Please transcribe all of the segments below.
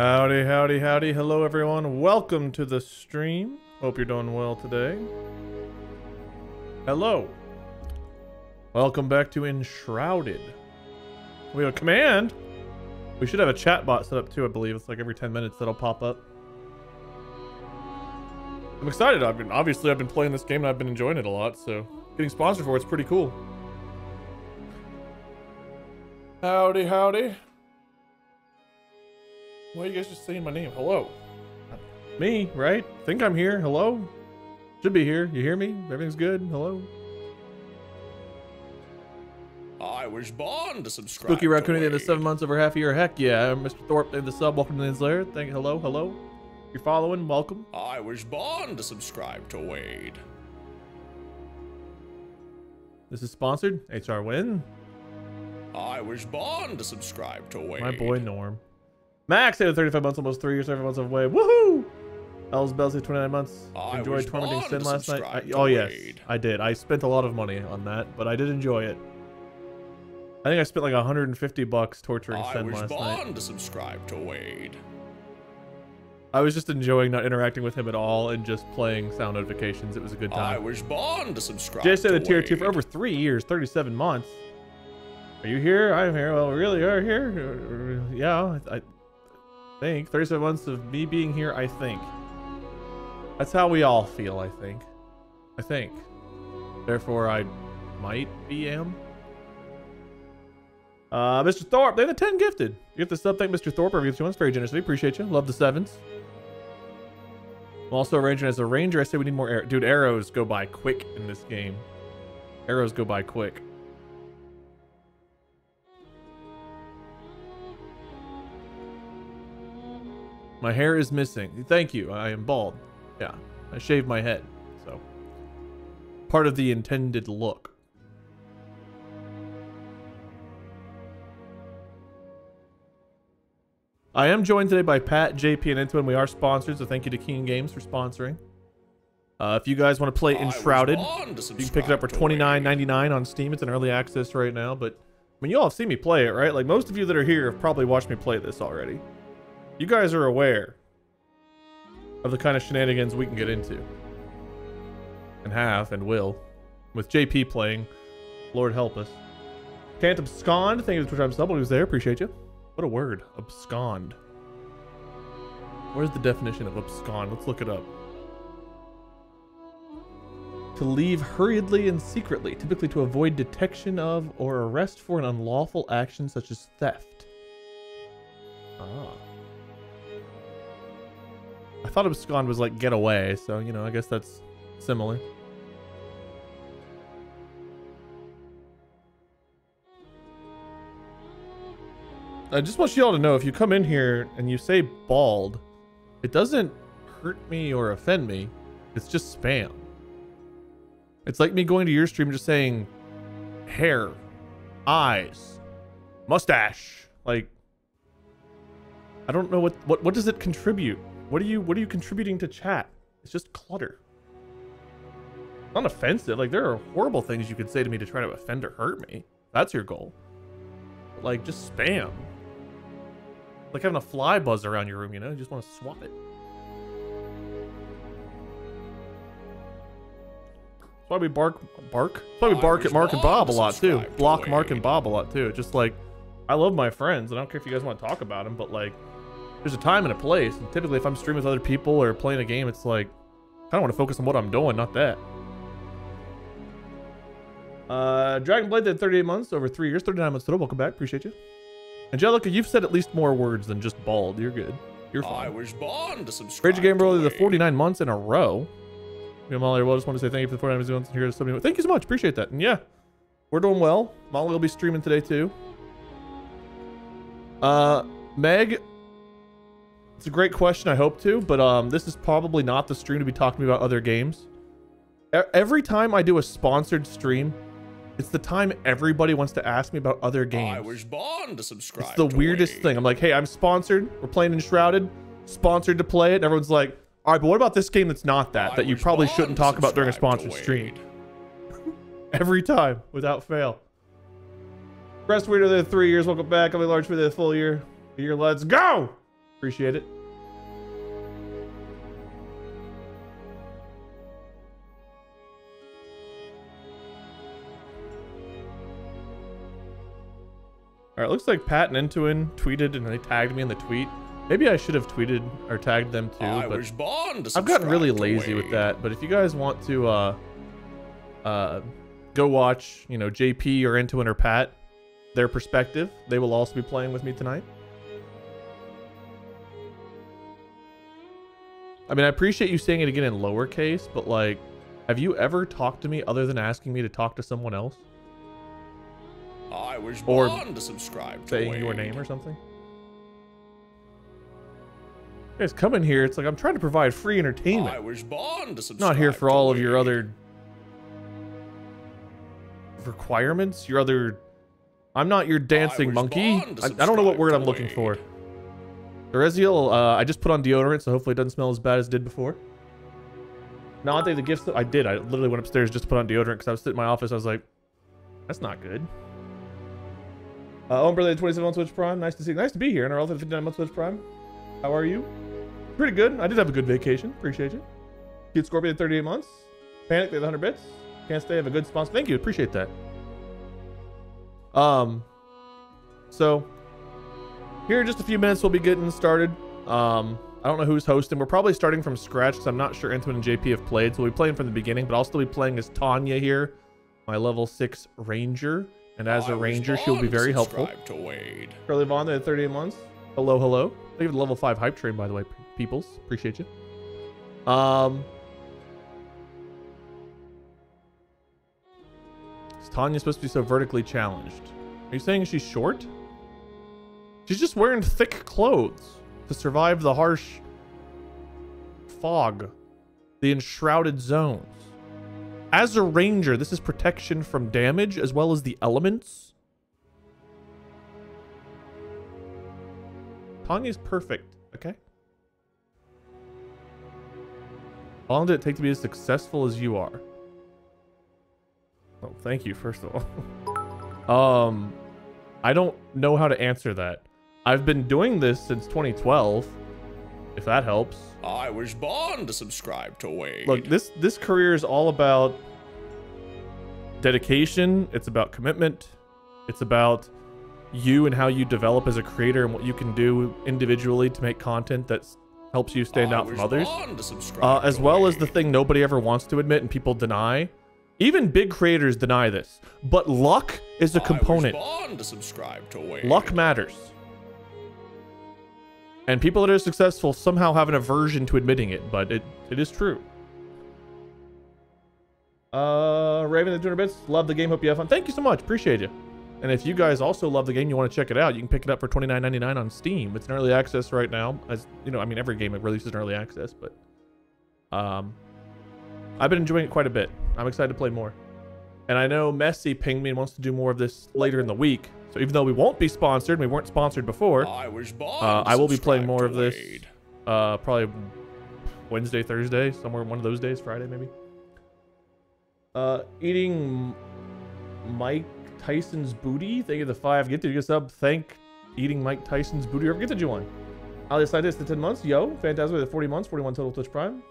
Howdy, howdy, howdy. Hello, everyone. Welcome to the stream. Hope you're doing well today. Hello. Welcome back to Enshrouded. We have a command. We should have a chat bot set up too, I believe. It's like every 10 minutes that'll pop up. I'm excited. Obviously I've been playing this game and I've been enjoying it a lot, so getting sponsored for it's pretty cool. Howdy, howdy. Why are you guys just saying my name? Hello. Me, right? Think I'm here. Hello? Should be here. You hear me? Everything's good. Hello? I was born to subscribe. Spooky Raccoon at the end of 7 months over half a year. Heck yeah. Mr. Thorpe in the sub. Welcome to the Slayer. Thank you. Hello. Hello. If you're following, welcome. I was born to subscribe to Wade. This is sponsored. HR Win. I was born to subscribe to Wade. My boy Norm. Max out of 35 months, almost 3 years, 35 months away. Woohoo! Els Belzy, 29 months. Enjoyed Tormenting Sin last night. Oh, yes. I did. I spent a lot of money on that, but I did enjoy it. I think I spent like $150 torturing Sin last night. I was born to subscribe to Wade. I was just enjoying not interacting with him at all and just playing sound notifications. It was a good time. I was born to subscribe to Wade. Jay said the tier 2 for over 3 years, 37 months. Are you here? I'm here. Well, really, are here? Yeah, I think 37 months of me being here. I think that's how we all feel. I think. Therefore, I might be am. Mr. Thorpe, they're the 10 gifted. You get the sub. Thank Mr. Thorpe. Every 2 months, very generously. Appreciate you. Love the 7s. I'm also a ranger. As a ranger, I say we need more arrows. Dude, arrows go by quick in this game. Arrows go by quick. My hair is missing. Thank you. I am bald. Yeah. I shaved my head. So part of the intended look. I am joined today by Pat, JP, and Intwin. We are sponsored, so thank you to Keen Games for sponsoring. If you guys want to play Enshrouded, you can pick it up for $29.99 on Steam. It's in early access right now, but I mean, you all have seen me play it, right? Like most of you that are here have probably watched me play this already. You guys are aware of the kind of shenanigans we can get into. And have, and will. With JP playing. Lord help us. Can't abscond. Thank you to Twitch Prime sub. Who's there? Appreciate you. What a word. Abscond. Where's the definition of abscond? Let's look it up. To leave hurriedly and secretly. Typically to avoid detection of or arrest for an unlawful action such as theft. Ah. I thought abscond was like get away, so, you know, I guess that's similar. I just want you all to know, if you come in here and you say bald, it doesn't hurt me or offend me. It's just spam. It's like me going to your stream just saying hair, eyes, mustache. Like, I don't know what does it contribute? What are you contributing to chat? It's just clutter. Not offensive. Like, there are horrible things you could say to me to try to offend or hurt me. That's your goal. But, like, just spam. Like having a fly buzz around your room, you know? You just want to swap it. That's why we bark at Mark and Bob a lot, too. Block Mark and Bob a lot, too. Just, like, I love my friends. And I don't care if you guys want to talk about them, but, like, there's a time and a place, and typically if I'm streaming with other people or playing a game, it's like, I don't want to focus on what I'm doing, not that. Dragonblade did 38 months, over 3 years, 39 months total. Welcome back, appreciate you. Angelica, you've said at least more words than just bald. You're good. You're fine. I was born to subscribe. Rage Game Roller, the 49 months in a row. Me and Molly, well, just want to say thank you for the 49 months here. Thank you so much, appreciate that. And yeah, we're doing well. Molly will be streaming today too. Meg. It's a great question, I hope to, but this is probably not the stream to be talking about other games. Every time I do a sponsored stream, it's the time everybody wants to ask me about other games. I was born to subscribe. It's the weirdest thing. I'm like, hey, I'm sponsored. We're playing Enshrouded. Sponsored to play it. And everyone's like, all right, but what about this game that's not that? That you probably shouldn't talk about during a sponsored stream. Every time, without fail. Rest Weirder, there 3 years. Welcome back. I'll be large for the full year. Let's go! Appreciate it. Alright, looks like Pat and Intuin tweeted and they tagged me in the tweet. Maybe I should have tweeted or tagged them too, but I've gotten really lazy with that. But if you guys want to go watch, you know, JP or Intuin or Pat, their perspective, they will also be playing with me tonight. I mean, I appreciate you saying it again in lowercase, but like, have you ever talked to me other than asking me to talk to someone else? I was born to subscribe to saying Wade. Your name or something. You guys come in here, it's like I'm trying to provide free entertainment. I was born to subscribe. Not here for all of your other requirements, your other... I'm not your dancing monkey. I don't know what word I'm looking for. Ereziel, I just put on deodorant, so hopefully it doesn't smell as bad as it did before. Nante, the gifts that I did. I literally went upstairs just to put on deodorant because I was sitting in my office. I was like, that's not good. Umbrella 27 on Twitch Prime. Nice to see you. Nice to be here in our other 59 month Twitch Prime. How are you? Pretty good. I did have a good vacation. Appreciate you. Cute Scorpion 38 months. Panic, they have 100 bits. Can't stay. Have a good sponsor. Thank you. Appreciate that. So here in just a few minutes, we'll be getting started. I don't know who's hosting. We're probably starting from scratch because I'm not sure Antoine and JP have played. So we'll be playing from the beginning, but I'll still be playing as Tanya here, my level 6 ranger. And as a ranger, she'll be very helpful. Curly Vaughn, there at 38 months. Hello, hello. Thank you for the level 5 hype train, by the way, peoples. Appreciate you. Is Tanya supposed to be so vertically challenged? Are you saying she's short? She's just wearing thick clothes to survive the harsh fog, the enshrouded zones. As a ranger, this is protection from damage as well as the elements. Tanya's perfect, okay? How long did it take to be as successful as you are? Oh, thank you, first of all. I don't know how to answer that. I've been doing this since 2012. If that helps. I was born to subscribe to Wade. Look, this career is all about dedication. It's about commitment. It's about you and how you develop as a creator and what you can do individually to make content that helps you stand out from others. As well as the thing nobody ever wants to admit and people deny. Even big creators deny this. But luck is a component. To subscribe to Wade. Luck matters. And people that are successful somehow have an aversion to admitting it, but it is true. Raven, the 200 bits. Love the game. Hope you have fun. Thank you so much. Appreciate you. And if you guys also love the game, you want to check it out, you can pick it up for $29.99 on Steam. It's in early access right now. As you know, I mean, every game it releases in early access, but I've been enjoying it quite a bit. I'm excited to play more. And I know Messi pinged me and wants to do more of this later in the week. So even though we won't be sponsored, we weren't sponsored before, I will be playing more of this probably Wednesday, Thursday, somewhere one of those days, Friday maybe. Eating Mike Tyson's booty. Thank you the 5. Get to get up. Thank eating Mike Tyson's booty. Or get to join. Ali Sidis the 10 months. Yo, Phantasma the 40 months. 41 total Twitch Prime.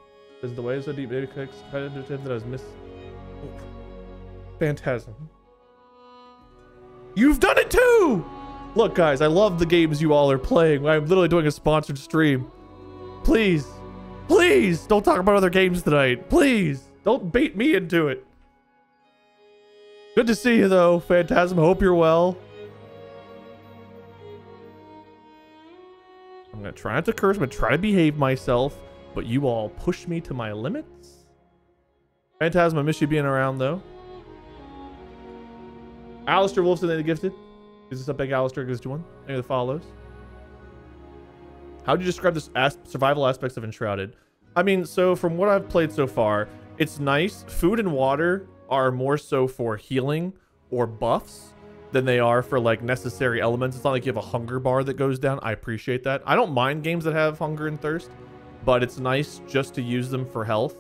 This is the way so deep competitive that I was missing. Phantasm. You've done it too! Look, guys, I love the games you all are playing. I'm literally doing a sponsored stream. Please, please don't talk about other games tonight. Please don't bait me into it. Good to see you, though, Phantasm. Hope you're well. I'm going to try not to curse, but try to behave myself. But you all push me to my limits. Phantasm, I miss you being around, though. Alistair Wolfson, they gifted. Is this a big Alistair gives to one? Any of the follows? How do you describe this survival aspects of Enshrouded? I mean, so from what I've played so far, it's nice. Food and water are more so for healing or buffs than they are for like necessary elements. It's not like you have a hunger bar that goes down. I appreciate that. I don't mind games that have hunger and thirst, but it's nice just to use them for health.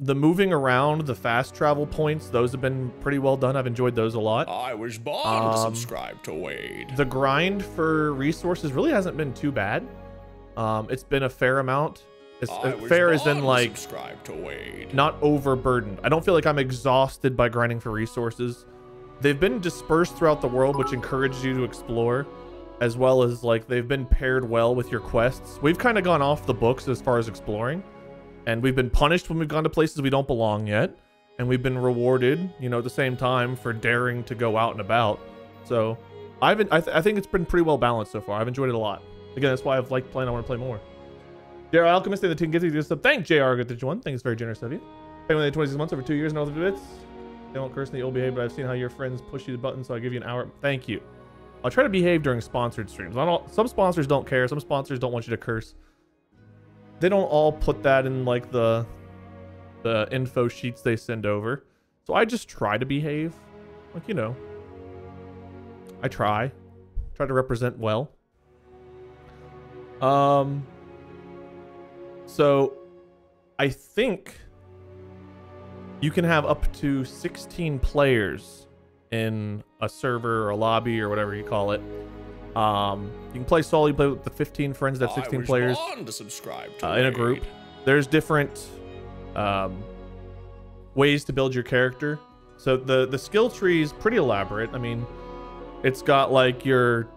The moving around, the fast travel points, those have been pretty well done. I've enjoyed those a lot. I was born to subscribe to Wade. The grind for resources really hasn't been too bad. It's been a fair amount. It's fair as in, like, to Wade. Not overburdened. I don't feel like I'm exhausted by grinding for resources. They've been dispersed throughout the world, which encourages you to explore, as well as, like, they've been paired well with your quests. We've kind of gone off the books as far as exploring, and we've been punished when we've gone to places we don't belong yet, and we've been rewarded, you know, at the same time for daring to go out and about. So I think it's been pretty well balanced so far. I've enjoyed it a lot. Again, that's why I've liked playing. I want to play more. JR Alchemist and the team gets you to sub. Thank JR, good to one. Thanks, very generous of you. Paying within 26 months over 2 years and all the bits. They won't curse in the old behave, but I've seen how your friends push you the button, so I'll give you an hour. Thank you. I'll try to behave during sponsored streams. Not all, some sponsors don't care. Some sponsors don't want you to curse. They don't all put that in, like, the info sheets they send over. So I just try to behave. Like, you know. I try. Try to represent well. So I think you can have up to 16 players in a server or a lobby or whatever you call it. You can play solo, you play with the 15 friends, that's 16 players to subscribe to in a group. There's different ways to build your character. So the skill tree is pretty elaborate. I mean, it's got like your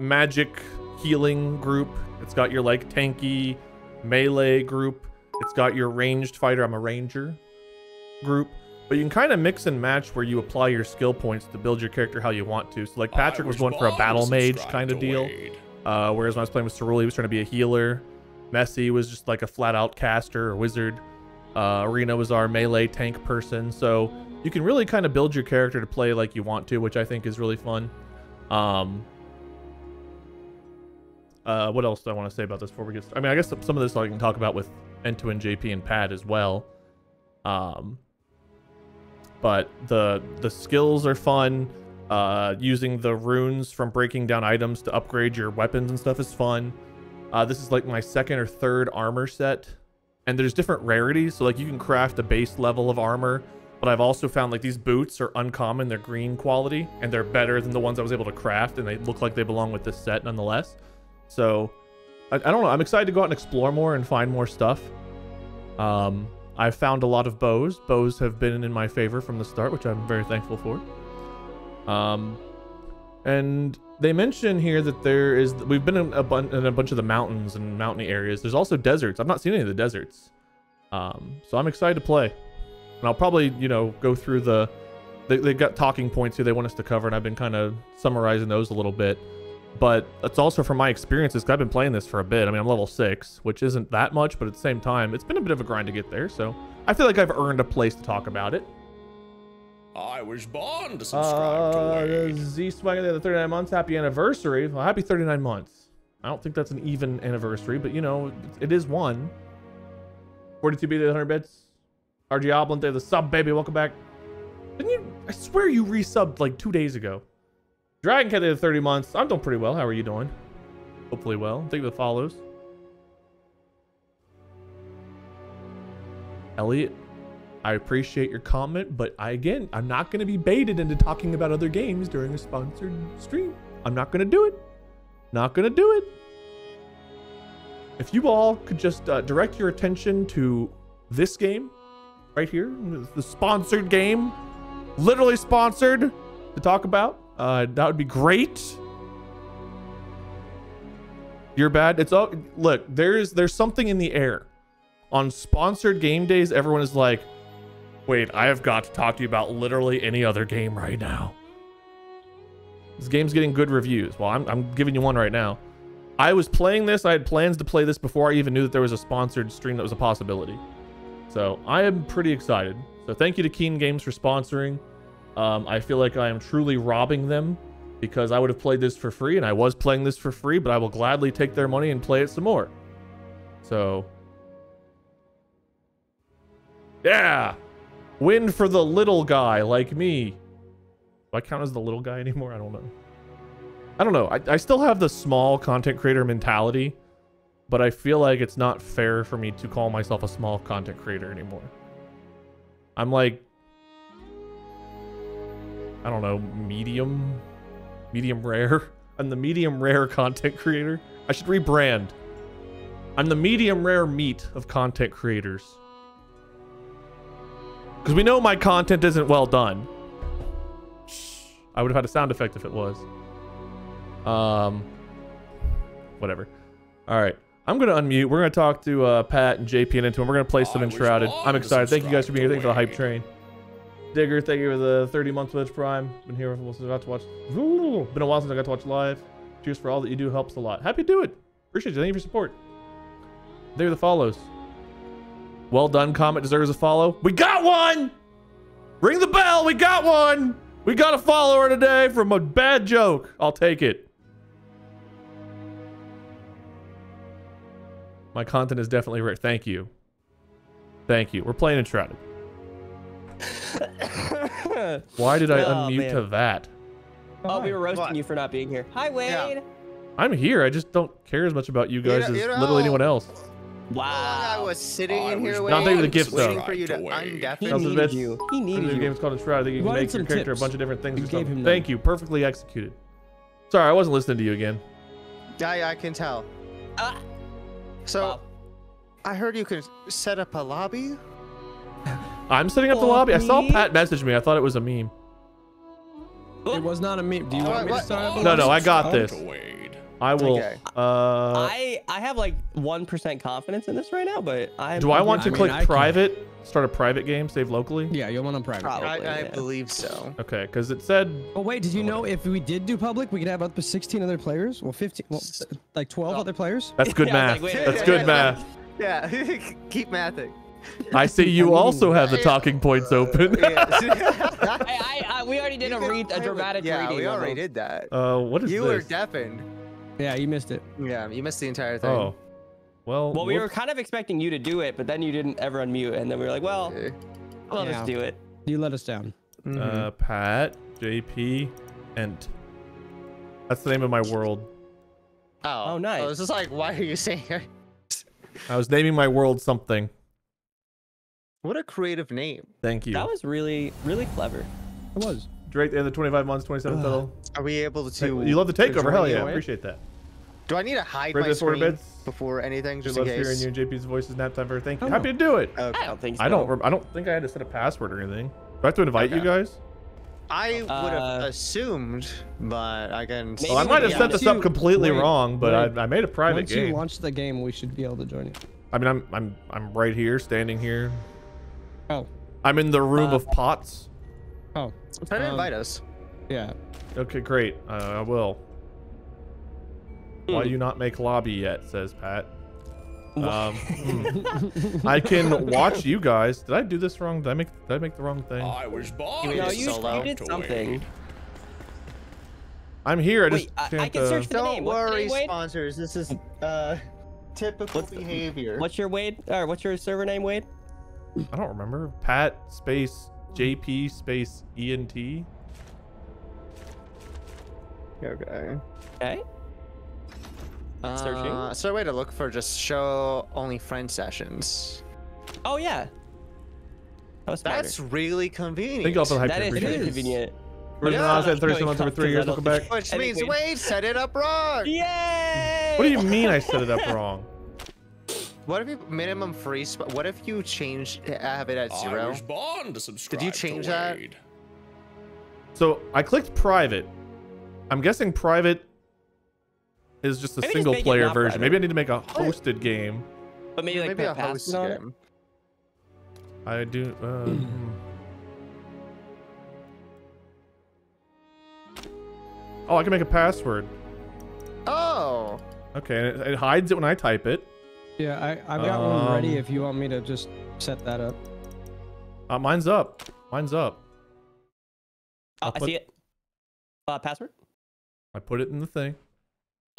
magic healing group. It's got your like tanky melee group. It's got your ranged fighter. I'm a ranger group. But you can kind of mix and match where you apply your skill points to build your character how you want to. So like Patrick was going for a battle mage kind of deal. Whereas when I was playing with Cerulean, he was trying to be a healer. Messi was just like a flat out caster or wizard. Arena was our melee tank person. So you can really kind of build your character to play like you want to, which I think is really fun. What else do I want to say about this before we get started? I mean, I guess some of this I can talk about with N2N, JP, and Pat as well. But the skills are fun. Using the runes from breaking down items to upgrade your weapons and stuff is fun. This is like my second or third armor set. And there's different rarities. So like you can craft a base level of armor. But I've also found like these boots are uncommon. They're green quality. And they're better than the ones I was able to craft. And they look like they belong with this set nonetheless. So I don't know. I'm excited to go out and explore more and find more stuff. I've found a lot of bows. Bows have been in my favor from the start, which I'm very thankful for. And they mention here that there is... We've been in a bunch of the mountains and mountainy areas. There's also deserts. I've not seen any of the deserts. So I'm excited to play. And I'll probably, you know, go through the... They've got talking points here they want us to cover, and I've been kind of summarizing those a little bit. But it's also from my experiences, because I've been playing this for a bit. I mean, I'm level 6, which isn't that much, but at the same time, it's been a bit of a grind to get there. So I feel like I've earned a place to talk about it. I was born to subscribe to Wade. Z Swagger there, the 39 months. Happy anniversary. Well, happy 39 months. I don't think that's an even anniversary, but, you know, it is one. 42B to 100 bits. RG Oblin there, the sub, baby. Welcome back. Didn't you? I swear you resubbed like 2 days ago. Dragon Cat did 30 months. I'm doing pretty well. How are you doing? Hopefully well. Thank you for the follows. Elliot, I appreciate your comment, but I'm not going to be baited into talking about other games during a sponsored stream. I'm not going to do it. Not going to do it. If you all could just direct your attention to this game right here, the sponsored game, literally sponsored to talk about. That would be great. You're bad. It's all, look, there's something in the air. On sponsored game days, everyone is like, wait, I have got to talk to you about literally any other game right now. This game's getting good reviews. Well, I'm giving you one right now. I was playing this. I had plans to play this before I even knew that there was a sponsored stream that was a possibility. So I am pretty excited. So thank you to Keen Games for sponsoring. I feel like I am truly robbing them because I would have played this for free, and I was playing this for free, but I will gladly take their money and play it some more. So, yeah, win for the little guy like me. Do I count as the little guy anymore? I don't know. I still have the small content creator mentality but I feel like it's not fair for me to call myself a small content creator anymore. I'm like, I don't know, medium rare. I'm the medium rare content creator. I should rebrand. I'm the medium rare meat of content creators. Because we know my content isn't well done. I would have had a sound effect if it was. Whatever. All right. I'm going to unmute. We're going to talk to Pat and JP and into him. We're going to play some Enshrouded. I'm excited. Thank you guys for being here. Thanks for the hype train. Digger, thank you for the 30 months Twitch Prime. Been here since I got to watch. Ooh, been a while since I got to watch live. Cheers for all that you do. Helps a lot. Happy to do it. Appreciate you. Thank you for your support. There are the follows. Well done. Comment deserves a follow. We got one. Ring the bell. We got one. We got a follower today from a bad joke. I'll take it. My content is definitely rare. Thank you. Thank you. We're playing Enshrouded. Why did I unmute to that? Oh, we were roasting you for not being here. Hi, Wade. Yeah. I'm here. I just don't care as much about you guys as literally anyone else. Wow. I was sitting in here waiting, waiting for you to undeafen. He needed you. He needed you. The game's called Enshrouded. I think you can make your character a bunch of different things. Thank you. Perfectly executed. Sorry, I wasn't listening to you again. Yeah, I can tell. So, I heard you could set up a lobby? I'm setting up the lobby? I saw Pat message me. I thought it was a meme. It was not a meme. Do you want me to set up a lobby? No, I got this. I will. Okay. I have like 1% confidence in this right now, but I do. I want to click private, start a private game, save locally. Yeah, you'll want on private. Probably, I believe so. Okay, because it said. Oh wait, did you know if we did do public, we could have up to 16 other players? Well, 15, well, like 12 other players. That's good math. Like, that's good math. Yeah, keep mathing. I see you also have the talking points open. We already did a dramatic reading. Yeah, we already did that. What is this? You were deafened. Yeah, you missed it. Yeah, you missed the entire thing. Oh, well, we were kind of expecting you to do it, but then you didn't ever unmute, and then we were like, well, let us do it. You let us down. Mm-hmm. Pat, JP, and that's the name of my world. Oh, oh nice. Oh, this is like, why are you saying it? I was naming my world something. What a creative name. Thank you. That was really, really clever. It was. Drake, the 25 months, 27 total. Are we able to? You love the takeover, hell yeah! I appreciate that. Do I need to hide my screen before anything, just in case? Love hearing you and JP's voices. Nap time for everything. Happy to do it. Okay. I don't think so. I don't think I had to set a password or anything. Do I have to invite you guys? I would have assumed, but I can. I might have set this up completely wrong, but I made a private game. Once you launch the game, we should be able to join it. I mean, I'm right here, standing here. Oh. I'm in the room of pots. Oh, try to invite us. Yeah. Okay, great. I will. Why do you not make lobby yet? Says Pat. I can watch you guys. Did I do this wrong? Did I make the wrong thing? I was born. No, you did something. I'm here. I just. Wait, I can search for the name. Don't worry, sponsors. This is typical behavior. What's your Wade? Or what's your server name, Wade? I don't remember. Pat space. JP space ENT. Okay. Okay. Searching. Is there a way to look for just show only friend sessions? Oh yeah. That's really convenient. Think also that is really convenient. We're at 37 months over 3 years. Welcome back. Which means Wade set it up wrong. Yay! What do you mean I set it up wrong? What if you minimum free spot? What if you change have it at 0? I was born to subscribe. Did you change that? So I clicked private. I'm guessing private is just a single player version. Maybe I need to make a hosted game. But maybe like a hosted game. I do. Oh, I can make a password. Oh. Okay, and it hides it when I type it. Yeah, I've got one ready if you want me to just set that up. Mine's up. Mine's up. I see it. Password? I put it in the thing.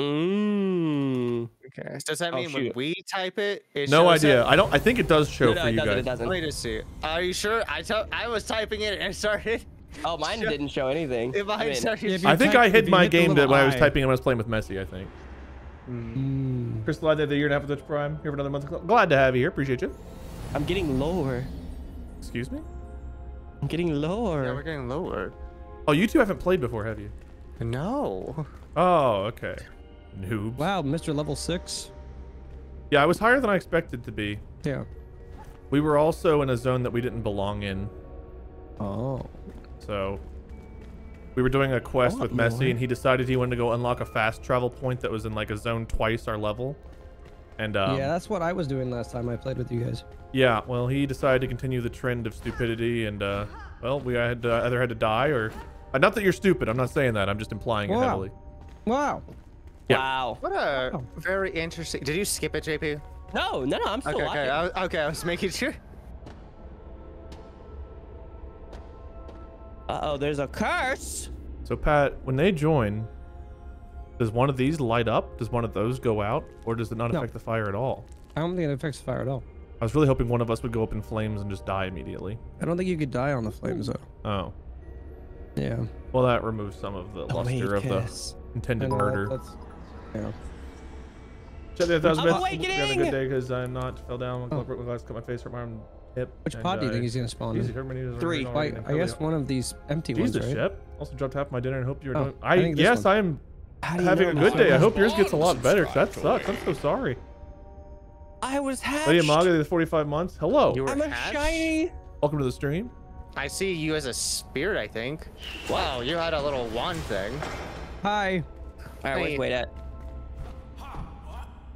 Mmm. Okay. Does that mean when we type it? No idea. I think it does show for you guys. It doesn't. Let me just see. Are you sure? I was typing it and it started. Oh, mine didn't show anything. I think I hid my game when I was typing and I was playing with Messi, I think. Chris, glad that you're gonna have a Twitch Prime here for another month. Glad to have you here. Appreciate you. I'm getting lower. Excuse me? I'm getting lower. Yeah, we're getting lower. Oh, you two haven't played before, have you? No. Oh, okay. Noobs. Wow, Mr. Level 6. Yeah, I was higher than I expected to be. Yeah. We were also in a zone that we didn't belong in. Oh. So we were doing a quest with Messi and he decided he wanted to go unlock a fast travel point that was in like a zone twice our level. And yeah, that's what I was doing last time I played with you guys. Yeah, well, he decided to continue the trend of stupidity and well, we had either had to die or not that you're stupid. I'm not saying that. I'm just implying it heavily. Wow. Yeah. Wow. What a very interesting. Did you skip it, JP? No, no, no. I'm still alive. Okay, I was making sure. Uh-oh, there's a curse. So, Pat, when they join, does one of these light up? Does one of those go out? Or does it not affect the fire at all? I don't think it affects the fire at all. I was really hoping one of us would go up in flames and just die immediately. I don't think you could die on the flames, though. Oh. Yeah. Well, that removes some of the luster of the intended murder. That's, yeah. I'm awakening! I'm having a good day because I'm not fell down. My glass cut my face, hurt my arm, hip. Which pod do you think he's going to spawn in? 3. I guess one of these empty ones, right? Shep. Also dropped half my dinner and hope you're doing... Yes, I am having a good day. I hope yours gets a lot better. That sucks. I'm so sorry. I was hatched. Lady Amaga, the 45 months. Hello. I'm a shiny. Welcome to the stream. I see you as a spirit, I think. Wow, you had a little wand thing. Hi. All right, wait at.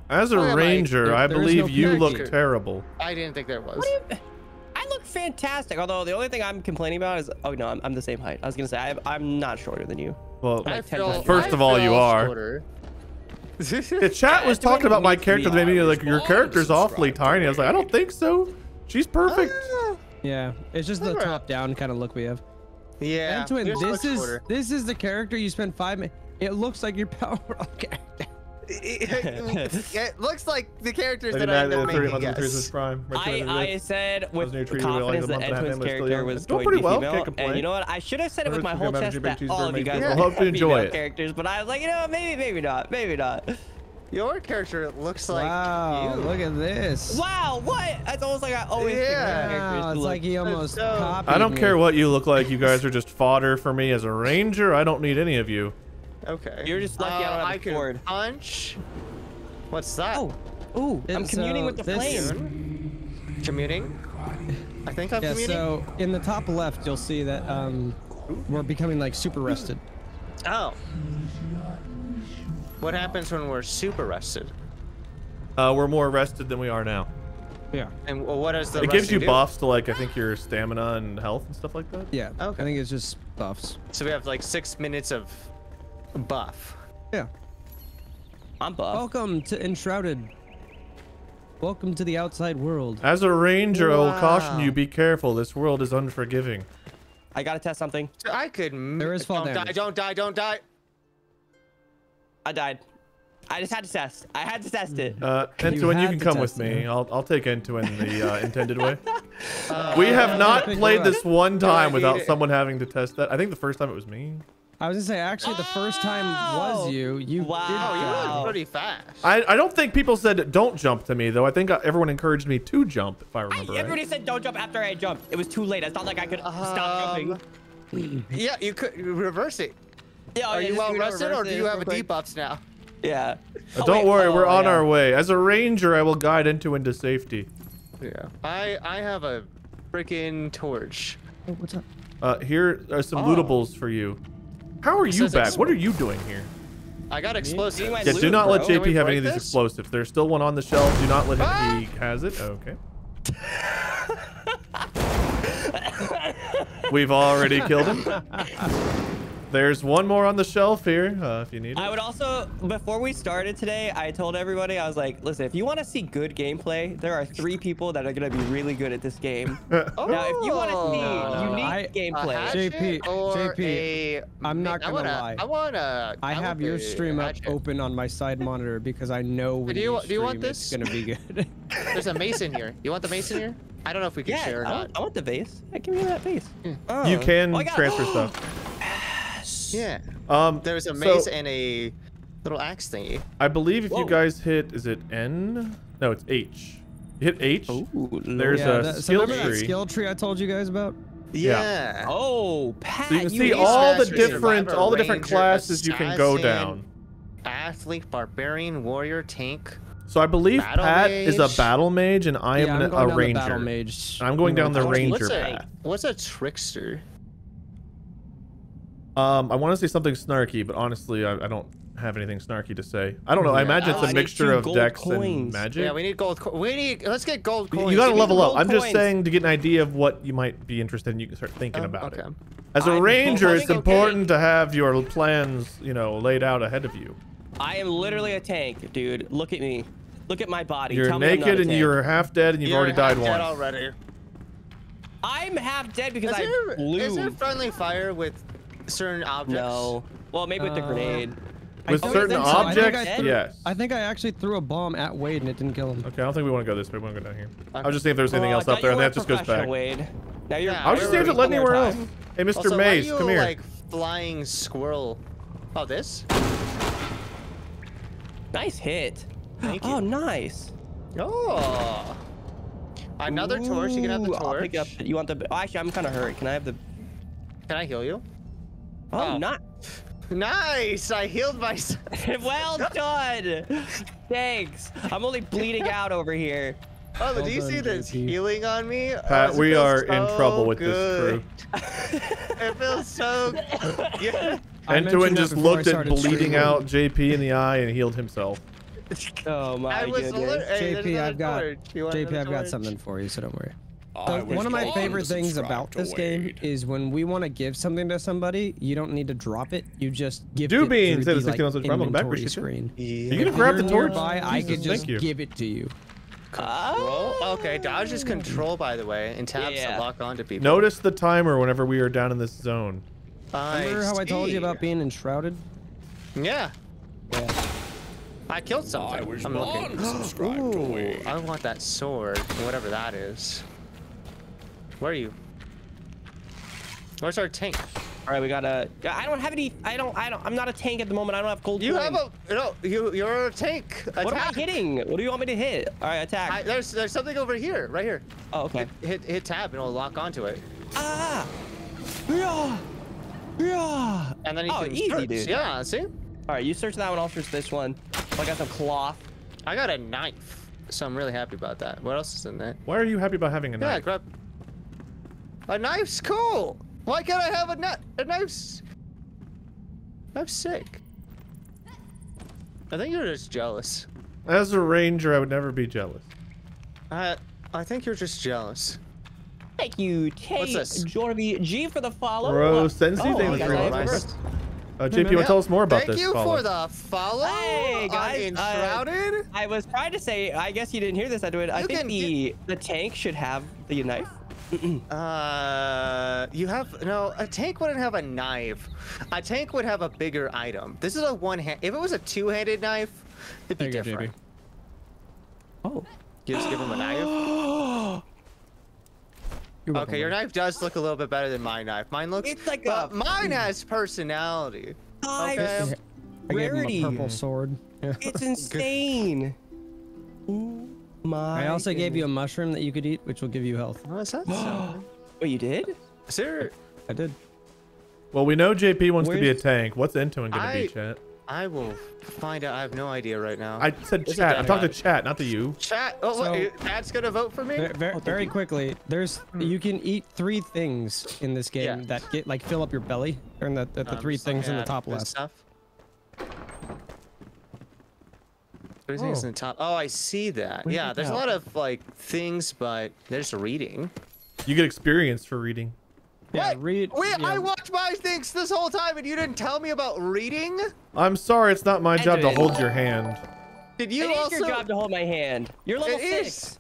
As a ranger, I believe you look terrible. I didn't think there was. I look fantastic. Although the only thing I'm complaining about is, oh no, I'm the same height. I was gonna say I'm not shorter than you. Well, like first of all, you are. The chat was talking about my character. They made me like your character's awfully tiny. I was like, I don't think so. She's perfect. Yeah, it's just the top-down kind of look we have. Yeah. Antoine, this is the character you spent 5 minutes. It looks like your power up character. It looks like the characters that I know making guess. I said with confidence that Edwin's character was going to be female, and you know what? I should have said it with my whole chest that all of you guys will hope to enjoy it. Characters, but I was like, you know, maybe not, maybe not. Your character looks like you. Look at this. Wow, what? That's almost like I always think it's like he almost copied. I don't care what you look like. You guys are just fodder for me as a ranger. I don't need any of you. Okay. You're just lucky I don't have a cord. Punch. What's that? Oh, ooh, I'm communing with the flame. Commuting? I think I'm commuting. So in the top left, you'll see that we're becoming like super rested. Oh. What happens when we're super rested? We're more rested than we are now. Yeah. And what does the it gives you buffs to like I think your stamina and health and stuff like that. Yeah. Okay. I think it's just buffs. So we have like 6 minutes of buff. Yeah. I'm buff. Welcome to Enshrouded. Welcome to the outside world. As a ranger, I will caution you: be careful. This world is unforgiving. I gotta test something. So I could. There is fall damage. Don't die. I died. I just had to test. I had to test it. Entuin, you can come with me. I'll take Entuin the intended way. We have not played this one time without someone having to test that. I think the first time it was me. I was gonna say actually the first time was you. You were pretty fast. I don't think people said don't jump to me though. I think everyone encouraged me to jump if I remember. Everybody said don't jump after I jumped. It was too late. It's not like I could stop jumping. Yeah, you could reverse it. Yeah, are you well rested or do you have a debuffs now? Yeah. Don't worry, we're on our way. As a ranger, I will guide into safety. Yeah. I have a freaking torch. Oh, what's up? Here are some lootables for you. How are you back? What are you doing here? I got explosives. Yeah, do not let JP have any of these explosives. There's still one on the shelf. Do not let him. He has it. Okay. We've already killed him. There's one more on the shelf here if you need it. I would also, before we started today, I told everybody, I was like, listen, if you want to see good gameplay, there are 3 people that are going to be really good at this game. Now, if you want to see unique gameplay. JP, I'm not going to lie. I have your stream up open on my side monitor because I know when you want this? It's going to be good. There's a mace in here. You want the mace in here? I don't know if we can share or not. I want the vase. Yeah, give me that vase. Yeah. Oh. You can transfer stuff. Yeah. There was a mace and a little axe thingy. I believe if you guys hit, is it N? No, it's H. Hit H. Ooh, there's a skill tree. That skill tree I told you guys about. Yeah. Oh, Pat. So you can see all the different classes you can go down. Athlete, barbarian, warrior, tank. So I believe Pat is a battle mage, and I am a ranger. I'm going down the ranger path. What's a trickster? I want to say something snarky, but honestly, I don't have anything snarky to say. I don't know. I imagine it's a mixture of dex and magic. Yeah, we need gold. Let's get gold coins. You gotta level up. I'm just saying to get an idea of what you might be interested in. You can start thinking about it. As a ranger, it's important to have your plans, you know, laid out ahead of you. I am literally a tank, dude. Look at me. Look at my body. You're naked and you're half dead, and you've already died once. I'm half dead because I blew. Is there friendly fire with certain objects? No. Well, maybe with the grenade. With certain objects? Yes. I think I actually threw a bomb at Wade and it didn't kill him. Okay, I don't think we want to go this way. We want to go down here. Okay. I was just saying if there's anything else up there, and that just goes back. Wade. Now you're I was just saying if it led anywhere else. Hey, Mr. Also, Maze, come here. Like flying squirrel. Oh, this? Nice hit. Thank you. Oh, nice. Oh. Another torch. You can have the torch. I'll pick up. You want the? Oh, actually, I'm kind of hurt. Can I have the? Can I heal you? Oh, nice! I healed myself. Well done. Thanks. I'm only bleeding out over here. Oh, well, do you see this healing on me? Pat, we are so in trouble with this crew. It feels so good. Entuin just looked at bleeding out JP in the eye and healed himself. Oh my goodness. JP, I've got something for you, so don't worry. One of my favorite things about this game is when we want to give something to somebody, you don't need to drop it. You just give it to the inventory screen. You can grab the torch. I could just give it to you. Oh. Okay, dodge is control, by the way, and tabs to lock onto people. Notice the timer whenever we are down in this zone. Remember how I told you about being enshrouded? Yeah. I killed something. I'm looking. Ooh, I want that sword, whatever that is. Where are you? Where's our tank? All right, we got a. I don't have any. I'm not a tank at the moment. I don't have gold. You have a. No, you're a tank. Attack. What am I hitting? What do you want me to hit? All right, attack. There's something over here, right here. Oh, okay. Hit tab and it'll lock onto it. Ah. Yeah. Yeah. And then you can easy, search. Dude. Yeah. See. All right, you search that one. I'll search this one. I got some cloth. I got a knife, so I'm really happy about that. What else is in there? Why are you happy about having a knife? Yeah, grab. A knife's cool. Why can't I have a knife? A knife's. I'm sick. I think you're just jealous. As a ranger, I would never be jealous. I think you're just jealous. Thank you, Jordy G for the follow. Bro, Sensi, thank you very much. JP, tell us more about this. Thank you for the follow. Hey guys, Enshrouded. I was trying to say, I guess you didn't hear this. I think the tank should have the knife. A tank wouldn't have a knife. A tank would have a bigger item. This is a one-hand. If it was a two-handed knife, it'd be different. Oh, you just give him a knife. Okay, your knife does look a little bit better than my knife. Mine looks. It's like mine has personality. Okay. I gave him a purple sword. Yeah. It's insane. I also gave you a mushroom that you could eat, which will give you health. What's that? Wait, you did? Sir, I did. Well, we know JP wants to be a tank. What's Entuin gonna be, chat? I will find out. I have no idea right now. I said chat. I'm talking to chat, not to you. Chat. Oh, wait, chat's gonna vote for me. Very quickly. You can eat three things in this game that get fill up your belly, and the three things in the top left. Everything's in the top. Oh, I see that. Yeah, there's a lot of things, but there's reading. You get experience for reading. Yeah, what? I watched my things this whole time and you didn't tell me about reading? I'm sorry, it's not my job to hold your hand. It is your job to hold my hand. You're level 6.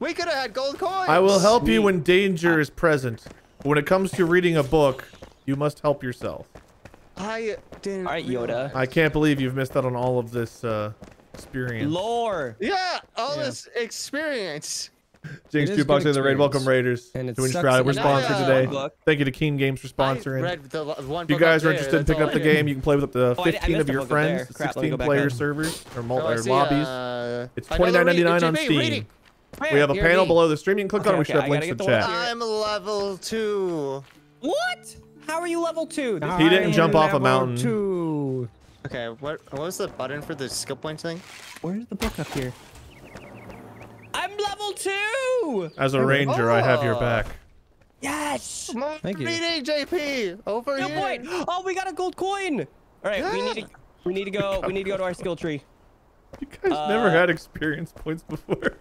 We could have had gold coins. I will help you when danger is present. When it comes to reading a book, you must help yourself. I didn't. All right, Yoda. I can't believe you've missed out on all of this experience. Lore. Yeah, all this experience. Jinx, Jukebox in the raid. Welcome Raiders and to Enshrouded. We're sponsored today. Thank you to Keen Games for sponsoring. If you guys are interested in picking up the game, you can play with up to 15 of your friends. 16-player servers or lobbies. It's $29.99 on Steam. We have a panel below the stream. You can click on it. We should have links in chat. I'm level 2. What? How are you level 2? He didn't jump off a mountain. Okay, what was the button for the skill points thing? Where's the book up here? I'm level 2! As a ranger, I have your back. Yes! Thank you. Meeting, JP! Over here! Point. Oh, we got a gold coin! Alright, we need to go to our skill tree. You guys never had experience points before.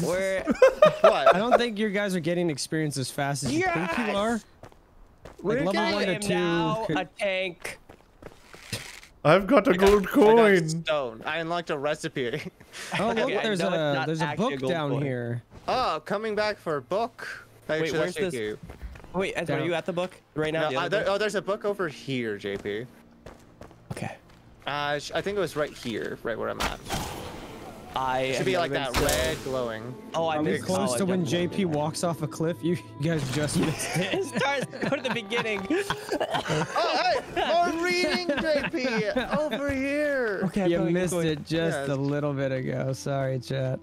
What? I don't think you guys are getting experience as fast as you think you are. Like level 1 or 2. Now a tank. I've got a gold coin. I unlocked a recipe. Oh, look, there's a book down here. Oh, coming back for a book. Wait, where's this? Wait, Edward, are you at the book right now? No, there's a book over here, JP. Okay. I think it was right here, right where I'm at. It should be like that red glowing. Oh, I'm close to when JP walks off a cliff. You guys just missed it. It starts from the beginning. Oh, hey, more reading, JP. Over here. Okay, you missed it just a little bit ago. Sorry, chat.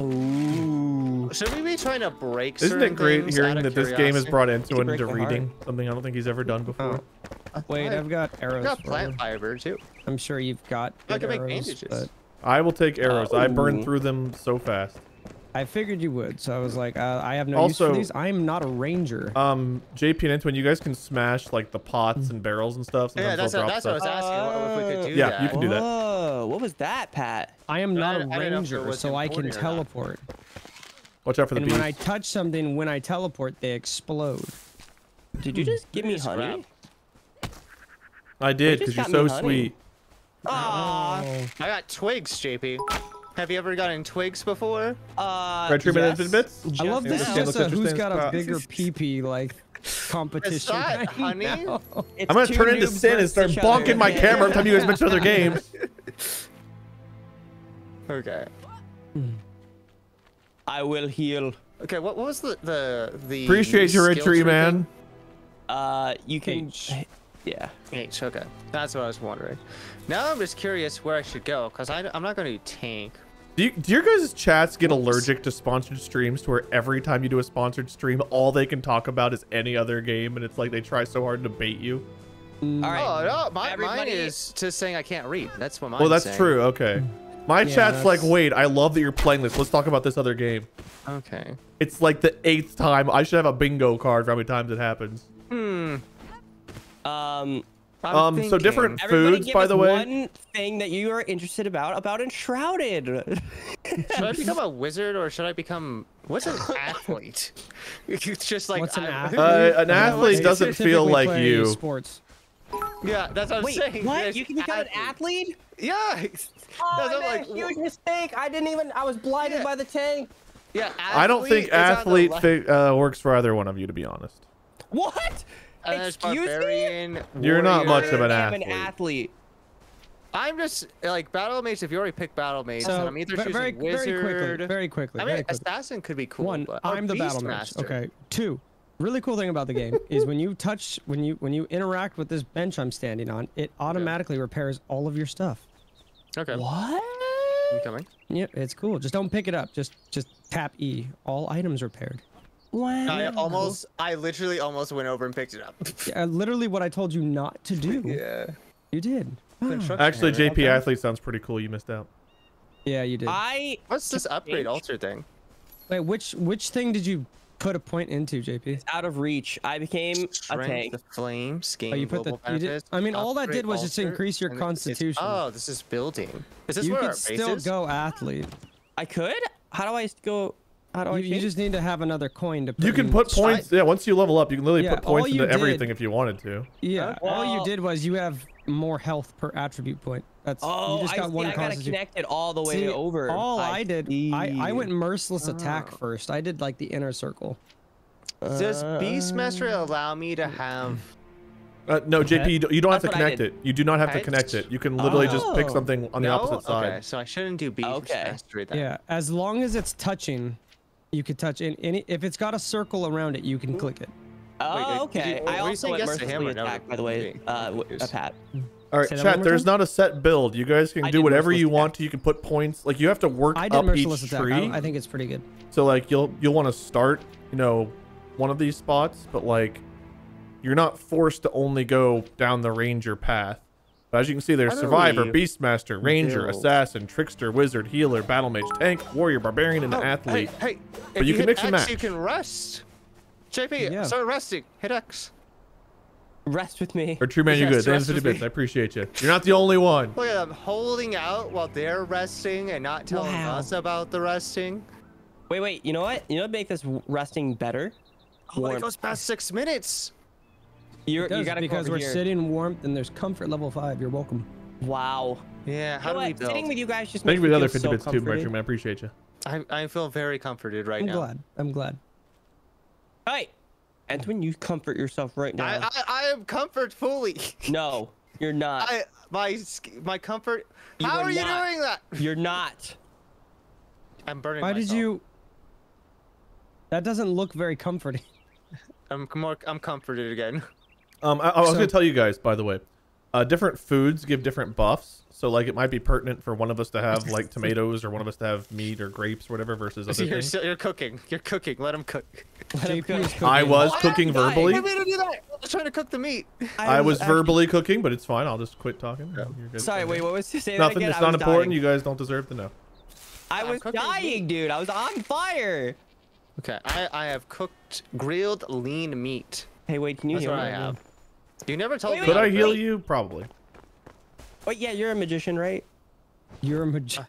Ooh. Should we be trying to break? Isn't it great hearing that this game has brought Antoine into reading something I don't think he's ever done before? Wait, I've got arrows. I've got plant fiber too. I'm sure you've got arrows. I will take arrows. I burn through them so fast. I figured you would, so I was like, I have no use for these. I'm not a ranger. JP and Antoine, you guys can smash like the pots and barrels and stuff. Yeah, that's what I was asking. If we could do that. Yeah, you can do that. Whoa, what was that, Pat? I am not a ranger, so I can teleport. Watch out for the bees. And when I touch something, when I teleport, they explode. Did you just give me honey? I did, because you're so sweet. Aww. I got twigs, JP. Have you ever gotten twigs before? Red tree bits? I love this. Just who's got a bigger pee-pee like competition? Right honey? I'm gonna turn into Sin and start bonking my camera every time you guys mention other games. Okay. I will heal. Okay, what was the appreciate your red tree, man. You can. Yeah. H, okay. That's what I was wondering. Now I'm just curious where I should go, because I'm not going to tank. Do your guys' chats get allergic to sponsored streams to where every time you do a sponsored stream, all they can talk about is any other game, and it's like they try so hard to bait you? All right. Oh, no, mine is just saying I can't read. That's what mine is. Well, that's true. Okay. My chat's like, wait, I love that you're playing this. Let's talk about this other game. Okay. It's like the 8th time. I should have a bingo card for how many times it happens. Hmm. So different foods, by the way. One thing that you are interested about Enshrouded. Should I become a wizard or should I become what's an athlete? It's just like what's an athlete doesn't feel like you. Sports. Yeah, that's what I'm saying. What? There's you can become an athlete? Yeah. Oh, I made a huge mistake. I didn't even. I was blinded by the tank. Yeah. I don't think athlete works for either one of you, to be honest. What? Excuse me? You're not much of an athlete. I'm just like battle mage. If you already pick battle mage, so I'm either choosing wizard. Very quickly. I mean, assassin could be cool. One, I'm the battle mage. Okay. Two, really cool thing about the game is when you touch, when you interact with this bench I'm standing on, it automatically repairs all of your stuff. Okay. What? You coming? Yep. It's cool. Just don't pick it up. Just tap E. All items repaired. Wow. I literally almost went over and picked it up. Yeah, literally what I told you not to do. Yeah. You did. Wow. Actually, JP Athlete sounds pretty cool. You missed out. Yeah, you did. What's this upgrade altar thing? Wait, which thing did you put a point into, JP? It's out of reach. I became a tank. The flame scheme. Oh, you put I mean, all that did was just increase your constitution. Oh, this is building. Is this you where could our still is? Go athlete. I could? How do I go? You just need to have another coin to put. You can put points. Yeah, once you level up, you can literally put points into everything if you wanted to. Yeah, all you did was you have more health per attribute point. That's you just got one. I gotta connect it all the way over. All I did, I went merciless attack first. I did like the inner circle. Does Beastmaster allow me to have No, JP, you don't have to connect it. You do not have to connect it. You can literally just pick something on the opposite side. Okay, so I shouldn't do B. Okay. Yeah, as long as it's touching, you could touch any. If it's got a circle around it, you can click it. Oh, okay. I also guess mercilessly attack, by the way, Pat. All right, chat, there's not a set build. You guys can do whatever you want to. You can put points. Like, you have to work up each tree. I think it's pretty good. So, like, you'll want to start, you know, one of these spots, but, like, you're not forced to only go down the ranger path. But as you can see, there's survivor, beastmaster, ranger, assassin, trickster, wizard, healer, battle mage, tank, warrior, barbarian, and athlete. Hey, but you can mix and match. You can rest. JP, so resting. Hit X. Rest with me. Or true man, you're good. Thanks for the bits. I appreciate you. You're not the only one. Look at them holding out while they're resting and not telling us about the resting. Wait, wait. You know what? You know what make this resting better? Oh, it goes past 6 minutes. You gotta because we're sitting warmth and there's comfort level 5. You're welcome. Wow. Yeah. How do we build? Sitting with you guys just makes me feel so comforted. Thank you for the other 50 bits too, man. I appreciate you. I feel very comforted right now. I'm glad. I'm glad. All right, Antoine, you comfort yourself right now. I am comfort fully. No, you're not. My comfort. How are you doing that? You're not. I'm burning. Why did you? That doesn't look very comforting. I'm comforted again. I was gonna tell you guys, by the way, different foods give different buffs. So like, it might be pertinent for one of us to have like tomatoes, or one of us to have meat or grapes, or whatever. Versus other things. You're cooking. You're cooking. Let him cook. I was cooking verbally. I was trying to cook the meat. I was verbally cooking, but it's fine. I'll just quit talking. No, you're good. Sorry, wait. What was you saying? Nothing. It's not important. You guys don't deserve to know. I was dying, dude. I was on fire. Okay, I have cooked grilled lean meat. Hey, wait, can you heal me? That's what I have. You never told me. Could I heal you? Probably. Wait, yeah, you're a magician, right? You're a magician.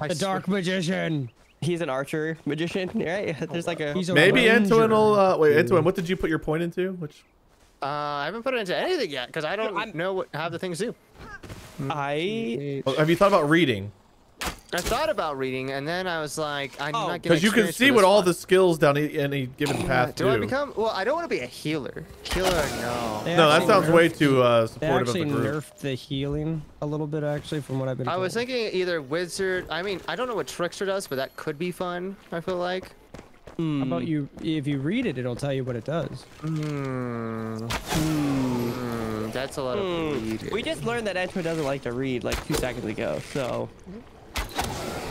A dark magician. He's an archer magician, right? There's like a. Maybe Antoine will. Wait, Antoine, what did you put your point into? Which? I haven't put it into anything yet because I don't know what how the things do. Have you thought about reading? I thought about reading, and then I was like, I'm not getting. Because you can see what all the skills down any given path do. Do I become? Well, I don't want to be a healer. Healer, no. No, that sounds way too supportive of the group. They actually nerfed the healing a little bit, actually, from what I've been. I was thinking either wizard. I mean, I don't know what trickster does, but that could be fun. I feel like. How about you? If you read it, it'll tell you what it does. That's a lot of reading. We just learned that Edgewood doesn't like to read like 2 seconds ago, so.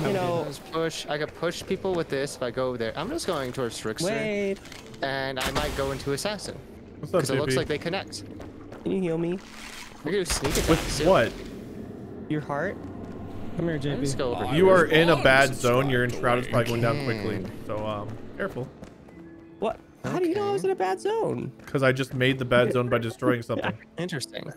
You know, I could push people with this if I go over there. I'm just going towards Trickster, Wade. And I might go into Assassin because it looks like they connect. Can you heal me? We're gonna sneak it with soon. What? Your heart? Come here, JP. Go over here. You are in a bad zone. You're Enshrouded, it's probably going down quickly. So careful. What? How do you know I was in a bad zone? Because I just made the bad zone by destroying something. Interesting.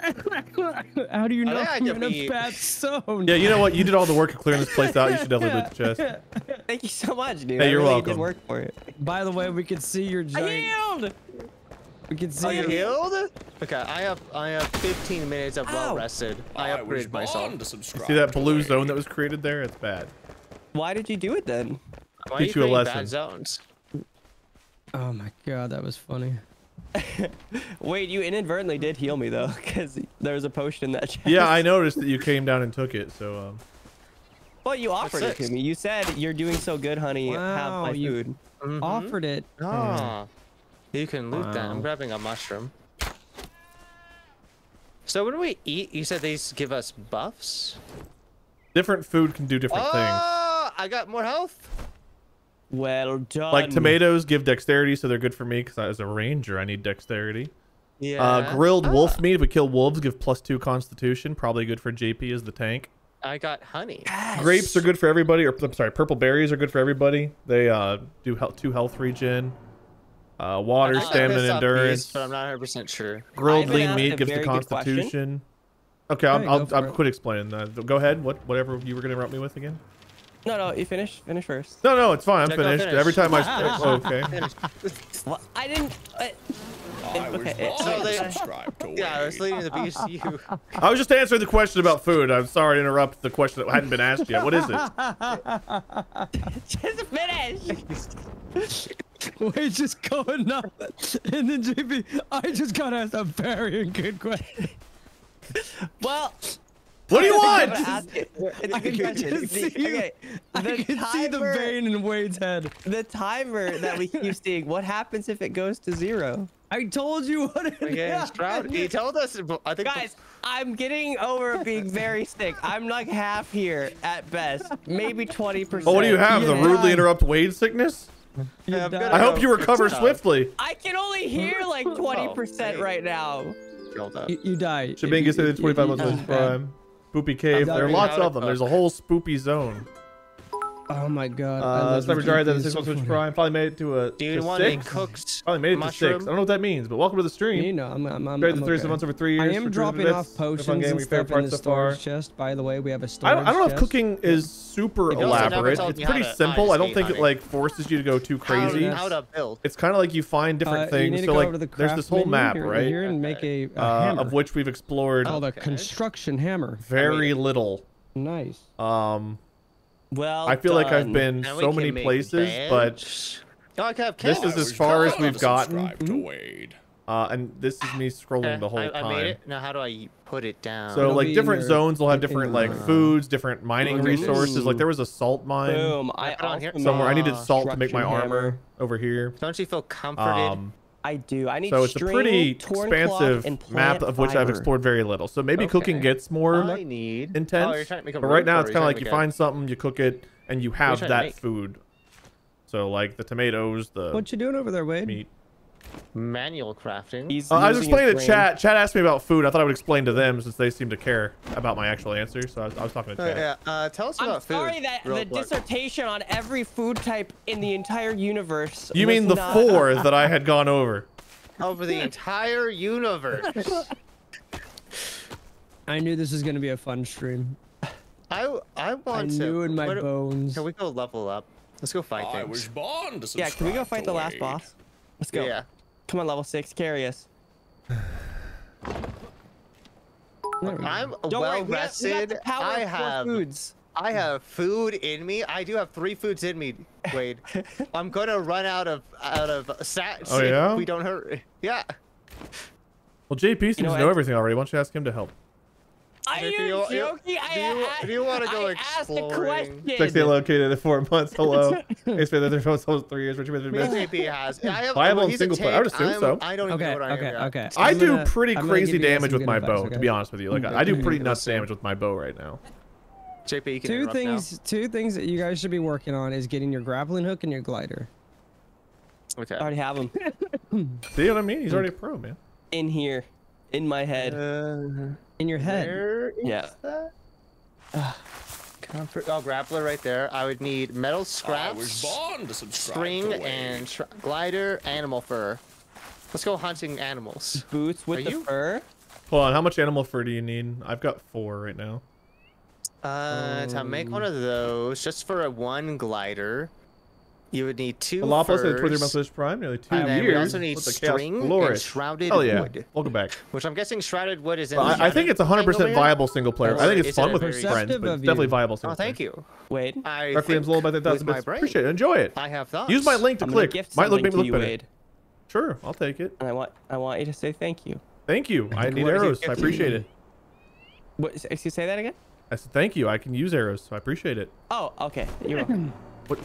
How do you know I'm in a bad zone? Yeah, you know what? You did all the work of clearing this place out. You should definitely loot the chest. Thank you so much, dude. Hey, you're welcome. You did work for it. By the way, we can see your giant... I healed! We can see you healed? Okay, I have 15 minutes of well rested. I upgraded myself. See that blue zone that was created there? It's bad. Why did you do it then? Why teach you a lesson. Bad zones? Oh my god, that was funny. Wait, you inadvertently did heal me though, because there was a potion in that chest. Yeah, I noticed that you came down and took it, so well, you offered it to me. You said, you're doing so good, honey, have my food. Offered it. You can loot that. I'm grabbing a mushroom. So when we eat, you said these give us buffs? Different food can do different things. Oh, I got more health. Well done. Like tomatoes give dexterity, so they're good for me because as a ranger I need dexterity. Yeah. Grilled wolf meat, if we kill wolves, give +2 constitution. Probably good for JP as the tank. I got honey. Yes. Grapes are good for everybody, or I'm sorry, purple berries are good for everybody. They do help 2 health regen. Water, stamina, endurance. These, but I'm not 100% sure. Grilled lean meat gives the constitution. Okay, I'll quit explaining. Go ahead. Whatever you were gonna interrupt me with again. No, no, you finish first. No, no, it's fine. I'm finished. Every time I well, I didn't. I was leading the BCU. I was just answering the question about food. I'm sorry to interrupt the question that hadn't been asked yet. What is it? Just finish. Wade's just going up, and then JP, I just got asked a very good question. Well, what do you want? I can see the vein in Wade's head. The timer that we keep seeing. What happens if it goes to zero? I told you what it is. He told us. I think guys, I'm getting over being very sick. I'm like half here at best, maybe 20%. Oh, what do you have? The rudely interrupt Wade sickness? Yeah, I hope you recover swiftly. I can only hear like 20% right now. You die. Shabangas said 25 months of Prime. Spoopy Cave. There are lots of them. There's a whole spoopy zone. Oh my god. Sniper Jarhead had a 6 months Twitch Prime. Finally made it to a six. Finally made it to 6. I don't know what that means, but welcome to the stream. You know, I'm the 3 months over 3 years. I am dropping off potions and stuff in the storage chest. By the way, we have a storage chest. I don't know if cooking is super elaborate. It's pretty simple. I don't think it like forces you to go too crazy. It's kind of like you find different things. So like, there's this whole map, right? Of which we've explored. Oh, the construction hammer. Very little. Nice. Well, I feel like I've been so many places, but this is as far as we've gotten. And this is me scrolling the whole time. I made it. Now, how do I put it down? So, like, different zones will have different, like, foods, different mining resources. Like, there was a salt mine somewhere. I needed salt to make my armor over here. Don't you feel comforted? I do. I need. So it's a pretty expansive map of which I've explored very little. So maybe cooking gets more intense. But right now it's kind of like you find something, you cook it, and you have that food. So like the tomatoes, the what you doing over there, Wade? Meat. Manual crafting. I was explaining to chat. Chat asked me about food. I thought I would explain to them since they seem to care about my actual answer. So I was talking to chat. Yeah. Tell us about food. I'm sorry that the dissertation on every food type in the entire universe. You mean the four that I had gone over? Over the entire universe. I knew this was going to be a fun stream. I want to. I knew in my bones. Can we go level up? Let's go fight things. I was born to subscribe. Yeah. Can we go fight the last boss? Let's go. Yeah. Come on, level 6, carry us. I'm well rested. I have foods. I have food in me. I do have 3 foods in me, Wade. I'm gonna run out of stats. Oh yeah. If we don't hurt. Yeah. Well, JP seems to know everything already. Why don't you ask him to help? Are you joking? Do you want to go exploring? Sexy located at 4 months. Hello. It's been there for almost 3 years. What you been? Viable and single player. I would assume so. I don't even know what I am. Okay. I do pretty crazy damage with my bow. To be honest with you, like I do pretty nuts damage with my bow right now. JP, you can interrupt now. Two things that you guys should be working on is getting your grappling hook and your glider. Okay. I already have them. See what I mean? He's already a pro, man. In here, in my head. In your head. Where is that? Comfort. Oh, grappler right there. I would need metal scraps, string, and glider, animal fur. Let's go hunting animals. Boots with the fur. Hold on. How much animal fur do you need? I've got 4 right now. To make one of those, just for a 1 glider, you would need 2 furs. Nearly 2 years. We also need string and shrouded wood. Welcome back. Which I'm guessing shrouded wood is in I think it's 100% viable single player. I think it's fun with friends, but it's definitely viable single player. Oh, thank you. Wait. I appreciate it. Enjoy it. I have thoughts. Use my link to click. Might make me look better. Sure, I'll take it. And I want you to say thank you. Thank you. I need arrows. I appreciate it. What? Say that again? I said thank you. I can use arrows, so I appreciate it. Oh, okay. You're welcome. What?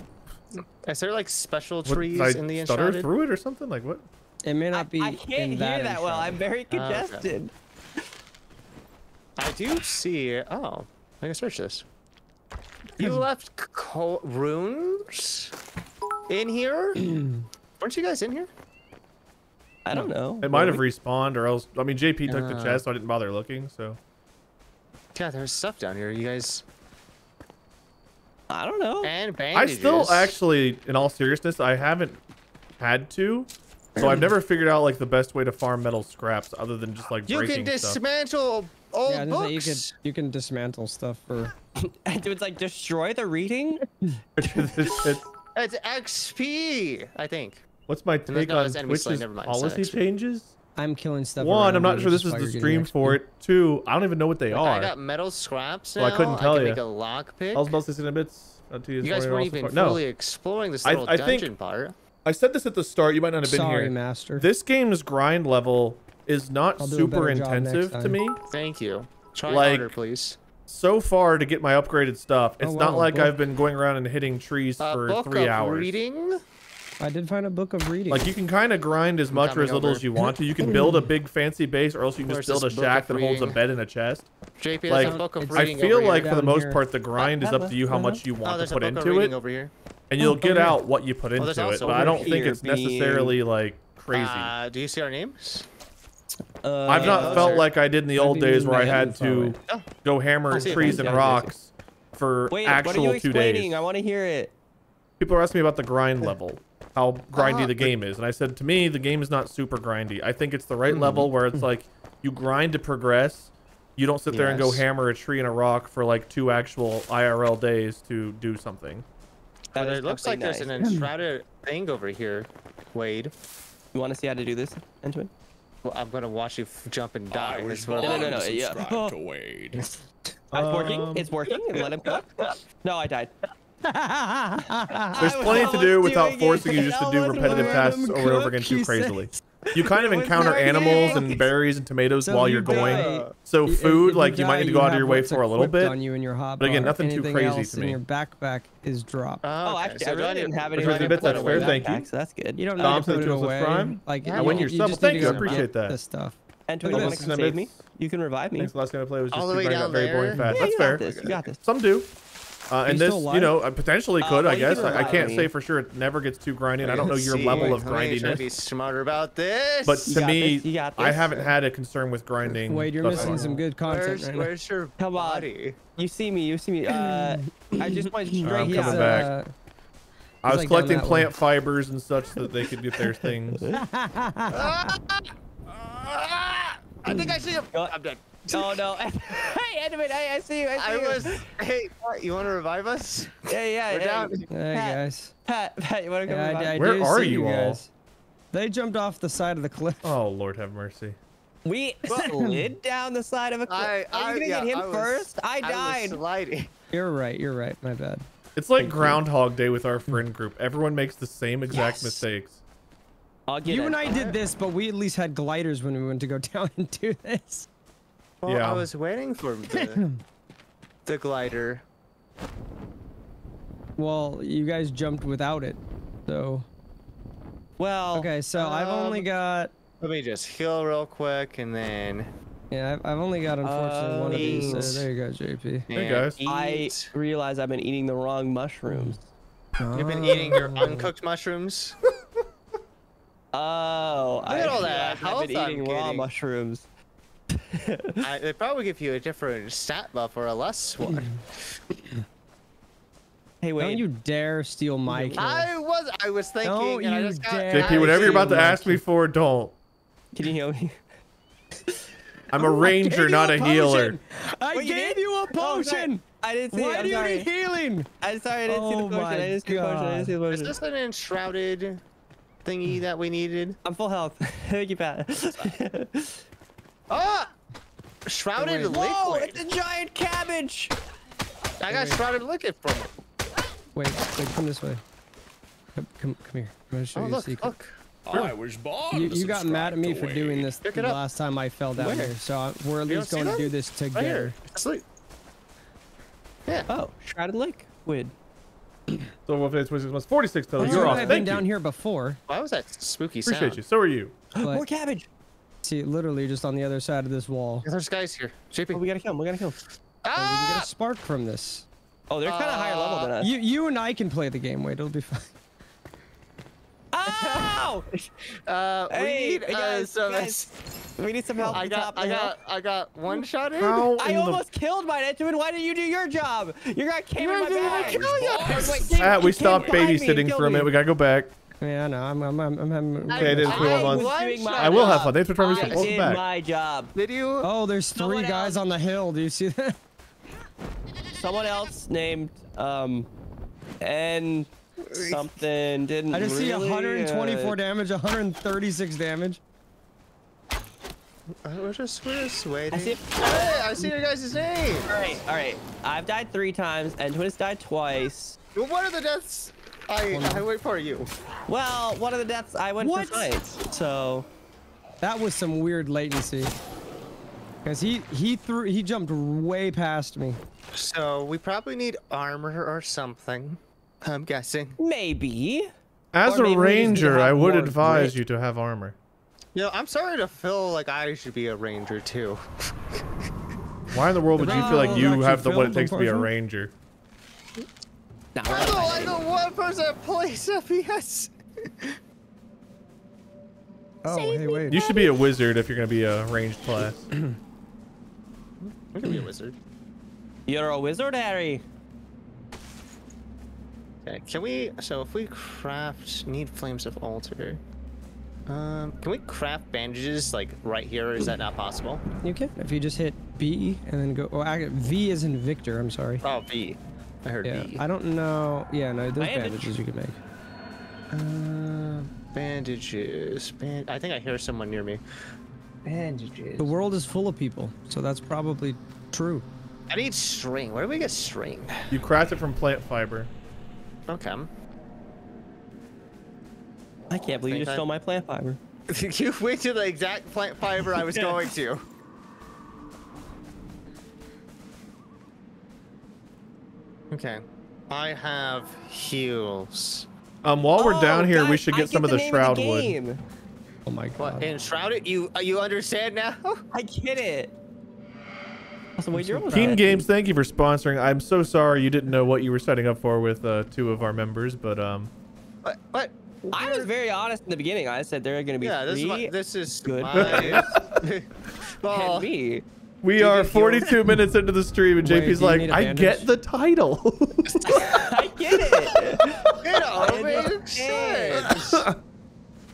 Is there like special trees in the Enshrouded? Stutter through it or something? Like what? It may not be. I can't hear that well. I'm very congested. Okay. I do see. Oh, I can search this. You left runes in here. Weren't you guys in here? I don't know. It might have respawned, or else. I mean, JP took the chest, so I didn't bother looking. So. Yeah, there's stuff down here. You guys. I don't know. And bandages. I still actually, in all seriousness, I haven't had to. So I've never figured out like the best way to farm metal scraps other than just like breaking stuff. You can dismantle old books. You can dismantle stuff for... It's like destroy the reading? It's XP, I think. What's my take on Twitch's policy changes? I'm killing stuff. 1, I'm not sure this is the stream for it. 2, I don't even know what they are. I got metal scraps now. Well, I couldn't tell you. I can make a lockpick. I was mostly sitting in bits. You guys weren't even fully exploring this little dungeon part. I said this at the start. You might not have been here. Sorry, Master. This game's grind level is not super intensive to me. Thank you. Try harder, please. So far to get my upgraded stuff, it's not like I've been going around and hitting trees for 3 hours. Reading? I did find a book of reading. Like, you can kind of grind as much or as little as you want to. You can build a big fancy base, or else you can just build a shack that holds a bed and a chest. JP, like, a book of reading. I feel like for the most part, the grind is up to you how much you want to put into it, and you'll get out what you put into it. But I don't think it's necessarily like crazy. Do you see our names? I've not felt like I did in the old days where I had to go hammer trees and rocks for actual 2 days. I want to hear it. People are asking me about the grind level, how grindy the game is, and I said to me the game is not super grindy. I think it's the right level where it's like you grind to progress. You don't sit there and go hammer a tree and a rock for like 2 actual IRL days to do something. But it looks like there's an enshrouded thing over here, Wade. You want to see how to do this, Enshrouded? Well, I'm gonna watch you jump and die. No. Yeah. To Wade. It's working. It's working. Let him cook. No, I died. There's plenty to do without forcing you just to do repetitive tasks over and over again too crazily. You kind of encounter animals and berries and tomatoes while you're going. So food, like, you might need to go out of your way for a little bit. But again, nothing too crazy to me. Your backpack is dropped. Oh, actually, I really didn't have any. That's fair. Thank you. That's good. You don't need to put it away. Like, I win your sub. Thank you. I appreciate that. And to save me, you can revive me. Last time I played was just very boring fast. That's fair. You got this. Some do. And this, you know, I potentially could, I guess. I can't say for sure. It never gets too grindy. And I don't know your level of grindiness. Be smarter about this. But to me, I haven't had a concern with grinding. Wade, you're missing some good content. Where's your body? You see me. You see me. I just went straight. I'm coming back. I was like collecting plant fibers and such that they could get their things. I think I see him. I'm dead. Oh no! Hey, Edmund, I see you. Hey, you want to revive us? Yeah. We're down. Hey guys. Pat, you want to come revive? Where are you all? They jumped off the side of the cliff. Oh Lord, have mercy. We slid down the side of a cliff. Are you gonna get him first? I died. I was sliding. You're right. My bad. It's like Groundhog Day with our friend group. Everyone makes the same exact mistakes. You and I did this, but we at least had gliders when we went to go down and do this. Well, I was waiting for the glider. Well, you guys jumped without it, so. Well. Okay, so I've only got. Let me just heal real quick, and then. Yeah, I've only got unfortunately one of these. So there you go, JP. Hey guys. I realize I've been eating the wrong mushrooms. You've been eating your uncooked mushrooms. Oh, look at all that. I've been eating raw mushrooms. They probably give you a different stat buff or a less one. Hey, wait! Don't you dare steal my kill. I was thinking. Don't and you I just dare! Got, JP, whatever you're about to ask me for, don't. Can you heal me? I'm a ranger, not a healer. I gave you a potion. I didn't see it. Why do you need healing? I'm sorry, I didn't see the potion. I didn't see the potion. I didn't see the potion. Is this an enshrouded thingy that we needed? I'm full health. Thank you, Pat. Ah! Shrouded liquid. Whoa, it's a giant cabbage. I got shrouded liquid from it. Wait, come this way. Come here. I'm gonna show you a secret. Look. Oh, I was born. You got mad at me for doing this the last time I fell down here, so we're at least going to do this together. Right yeah. Oh, shrouded liquid. So 46 total. You're off. I've been down here before. Why was that spooky sound? Appreciate you. So are you. More cabbage. See, literally just on the other side of this wall. Yeah, there's guys here. JP, we gotta kill him. Ah! We can get a spark from this. Oh, they're kind of higher level than us. You and I can play the game. Wait, it'll be fine. Oh! Hey, we need guys. We need some help. I got one shot in. I almost killed mine, Edwin. Why didn't you do your job? You got camera in my back. We stopped babysitting for a minute. We gotta go back. Yeah, no, I'm okay, it is 2 months. I will have fun. Thanks for trying to hold back. My job. Did you? Oh, there's 3 guys on the hill. Do you see that? Someone else named N something didn't. I just see 124 damage, 136 damage. We're just waiting. Hey, I see your guys' name. All right. I've died 3 times, and Twin has died twice. What are the deaths? I went for you. Well, one of the deaths I went for science, so. That was some weird latency. Because he jumped way past me. So we probably need armor or something, I'm guessing. Maybe. As a ranger, I would advise you to have armor. You know, I'm sorry to feel like I should be a ranger too. Why in the world would you feel like you have the what it takes to be a ranger? No, I don't want person that plays FPS. Oh, hey, wait. You should be a wizard if you're going to be a ranged class. I'm going to be a wizard. You're a wizard, Harry. Okay, can we... So if we craft... Need flames of altar. Can we craft bandages like right here? Or is that not possible? You can. If you just hit B and then go... Oh, V as in Victor, I'm sorry. Oh, V. I heard B. I don't know. Yeah, no, there's bandages you can make. Bandages. I think I hear someone near me. Bandages. The world is full of people, so that's probably true. I need string. Where do we get string? You craft it from plant fiber. Okay. I can't believe you stole my plant fiber. You went to the exact plant fiber I was going to. Okay. I have heals. While we're down here, we should get some of the shroud wood. Oh my god. Enshrouded? You understand now? I get it. Keen Games, thank you for sponsoring. I'm so sorry you didn't know what you were setting up for with two of our members, but What? I was very honest in the beginning. I said there are going to be this is good. Well, we are 42 minutes into the stream, and JP's like, I get the title. I get it. It all makes sense.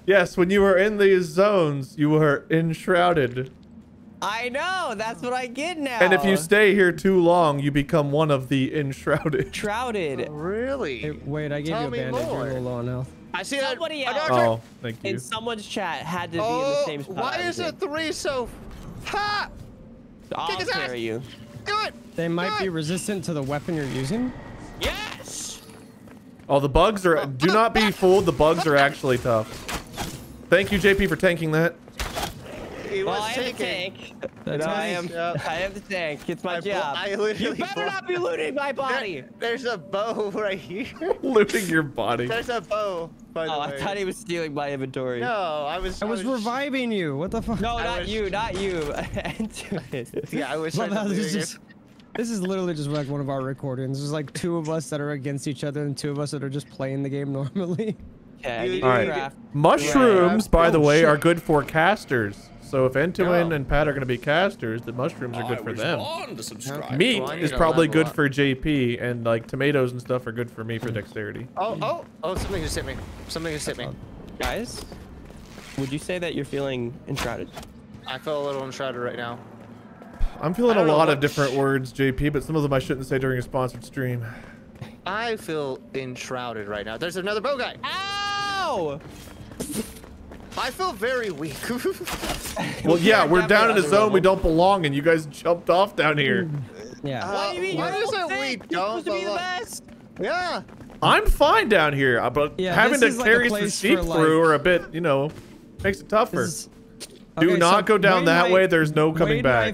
Yes, when you were in these zones, you were enshrouded. I know, that's what I get now. And if you stay here too long, you become one of the enshrouded. Shrouded. Oh, really? Hey, wait, I gave you a bandage. You're low on health. I see somebody else. Oh, thank you. In someone's chat had to be in the same spot. Why is it three so? Ha! I'll carry you. Do it. They might be resistant to the weapon you're using. Yes. Oh, the bugs are. Do not be fooled. The bugs are actually tough. Thank you, JP, for tanking that. Well, I am the tank. I am the tank. It's my job. You better not be looting my body. There's a bow right here. Looting your body. There's a bow. By the way. I thought he was stealing my inventory. No, I was reviving you. What the fuck? No, not you. Yeah, I wish. This is literally just like one of our recordings. There's like two of us that are against each other and two of us that are just playing the game normally. Okay. All right. Mushrooms, by the way, are good for casters. So if Entuin and Pat are going to be casters, the mushrooms are good for them. Meat is probably good for JP, and like tomatoes and stuff are good for me for dexterity. Oh, something just hit me. Something just hit me. Guys, would you say that you're feeling enshrouded? I feel a little enshrouded right now. I'm feeling a lot of different words, JP, but some of them I shouldn't say during a sponsored stream. I feel enshrouded right now. There's another bow guy. Ow! I feel very weak. Well, yeah, we're down in a zone we don't belong in. You guys jumped off down here. Yeah. What do you mean? Why is it we don't belong? Yeah. I'm fine down here, but having to carry some sheep through are a bit, you know, makes it tougher. Do not go down that way. There's no coming back.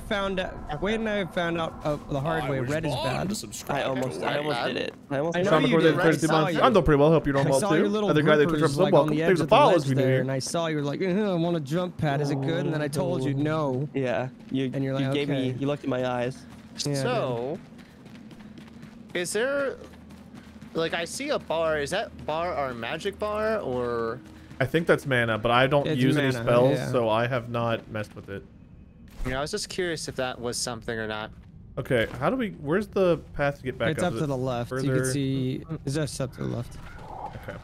Wade and I found out the hard way. Red is bad. I almost did it. I'm doing pretty well. Hope you're doing well too. Other guy that took from welcome. There's a follow us there, and I saw you were like, I want to jump, Pat. Is it good? And then I told you no. Yeah. And you're like, okay. You looked in my eyes. So, is there like I see a bar? Is that bar our magic bar or? I think that's mana, but I don't use any spells, so I have not messed with it. Yeah, I was just curious if that was something or not. Okay, how do we... Where's the path to get back up? It's up to the left. You can see... It's just up to the left. Okay.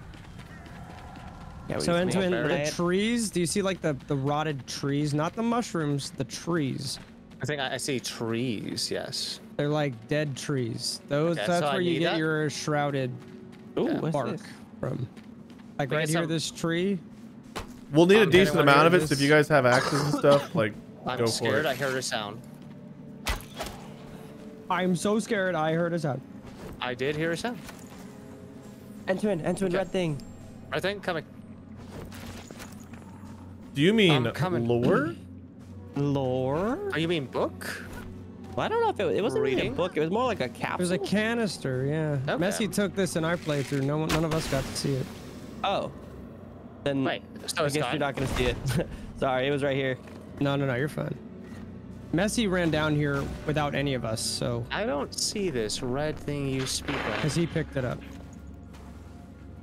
Yeah, so into the trees, do you see like the rotted trees? Not the mushrooms, the trees. I think I see trees, yes. They're like dead trees. Those. Okay, that's where you get your shrouded bark from. Like right here, this tree. We'll need a decent amount of it, so if you guys have axes and stuff, like, go for it. I heard a sound. I'm so scared. I heard a sound. I did hear a sound. End to end, okay. Red thing. Red thing coming. Do you mean lore? Lore? Oh, you mean book? Well, I don't know if it wasn't really a book. It was more like a capsule. It was a canister, yeah. Okay. Messi took this in our playthrough. None of us got to see it. Oh. Then wait, so I guess you're not going to see it. Sorry, it was right here. No, you're fine. Messi ran down here without any of us, so... I don't see this red thing you speak of. Because he picked it up.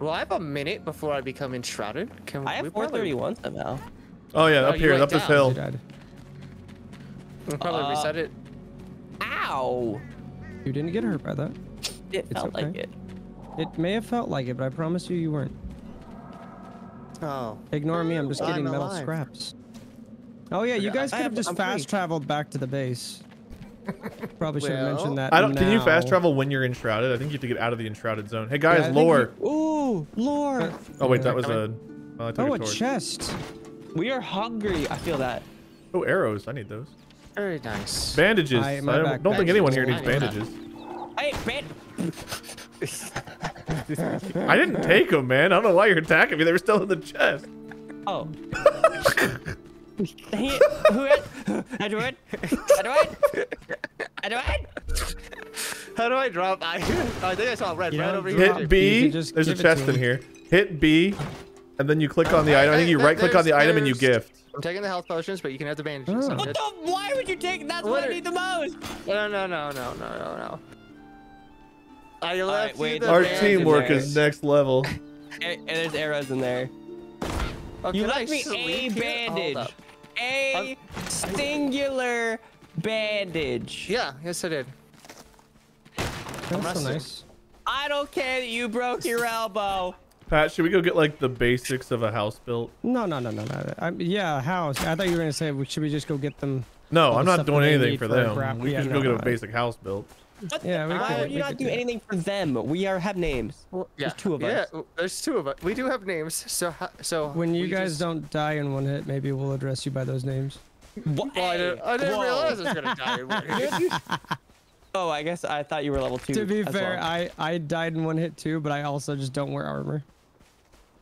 Well, I have a minute before I become enshrouded. Can I have 431 somehow. Oh, yeah, up here, up this hill. We'll probably reset it. Ow! You didn't get hurt by that. It felt like it. It may have felt like it, but I promise you, you weren't. Oh. Ignore me, I'm just getting metal scraps. Oh yeah, you guys could have just fast traveled back to the base. Probably should have mentioned that. Can you fast travel when you're enshrouded? I think you have to get out of the enshrouded zone. Hey guys, lore. Ooh, lore. Oh wait, that was a. Oh, a chest. We are hungry. I feel that. Oh, arrows. I need those. Very nice. Bandages. I don't think anyone here needs bandages. I didn't take them, man. I don't know why you're attacking me. They were still in the chest. Oh. Dang it. How do I drop iron? Oh, I think I saw red right over here. Hit B. There's a chest in here. Hit B, and then you click on the item. I think you right-click on the item and you gift. I'm taking the health potions, but you can have the bandages. Oh. What the? Why would you take? That's what I need the most. No. I left you the bandages. Our teamwork is next level. And there's arrows in there. Oh, you left me a bandage. A singular bandage. Yeah, yes I did. That's so nice. I don't care that you broke your elbow. Pat, should we go get like the basics of a house built? No. Yeah, house. I thought you were gonna say, should we just go get them? No, I'm not doing anything for them. We can just go get a basic house built. Yeah, we not do anything for them. We have names. Well, yeah. There's two of us. Yeah, there's two of us. We do have names. So when you guys don't die in one hit, maybe we'll address you by those names. Well, I didn't realize I was gonna die in one hit. Oh, I guess I thought you were level 2. To be fair, well. I died in one hit too, but I also just don't wear armor.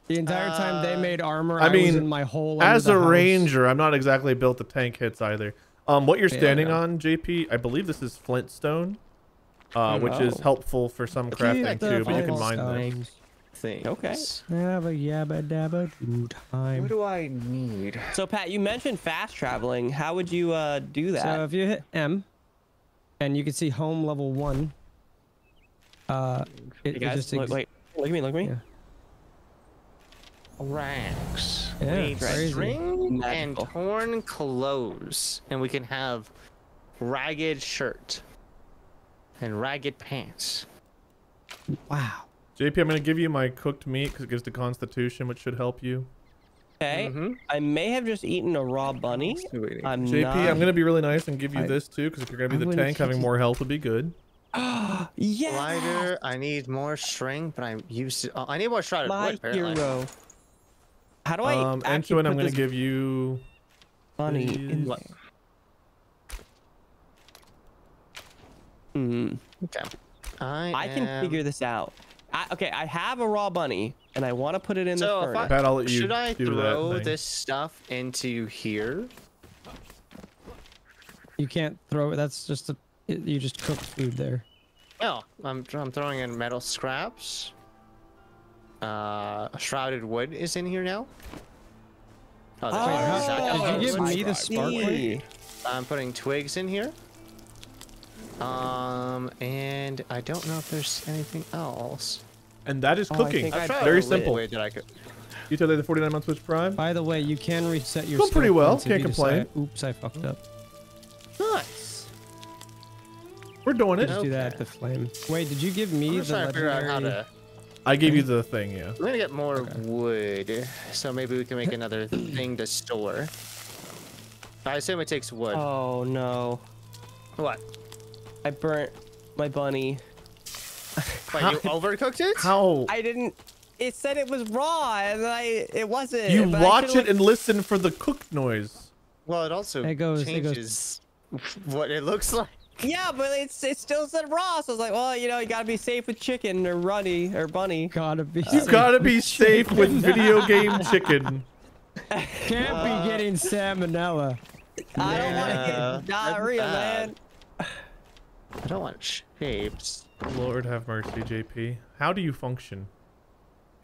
The entire time they made armor, I mean, was in my whole as a ranger, I'm not exactly built to tank hits either. What you're standing on, JP, I believe this is flintstone. Which is helpful for some crafting too, but you can mine things. Okay. Yabba dabba do time. What do I need? So Pat, you mentioned fast traveling. How would you do that? So if you hit M, and you can see home level 1. Look at me. Yeah. Ranks. Yeah, string and torn clothes, and we can have ragged shirt. And ragged pants. Wow. JP, I'm gonna give you my cooked meat because it gives the constitution, which should help you. Okay. Mm-hmm. I may have just eaten a raw bunny. I'm gonna be really nice and give you this too, because if you're gonna be the tank, having more health would be good. Ah, yeah. Lighter. I need more string, but I'm used to. I need more shrouded wood. My hero. How do I? Antoine, I'm gonna give you. Bunny. Okay. I can figure this out. Okay, I have a raw bunny, and I want to put it in the furnace. Pat, I'll let you do that thing. This stuff into here? You can't throw it. That's just you just cook food there. No, I'm throwing in metal scraps. Shrouded wood is in here now. Did you give me the sparkly? I'm putting twigs in here. And I don't know if there's anything else. And that is cooking. Very simple. You tell the 49 months Twitch Prime. By the way, you can reset your. Going pretty well. Can't complain. Oops, I fucked up. Nice. We're doing it. Let's do that. The flame. Wait, did you give me the legendary? I gave you the thing. Yeah. We're gonna get more wood, so maybe we can make another thing to store. I assume it takes wood. Oh no. What? I burnt my bunny. Wait, you overcooked it? How? I didn't. It said it was raw, and it wasn't. You watch it and listen for the cook noise. Well, it also changes what it looks like. Yeah, but it still said raw, so I was like, well, you know, you gotta be safe with chicken or runny or bunny. You gotta be safe with video game chicken. Can't be getting salmonella. I don't want to get diarrhea, man. I don't want shapes. Lord have mercy, JP. How do you function?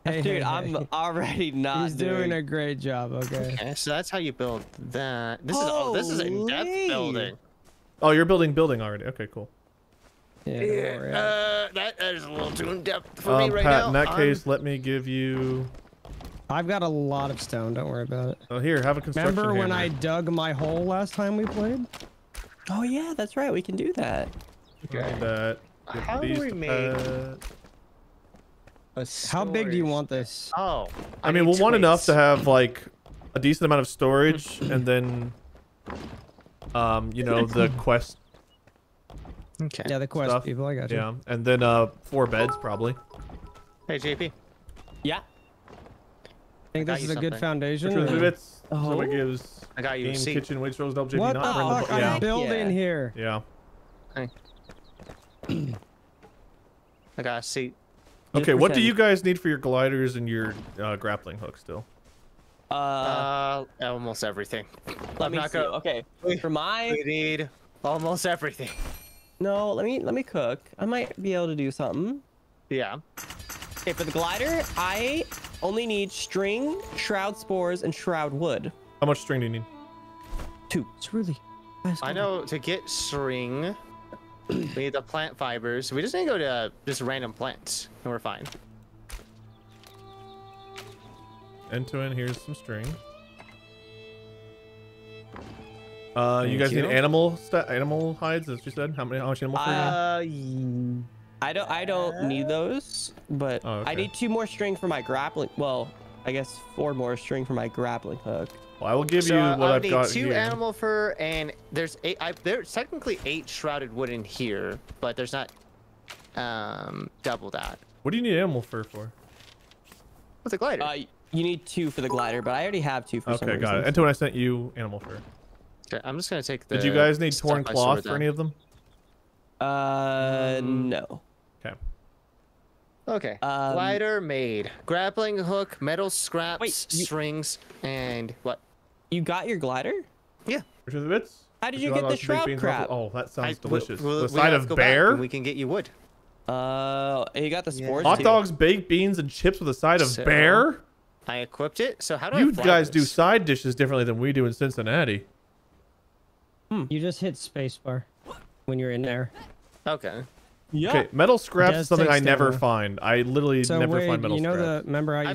Hey, dude, I'm already not. He's doing a great job. Okay. Okay, so that's how you build that. This is this is in-depth building. Oh, you're building already. Okay, cool. Yeah. That is a little too in-depth for me right now. In that case, let me give you. I've got a lot of stone. Don't worry about it. Oh, here, have a construction. Remember when I dug my hole last time we played? Oh yeah, that's right. We can do that. Okay. How do we make? How big do you want this? Oh, I mean, we'll want enough to have like a decent amount of storage, and then, you know, the quest. Okay. Yeah, the quest stuff. People. I got you. Yeah, and then 4 beds probably. Hey, JP. Yeah. I think this is a good foundation. So it gives game, kitchen, Wade's rolls, double JP. What the fuck? I'm building here. Yeah. Hey. I got a seat. Okay, what do you guys need for your gliders and your grappling hook still? Almost everything. Let me see. Okay, for my... We need almost everything. No, let me cook. I might be able to do something. Yeah. Okay, for the glider, I only need string, shroud spores, and shroud wood. How much string do you need? 2. It's really... I know to get string... We need the plant fibers. We just need to go to just random plants, and we're fine. End to end, here's some string. You guys need animal hides, as you said. How much animal string? I don't need those, but I need 2 more string for my grappling. Well, I guess 4 more string for my grappling hook. Well, I will give you what I've got here. 2 animal fur, and there's 8. There's technically 8 shrouded wood in here, but there's not double that. What do you need animal fur for? What's a glider? You need 2 for the glider, but I already have 2 for some reason. Okay, got it. And when I sent you animal fur. Okay, I'm just gonna take the. Did you guys need torn cloth for any of them? No. Okay. Okay. Glider made. Grappling hook, metal scraps, strings, and what? You got your glider? Yeah. Which are the bits? How did you get the shroud crap? Oh, that sounds delicious. The side of bear? We can get you wood. You got the spores. Hot dogs, baked beans, and chips with a side of bear? I equipped it. So how do you guys do side dishes differently than we do in Cincinnati? You just hit spacebar when you're in there. Okay. Yeah. Okay, metal scraps is something I never find. I literally never find metal scraps. Remember how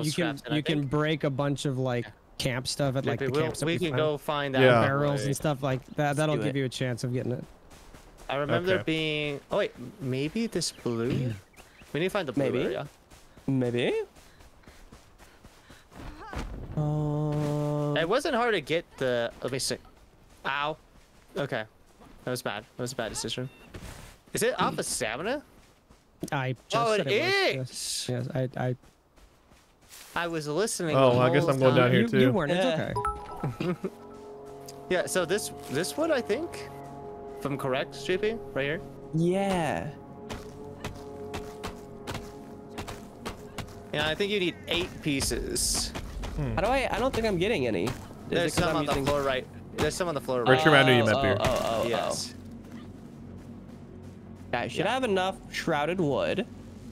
you said you can break a bunch of like camp stuff at like the camps. We can go find that barrels and stuff like that. That'll give you a chance of getting it. I remember there being. Oh wait, maybe this blue. We need to find the blue area. Maybe. It wasn't hard to get the. Let me see. Ow. Okay, that was bad. That was a bad decision. Is it off of stamina? I just said it is. Yes, I was listening. Oh, I guess I'm going down here too. You weren't. Yeah. It's okay. Yeah. So this one, I think, if I'm correct, JP, right here. Yeah. Yeah, I think you need 8 pieces. How do I? I don't think I'm getting any. There's some on the floor right. There's some on the floor right. Yes. I should have enough shrouded wood.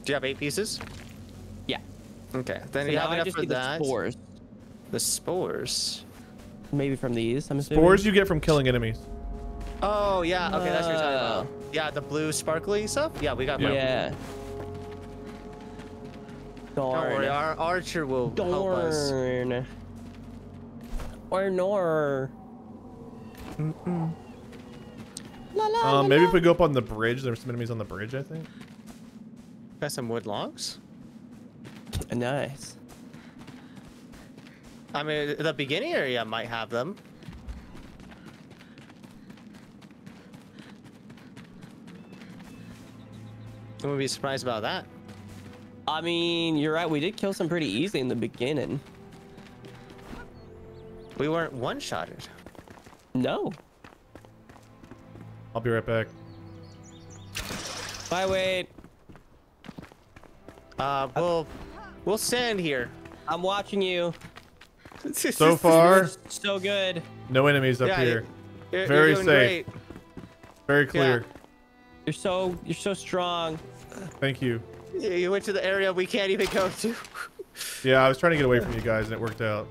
Do you have 8 pieces? Yeah. Okay. Then you have enough for that. The spores. The spores. Maybe from these. I'm assuming. Spores you get from killing enemies. Oh yeah. Okay, that's what you're talking about. Yeah, the blue sparkly stuff. Yeah, we got. Yeah. Don't worry, our archer will help us. Or nor. Mm-mm. La, la, la, maybe if we go up on the bridge, there's some enemies on the bridge, I think. Got some wood logs. Nice. I mean, the beginning area might have them. I wouldn't be surprised about that. I mean, you're right. We did kill some pretty easy in the beginning. We weren't one-shotted. No. I'll be right back. Bye, Wade. We'll stand here. I'm watching you. So far, so good. No enemies up here. You're, very you're safe. Great. Very clear. Yeah. You're so strong. Thank you. You went to the area we can't even go to. Yeah, I was trying to get away from you guys, and it worked out.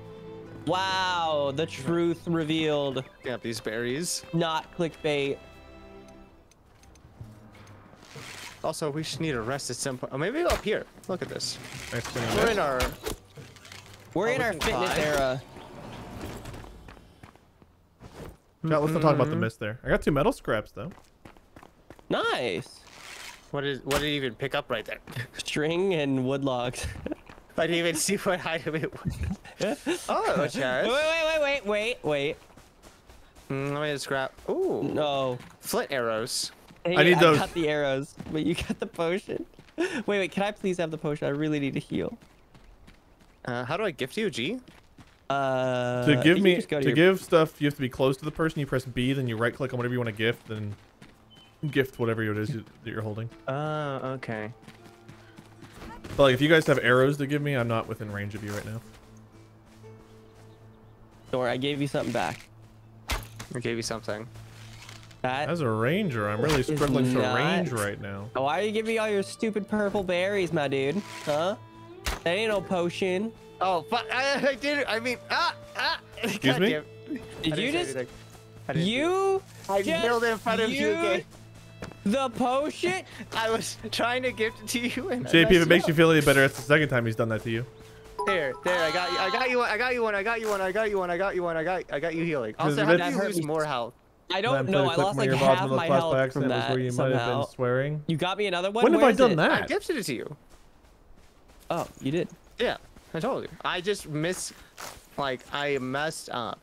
Wow, the truth revealed. Yeah, these berries. Not clickbait. Also, we should need a rest at some point. Oh, maybe up here. Look at this. We're in our. We're in our fitness era. No, let's not talk about the mist there. I got 2 metal scraps though. Nice. What did you even pick up right there? String and wood logs. I didn't even see what item it was. Oh, a chest. Wait. Let me just scrap. Ooh. No. Flint arrows. Hey, I need those. I got the arrows, but you got the potion. Wait. Can I please have the potion? I really need to heal. How do I gift you, G? To give stuff, you have to be close to the person. You press B, then you right-click on whatever you want to gift, then gift whatever it is that you're holding. Oh, okay. But like, if you guys have arrows to give me, I'm not within range of you right now. Don't worry, I gave you something back. I gave you something. As a ranger, I'm really struggling for range right now. Why are you giving me all your stupid purple berries, my dude? Huh? That ain't no potion. Oh, fuck. I did it. I mean, Excuse me? Did you just... I killed in front of you again. The potion? I was trying to gift it to you. And JP, if it makes you feel any better, that's the second time he's done that to you. There, I got you healing. Also, how did you lose more health? I don't know. I lost like half my health from that where you might have been swearing. You got me another one? When have I done that? I gifted it to you. Oh, you did? Yeah, I told you. I just messed up.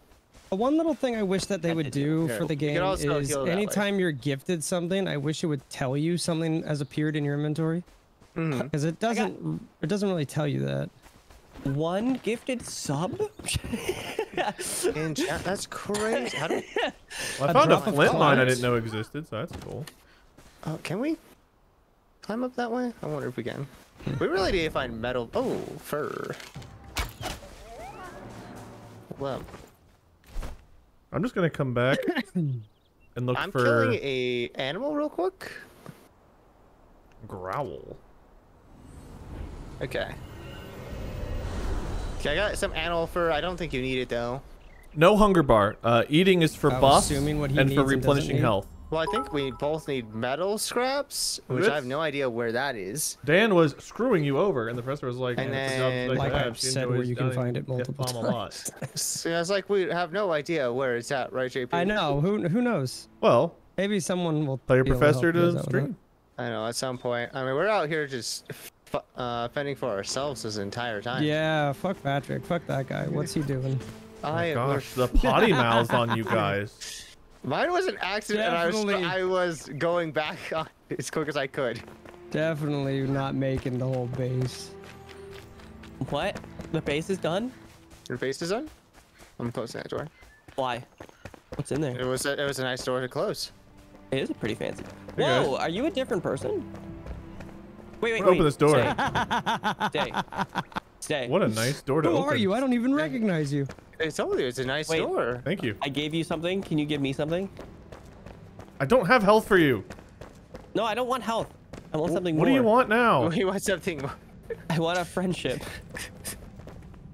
One little thing I wish that they would do for the game is anytime you're gifted something, I wish it would tell you something has appeared in your inventory. Because it doesn't really tell you that. One gifted sub? That's crazy. How do we... Well, I found a flint mine I didn't know existed, so that's cool. Can we climb up that way? I wonder if we can. We really need to find metal. Oh, fur. Well, I'm just gonna come back and look for. I'm killing a animal real quick. Growl. Okay, I got some animal fur. I don't think you need it though. No hunger bar. Eating is for buffs and for replenishing health. Well, I think we both need metal scraps, which I have no idea where that is. Dan was screwing you over, and the professor was like, I've said where you can find it multiple times. So I was like, we have no idea where it's at, right, JP? I know. Who knows? Well, maybe someone will tell your professor to stream. I know. At some point, I mean, we're out here just fending for ourselves this entire time. Yeah. Fuck Patrick. Fuck that guy. What's he doing? Oh gosh, the potty mouths on you guys. Mine was an accident, and I was going back on as quick as I could. Definitely not making the whole base. What? The base is done? Your base is done? I'm closing that door. Why? What's in there? It was a nice door to close. It is a pretty fancy. Whoa, are you a different person? Wait. Open this door. Stay. What a nice door to open. Who are you? I don't even recognize you. I told you, it's a nice door. Thank you. I gave you something. Can you give me something? I don't have health for you. No, I don't want health. I want something more. What do you want now? You want something more. I want a friendship.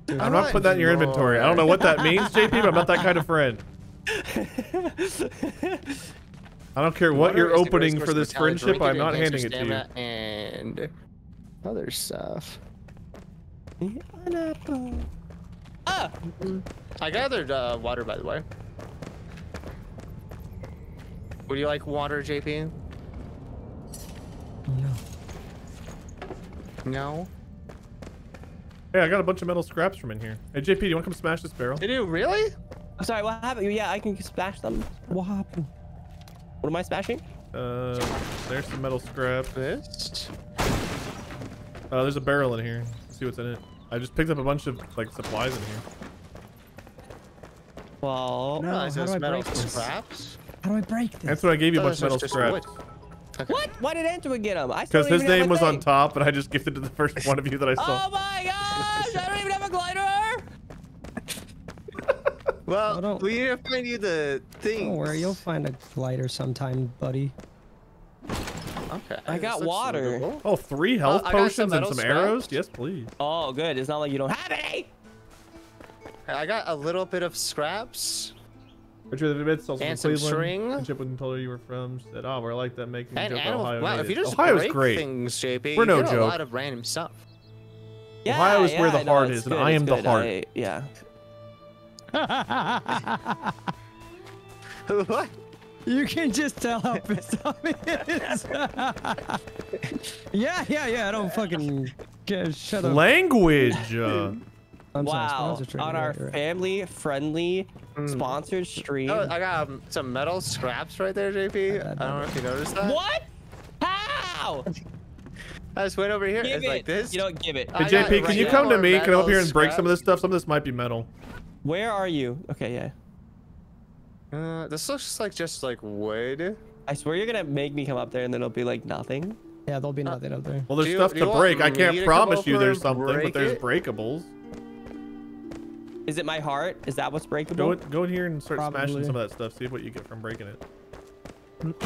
I'm not putting that in your inventory. I don't know what that means, JP, but I'm not that kind of friend. I don't care what you're opening for this friendship. I'm not handing it to you. And other stuff. I gathered water, by the way. Would you like water, JP? No. Hey, I got a bunch of metal scraps from in here. Hey, JP, do you want to come smash this barrel? Did you really? I'm sorry, what happened? Yeah, I can smash them. What happened? What am I smashing? There's some metal scraps. There's a barrel in here. See what's in it. I just picked up a bunch of like supplies in here. Well, no, how do I break this? Scraps? How do I break this? That's what I gave you a bunch of metal scraps. Okay. What? Why did Antoine get him? Because his name was on top, and I just gifted to the first one of you that I saw. Oh my gosh! I don't even have a glider. Well, we need to find you the thing. Don't worry, you'll find a glider sometime, buddy. Okay. I got water. Oh, 3 health potions and some arrows. Yes, please. Oh, good. It's not like you don't have any. I got a little bit of scraps. And some string. The ship with you were from said, "Oh, we're like that making a joke about Ohio." Wow, if you just break things, JP, we're no joke. A lot of random stuff. Yeah, Ohio is where the heart is, and I am the heart. Yeah. What? You can just tell how pissed off it is. I don't fucking shut up. Language. I'm sorry, on our family-friendly sponsored stream. Oh, I got some metal scraps right there, JP. I don't know if you noticed that. What? How? I just went over here. It's like this. You don't give it. Hey, JP, can you come to me? Can I come up here and break some of this stuff? Some of this might be metal. Where are you? Okay, yeah. This looks like just like wood. I swear you're gonna make me come up there and then it'll be like nothing. Yeah, there'll be nothing up there. Well, there's stuff to break. I can't promise you there's something, but there's breakables. Is it my heart? Is that what's breakable? Go in here and start smashing some of that stuff. See what you get from breaking it.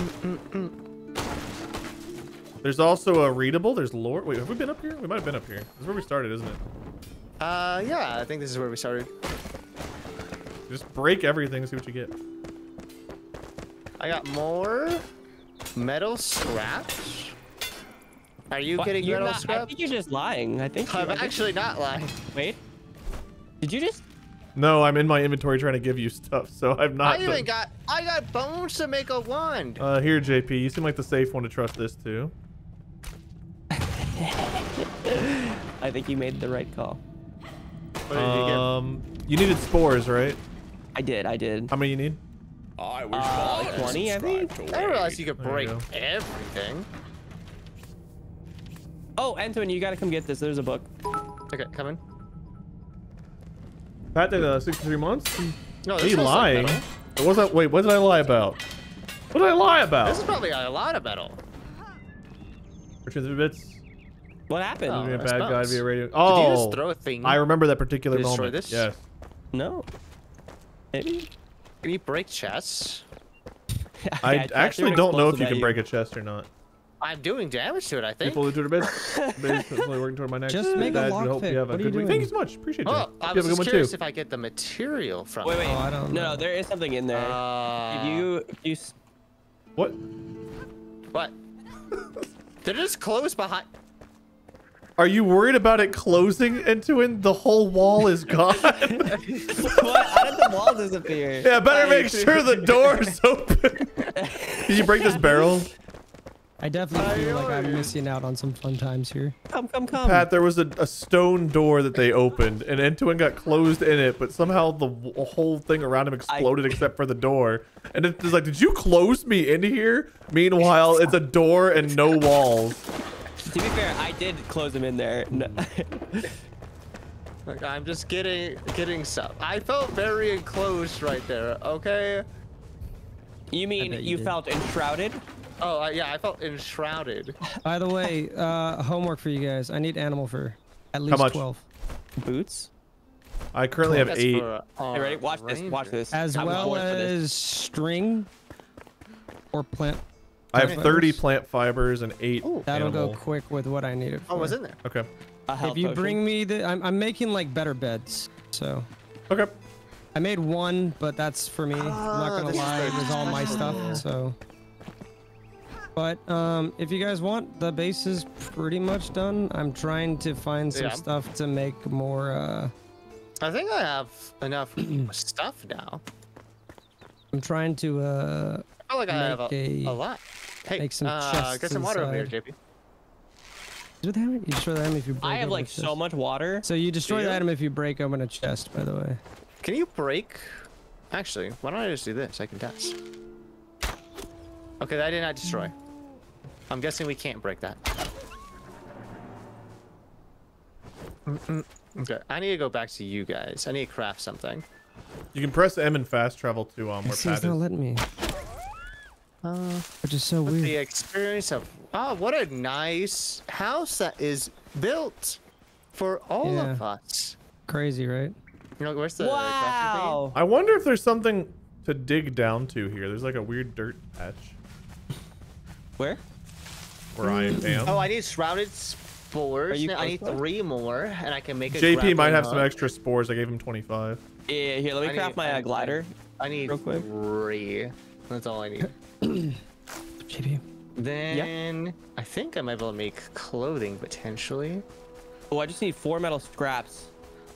There's also a readable. There's lore. Wait, have we been up here? We might have been up here. This is where we started, isn't it? Yeah, I think this is where we started. Just break everything and see what you get. I got more metal scraps. Are you getting metal scraps? I think you're just lying. I think I'm actually not lying. Wait. Did you just? No, I'm in my inventory trying to give you stuff, so I've not. I got bones to make a wand. Here, JP, you seem like the safe one to trust this to. I think you made the right call. What did you get? You needed spores, right? I did. How many you need? I wish 20, I think. I didn't realize you could break everything. Oh, Antoine, you gotta come get this. There's a book. Okay, coming. Pat did 63 months? No, this was lying. Like metal. It wasn't, wait, what did I lie about? What did I lie about? This is probably a lot of metal. What happened? Oh, be a bad guy, be a radio. Oh, did you just throw a thing? I remember that particular moment. This? Yes. No. Maybe. Can you break chests? I actually don't know if you can break a chest or not. I'm doing damage to it, I think. People who do their best. Working toward my next. Just make a lock pick. What are you doing? Thank you so much. Appreciate it. Oh, I was curious if I get the material from. Wait, wait. Oh, I don't know. No, there is something in there. If you. What? What? They're just closed behind. Are you worried about it closing into it? The whole wall is gone. What? How did the wall disappear? Yeah, better make sure the door's open. Did you break this barrel? I definitely feel like I'm missing out on some fun times here. Come. Pat, there was a stone door that they opened, and Antoine got closed in it, but somehow the whole thing around him exploded except for the door. And it's like, did you close me in here? Meanwhile, it's a door and no walls. To be fair, I did close him in there. No. Look, I'm just getting stuff. I felt very enclosed right there, okay? You mean you felt enshrouded? Oh, yeah, I felt enshrouded. By the way, homework for you guys. I need animal fur. At least 12. Boots? I currently have 8. Hey, ready? Watch this. Watch this. As well as string or plant. I have 30 plant fibers and 8 animal. That'll go quick with what I needed for. Oh, what's in there? Okay. If you bring me the... I'm making, like, better beds, so... Okay. I made 1, but that's for me. I'm not going to lie. It was all my stuff, so... But if you guys want, the base is pretty much done. I'm trying to find some stuff to make more. I think I have enough stuff now. I'm trying to I feel like I have a lot. Hey, make some chests get some water over here, JP. You destroy the item if you break. I have like so much water. So you destroy the item if you break open a chest. By the way, can you break? Actually, why don't I just do this? I can test. Okay, that I did not destroy. I'm guessing we can't break that. Okay, I need to go back to you guys. I need to craft something. You can press M and fast travel to where Pat is. He's not letting me. Which is so weird. The experience of, oh, what a nice house that is built for all of us. Crazy, right? You know, where's the wow. I wonder if there's something to dig down to here. There's like a weird dirt patch. Where? Where I am. Oh, I need shrouded spores. I need 3 more, and I can make a JP might have some extra spores. I gave him 25. Yeah, here, let me craft my glider. I need 3. That's all I need. JP. Then I think I might be able to make clothing potentially. Oh, I just need 4 metal scraps.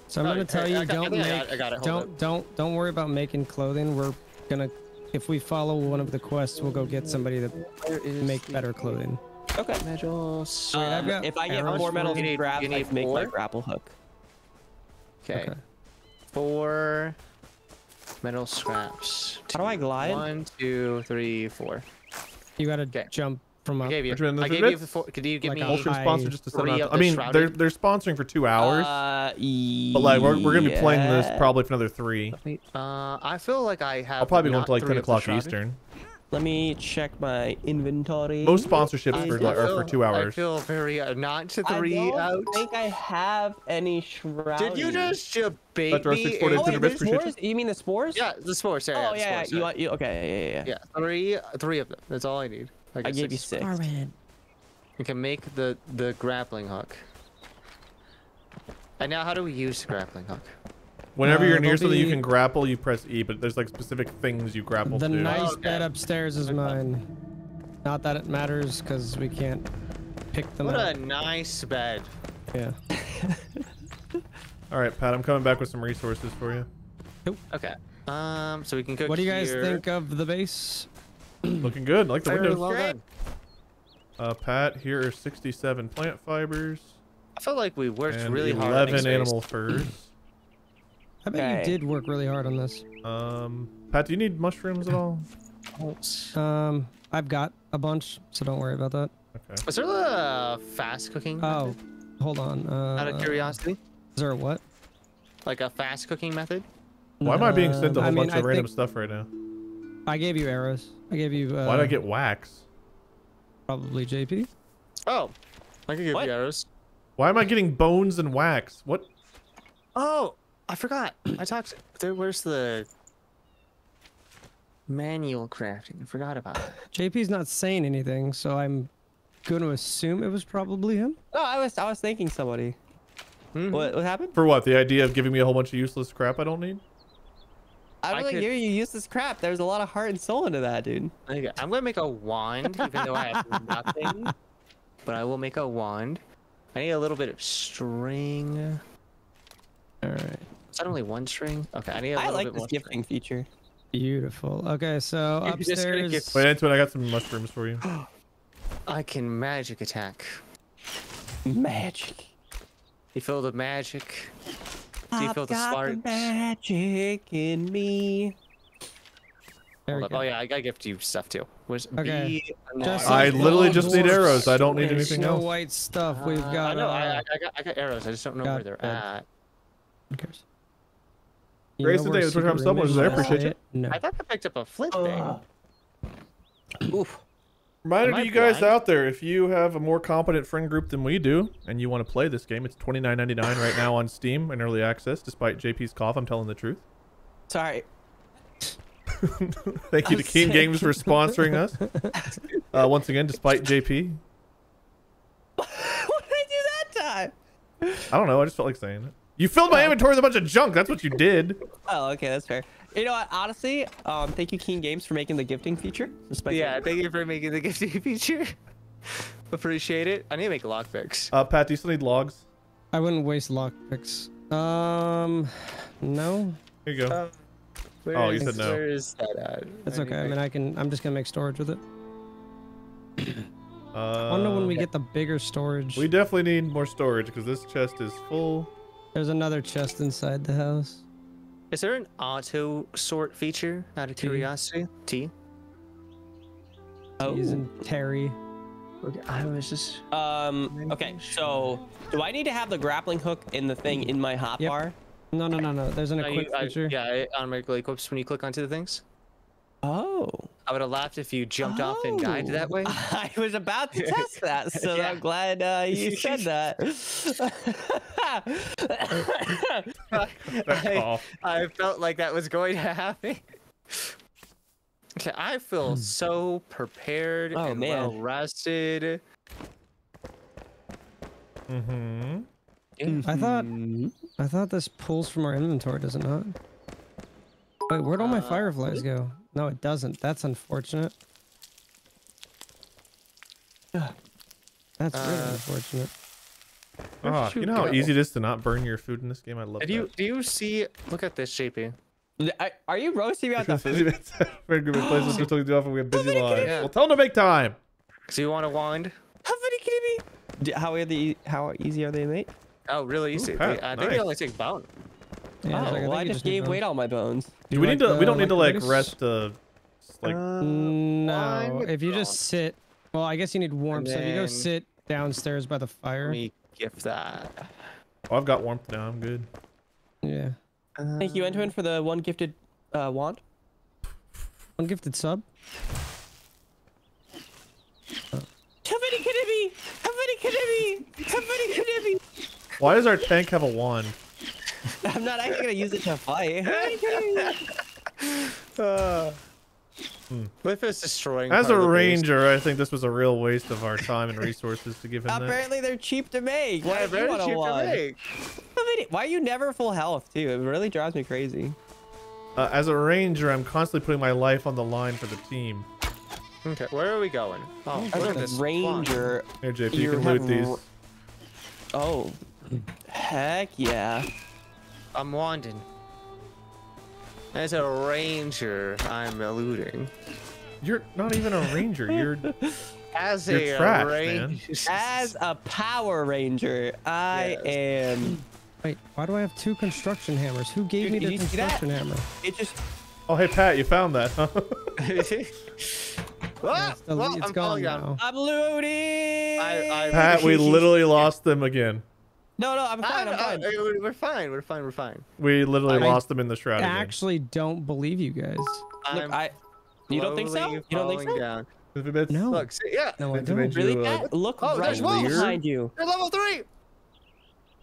So I'm gonna tell you, don't worry about making clothing. We're gonna, if we follow one of the quests, we'll go get somebody that make better clothing. Okay. If I get 4 metal scraps, I can make my grapple hook. Okay. 4 metal scraps. How do I glide? 1, 2, 3, 4. You gotta jump from up. I gave you. Could you give me sponsor just to I mean, they're sponsoring for 2 hours. But like, we're gonna be playing this probably for another 3. I feel like I have. I'll probably be going to like 10 o'clock Eastern. Let me check my inventory. Most sponsorships are for 2 hours. I feel very not to 3 out. I don't think I have any shroud. Did you just bait me? Oh, wait, the spores? You mean the spores? Yeah, the spores. Oh, yeah. Okay, yeah. 3 of them. That's all I need. I gave you 6. You can make the grappling hook. And now how do we use the grappling hook? Whenever you're near something you can grapple, you press E, but there's like specific things you grapple to. The nice bed upstairs is mine. Not that it matters, because we can't pick them up. What a nice bed. Yeah. All right, Pat, I'm coming back with some resources for you. Okay. So we can cook. What do you guys think of the base? Looking good. I like the windows. Well done. Pat, here are 67 plant fibers. I felt like we worked really hard. 11 animal furs. I bet you did work really hard on this. Pat, do you need mushrooms at all? I've got a bunch, so don't worry about that. Okay. Is there a fast cooking method? Oh, hold on. Out of curiosity? Is there a what? Like a fast cooking method? Why am I being sent a whole bunch of random stuff right now? I gave you arrows. I gave you... why did I get wax? Probably JP. Oh, I could give you arrows. Why am I getting bones and wax? What? Oh! I forgot. I talked. Where's the manual crafting? I forgot about it. JP's not saying anything, so I'm going to assume it was probably him. No, I was thinking somebody. Mm-hmm. What happened? For what? The idea of giving me a whole bunch of useless crap I don't need? I really hear you useless crap. There's a lot of heart and soul into that, dude. Okay, I'm gonna make a wand, even though I have nothing. But I will make a wand. I need a little bit of string. All right. Is that only 1 string? Okay, I need a little bit more. I like this gifting feature. Beautiful. Okay, so upstairs. Wait, Antoine, I got some mushrooms for you. I can magic attack. Magic. You feel the magic. Do you feel the sparks? I've got the magic in me. Oh yeah, I gotta gift you stuff too. Okay. I literally just need arrows. I don't need anything else. No white stuff. We've got. I know. I got arrows. I just don't know where they're at. Who cares? Grace today was from someone. I appreciate it. No. I thought I picked up a flint thing. Oof. Reminder to you guys out there: if you have a more competent friend group than we do, and you want to play this game, it's $29.99 right now on Steam in early access. Despite JP's cough, I'm telling the truth. Sorry. Thank you to Keen Games for sponsoring us. Once again, despite JP. What did I do that time? I don't know. I just felt like saying it. You filled my inventory with a bunch of junk. That's what you did. Oh, okay. That's fair. You know what? Honestly, thank you, Keen Games, for making the gifting feature. Yeah, thank you for making the gifting feature. Appreciate it. I need to make lockpicks. Pat, do you still need logs? I wouldn't waste lockpicks. No. Here you go. Oh, you said no. Where is that at? That's okay. I mean, I'm just going to make storage with it. I wonder when we get the bigger storage. We definitely need more storage because this chest is full. There's another chest inside the house. Is there an auto sort feature out of curiosity? T. Oh, and Terry. Okay, I was just. Okay, so do I need to have the grappling hook in the thing in my hotbar? Yep. No. There's an equip feature. Yeah, it automatically equips when you click onto the things. Oh. I would have laughed if you jumped off and died that way. I was about to test that, so yeah. I'm glad you said that. I felt like that was going to happen. I feel so prepared and well-rested. Mm-hmm. I thought this pulls from our inventory, does it not? Wait, where'd all my fireflies go? No, it doesn't. That's unfortunate. That's really unfortunate. Oh, you know how easy it is to not burn your food in this game? I love it. Do you see? Look at this, JP. Are you roasting me out the food? We're going to replace this until we do off and we have busy lives. Well, tell them to make time. So you want a wand? How many can it be? How easy are they, mate? Oh, really easy. Ooh, Pat, I think they only take bone. Yeah, well, I just gave Wade all my bones. Do we like need to? We don't need to like rest. No. If you just sit, well, I guess you need warmth. So if you go sit downstairs by the fire. Let me give that. Oh, I've got warmth now. I'm good. Yeah. Thank you, Antoine, for the one gifted wand. One gifted sub. How many can it be? How many can it be? How many can it be? Why does our tank have a wand? I'm not actually gonna use it to fight. Cliff is destroying. As a ranger, I think this was a real waste of our time and resources to give him. Apparently, they're cheap to make. Why are they cheap to make? Why are you never full health too? It really drives me crazy. As a ranger, I'm constantly putting my life on the line for the team. Okay, where are we going? Oh, as a ranger, here, JP, you can loot these. Oh, heck yeah. I'm wanding. As a ranger, I'm eluding. You're not even a ranger. You're as you're a trash, man. As a power ranger, I am. Wait, why do I have two construction hammers? Who gave me the construction hammer? It just. Oh, hey Pat, you found that, huh? It's gone now. I'm looting. Pat, we literally lost them again. No, I'm fine. We're fine. We literally lost them in the shroud. I actually don't believe you guys. Look, you don't think so? You don't think so? Down. No. Look, see, yeah. No, I don't. Really, look right behind you. You're level 3.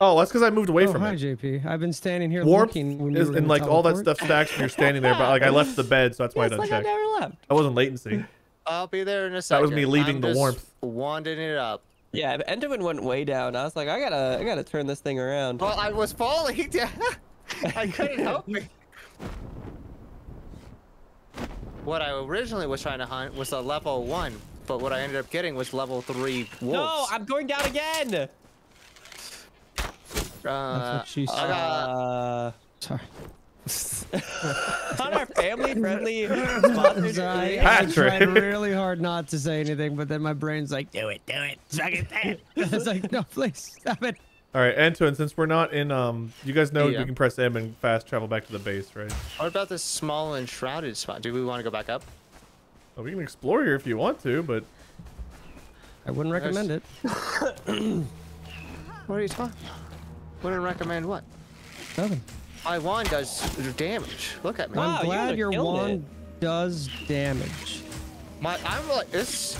Oh, that's because I moved away from it. JP. I've been standing here looking. And like all that stuff stacks and you're standing there, but like I left the bed, so that's why I didn't check. I wasn't latency. I'll be there in a second. That was me leaving the warmth. Wanding it up. Yeah, Enderman went way down. I was like, I gotta turn this thing around. Well, I was falling down. I couldn't help it. What I originally was trying to hunt was a level 1, but what I ended up getting was level 3 wolves. No, I'm going down again. That's what she said. Sorry. On our family-friendly sponsors, I'm trying really hard not to say anything, but then my brain's like, do it, suck it, do it. I was like, no, please, stop it. All right, Antoine, since we're not in, you guys know you can press M and fast travel back to the base, right? What about this small enshrouded spot? Do we want to go back up? Well, we can explore here if you want to, but I wouldn't recommend it. What are you talking about? Wouldn't recommend what? Nothing. My wand does damage. Look at me. Wow, I'm glad your wand does damage. I'm like this.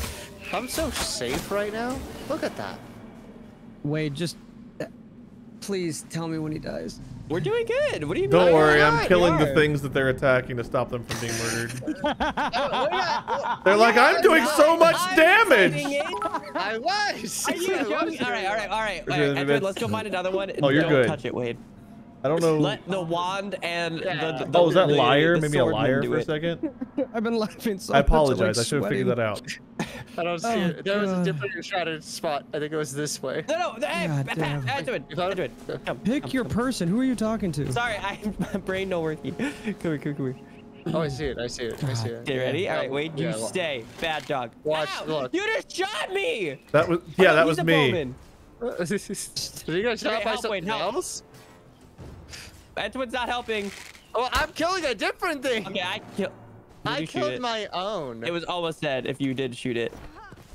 I'm so safe right now. Look at that. Wade, just please tell me when he dies. We're doing good. What do you mean? Don't worry, I'm killing the things that they're attacking to stop them from being murdered. They're like, I'm doing so much damage. I was. Are you joking? All right. Edward, let's go find another one. Oh, you're good. Don't touch it, Wade. I don't know. Let the wand and the oh, is that liar? Maybe a liar for a second. I've been laughing so much. I apologize. I should have figured that out. I don't see it. There was a different shrouded spot. I think it was this way. No. Hey, do it. Pick your person. Who are you talking to? Sorry, my brain not working. Come here. Oh, I see it. You ready? All right, Wade, you stay. Bad dog. Watch. Look. You just shot me. That was that was me. Did you guys shot by someone else? Edwin's not helping. Oh, I'm killing a different thing. Okay, I killed my own. It was almost dead if you did shoot it.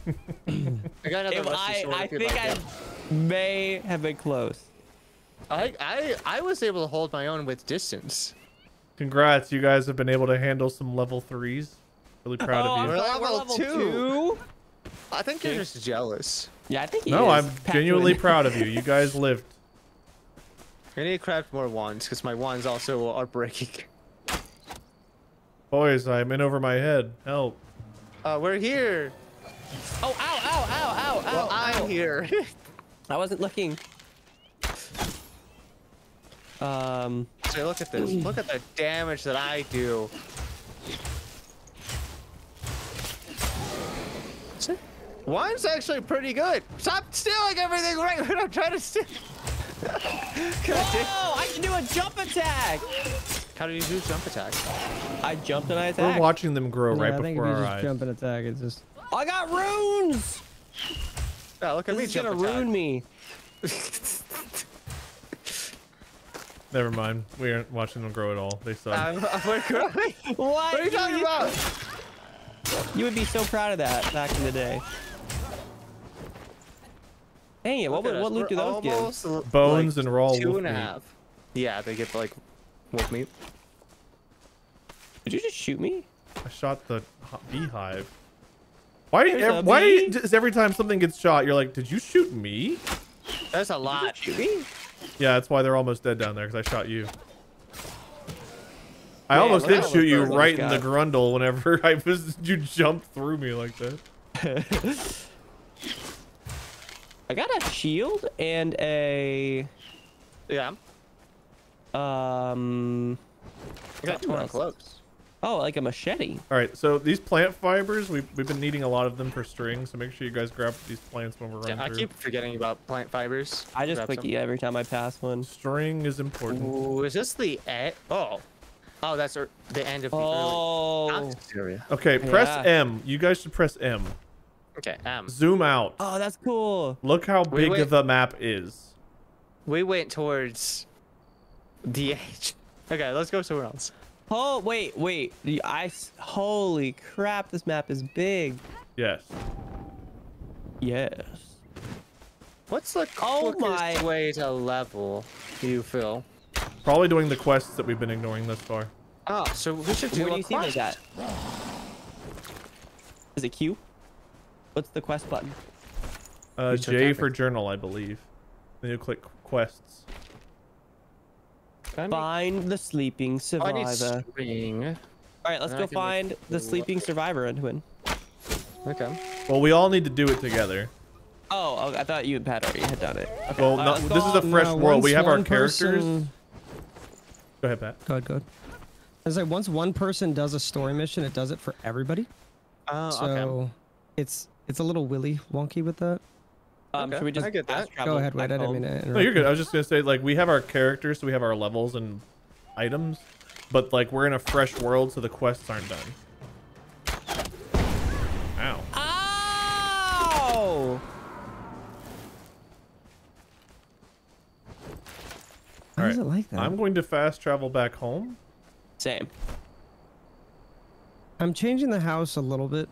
I got another I think I may have been close. I was able to hold my own with distance. Congrats, you guys have been able to handle some level 3s. Really proud of you. We're level two. I think you're just jealous. Yeah, I think he is. I'm genuinely proud of you. You guys lived. I need to craft more wands because my wands also are breaking. Boys, I'm in over my head. Help. We're here. Oh, ow, ow, ow, ow, ow. Well, I'm here. I wasn't looking. So look at this. Look at the damage that I do. Wine's actually pretty good. Stop stealing everything right when I'm trying to steal. Whoa! I can do a jump attack! How do you do jump attack? I jumped and I attacked. We're watching them grow right before our eyes. Jump and attack, it's just... I got runes! Oh, look at me jump attack. This is gonna ruin me. Never mind. We aren't watching them grow at all. They suck. We're growing? What are you talking about? You would be so proud of that back in the day. Dang it, what loot do those give? Bones like and raw wolf meat. Yeah, they get like wolf meat. Did you just shoot me? I shot the beehive. Why every time something gets shot, you're like, did you shoot me? That's a lot. Did you shoot me? Yeah, that's why they're almost dead down there, because I shot you. I almost did shoot you right in the grundle whenever I was, you jumped through me like that. I got a shield and a... Yeah. I got two cloaks. Oh, like a machete. All right, so these plant fibers, we've been needing a lot of them for string, so make sure you guys grab these plants when we're running through. I keep forgetting about plant fibers. I just click E every time I pass one. String is important. Ooh, is this the... Oh, that's the end of the early. Okay, press M. You guys should press M. Okay, M. Zoom out. Oh, that's cool. Look how big the map is. We went towards the edge. Okay, let's go somewhere else. Oh, wait, wait. Holy crap, this map is big. Yes. Yes. What's the quickest way to level, do you feel? Probably doing the quests that we've been ignoring thus far. Oh, so we should do a quest. Like is it Q? What's the quest button? J for journal, I believe. Then you click quests. Find the sleeping survivor. I need all right, let's go find the sleeping survivor, Edwin. Okay. Well, we all need to do it together. Oh, I thought you and Pat already had done it. Okay. Well, no, this is a fresh world. We have our characters. Go ahead, Pat. Go ahead, go ahead. I was like, once one person does a story mission, it does it for everybody. So okay. It's a little willy wonky with that. Should we just I get that. Go ahead, Wade. I didn't mean to interrupt. No, you're good. I was just gonna say, like, we have our characters, so we have our levels and items, but like we're in a fresh world, so the quests aren't done. Ow. Ow! All right. Is it like that? I'm going to fast travel back home. Same. I'm changing the house a little bit.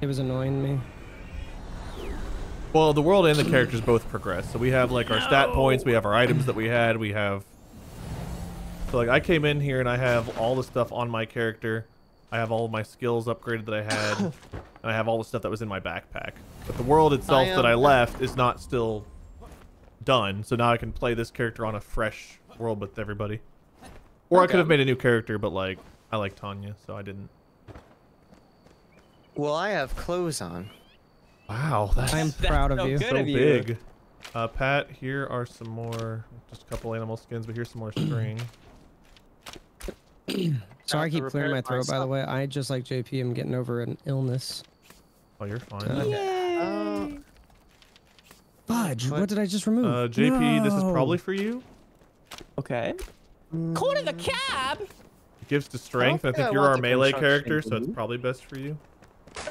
It was annoying me. Well, the world and the characters both progress. So we have like our stat points, we have our items that we had, we have... So like I came in here and I have all the stuff on my character. I have all of my skills upgraded that I had. And I have all the stuff that was in my backpack. But the world itself that I left is not still... done, so now I can play this character on a fresh world with everybody. Or I could have made a new character, but like I like Tanya, so I didn't. Well, I have clothes on. Wow, I'm proud of you. So big. Pat, here are some more, just a couple animal skins, but here's some more string. Sorry, I keep clearing my throat. By the way, I just like JP. I'm getting over an illness. Oh, you're fine. Okay. Fudge, what did I just remove? JP, this is probably for you. Okay. Corn in the cab! It gives to strength. I think you're our melee character, so it's probably best for you.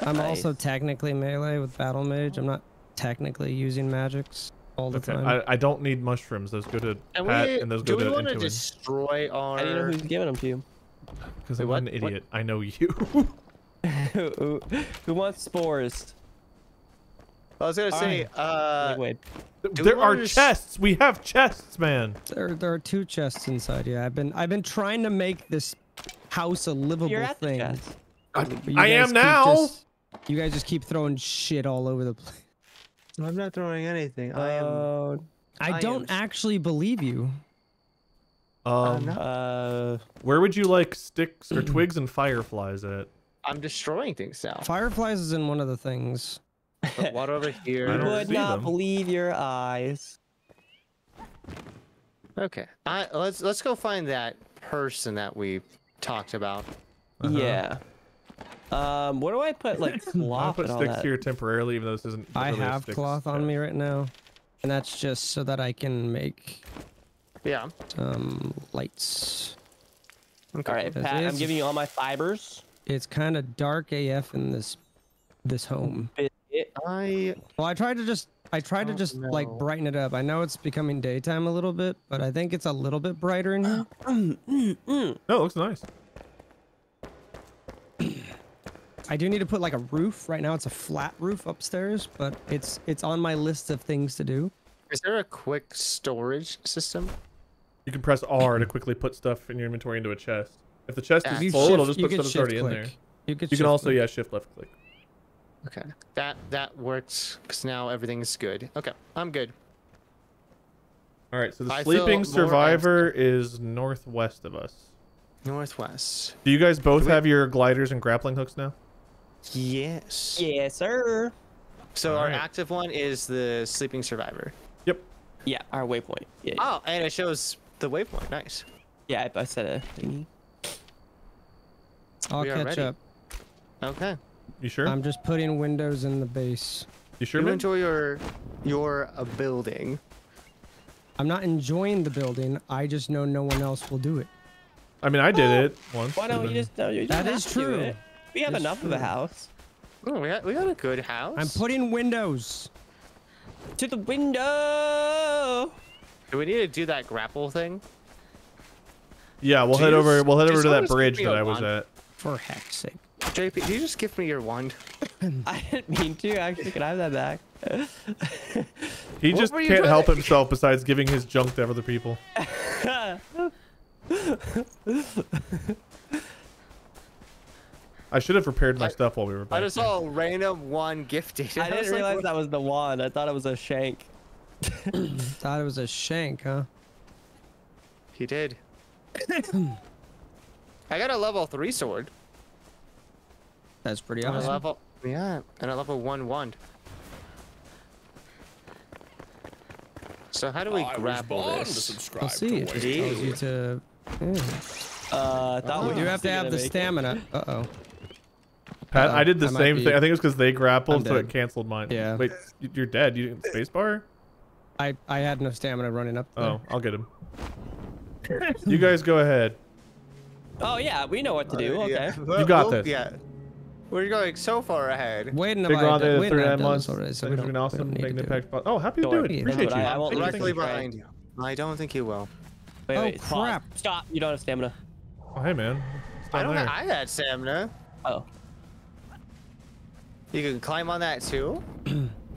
I'm also technically melee with Battle Mage. I'm not technically using magics all the time. I don't need mushrooms. Those go to Pat and those go to Intuit. Do we want to destroy our... I don't know who's giving them to you. Because I'm an idiot. I know you. Who wants spores? I was gonna say, there are chests. We have chests, man. There are two chests inside. Yeah, I've been trying to make this house a livable thing. I am now. You guys just keep throwing shit all over the place. I'm not throwing anything. I don't actually believe you. Where would you like sticks or twigs and fireflies at? I'm destroying things now. Fireflies is in one of the things. But what over here? I would not believe your eyes. Okay, let's go find that person that we talked about. Yeah. What do I put, like, cloth? I put sticks here temporarily, even though this isn't. I have cloth on me right now, and that's just so that I can make. Yeah. Lights. Okay. All right, Pat. I'm giving you all my fibers. It's kind of dark AF in this home. I tried to just like brighten it up. I know it's becoming daytime a little bit, but I think it's a little bit brighter in here. No, it looks nice. I do need to put like a roof. Right now it's a flat roof upstairs, but it's on my list of things to do. Is there a quick storage system? You can press R to quickly put stuff in your inventory into a chest. If the chest is full, it'll just put stuff that's already in there. You can also, yeah, shift left click. Okay, that works because now everything's good. Okay, I'm good. All right, so the sleeping survivor is northwest of us. Northwest. Do you guys both have your gliders and grappling hooks now? Yes. Yes, sir. So our active one is the sleeping survivor. Yep. Yeah, our waypoint. Yeah, oh, and it shows the waypoint. Nice. Yeah, I said a thingy. I'll catch up. Okay. You sure? I'm just putting windows in the base. You sure? You enjoy your building. I'm not enjoying the building. I just know no one else will do it. I mean, I did it once. Why don't you just? That is true. We have enough of a house. Oh, we got a good house. I'm putting windows. To the window. Do we need to do that grapple thing? Yeah, we'll head over. We'll head over to that bridge that I was at. For heck's sake. JP, did you just give me your wand? I didn't mean to. Actually, can I have that back? He just can't help himself besides giving his junk to other people. I should have prepared my stuff while we were back. I just saw a random wand gifted. I didn't realize that was the wand. I thought it was a shank. Thought it was a shank, huh? He did. I got a level 3 sword. That's pretty awesome. Yeah, and a level 1 wand. So how do we grapple this? I'll see. It tells you to... Yeah. You have to have the stamina. Uh-oh. Pat, I did the same thing. I think it was because they grappled, so it canceled mine. Yeah. Wait, you're dead. You didn't spacebar? I had no stamina running up there. Oh, I'll get him. You guys go ahead. Oh, yeah. We know what to do. Okay. Yeah. You got this. Yeah. We're going so far ahead. Waiting about it. Waiting about it. So an awesome impact. Oh, happy to do it. Appreciate you. I won't directly behind you. I don't think you will. Wait, crap. Stop. You don't have stamina. Oh, hey, man. I had stamina. Oh. You can climb on that, too.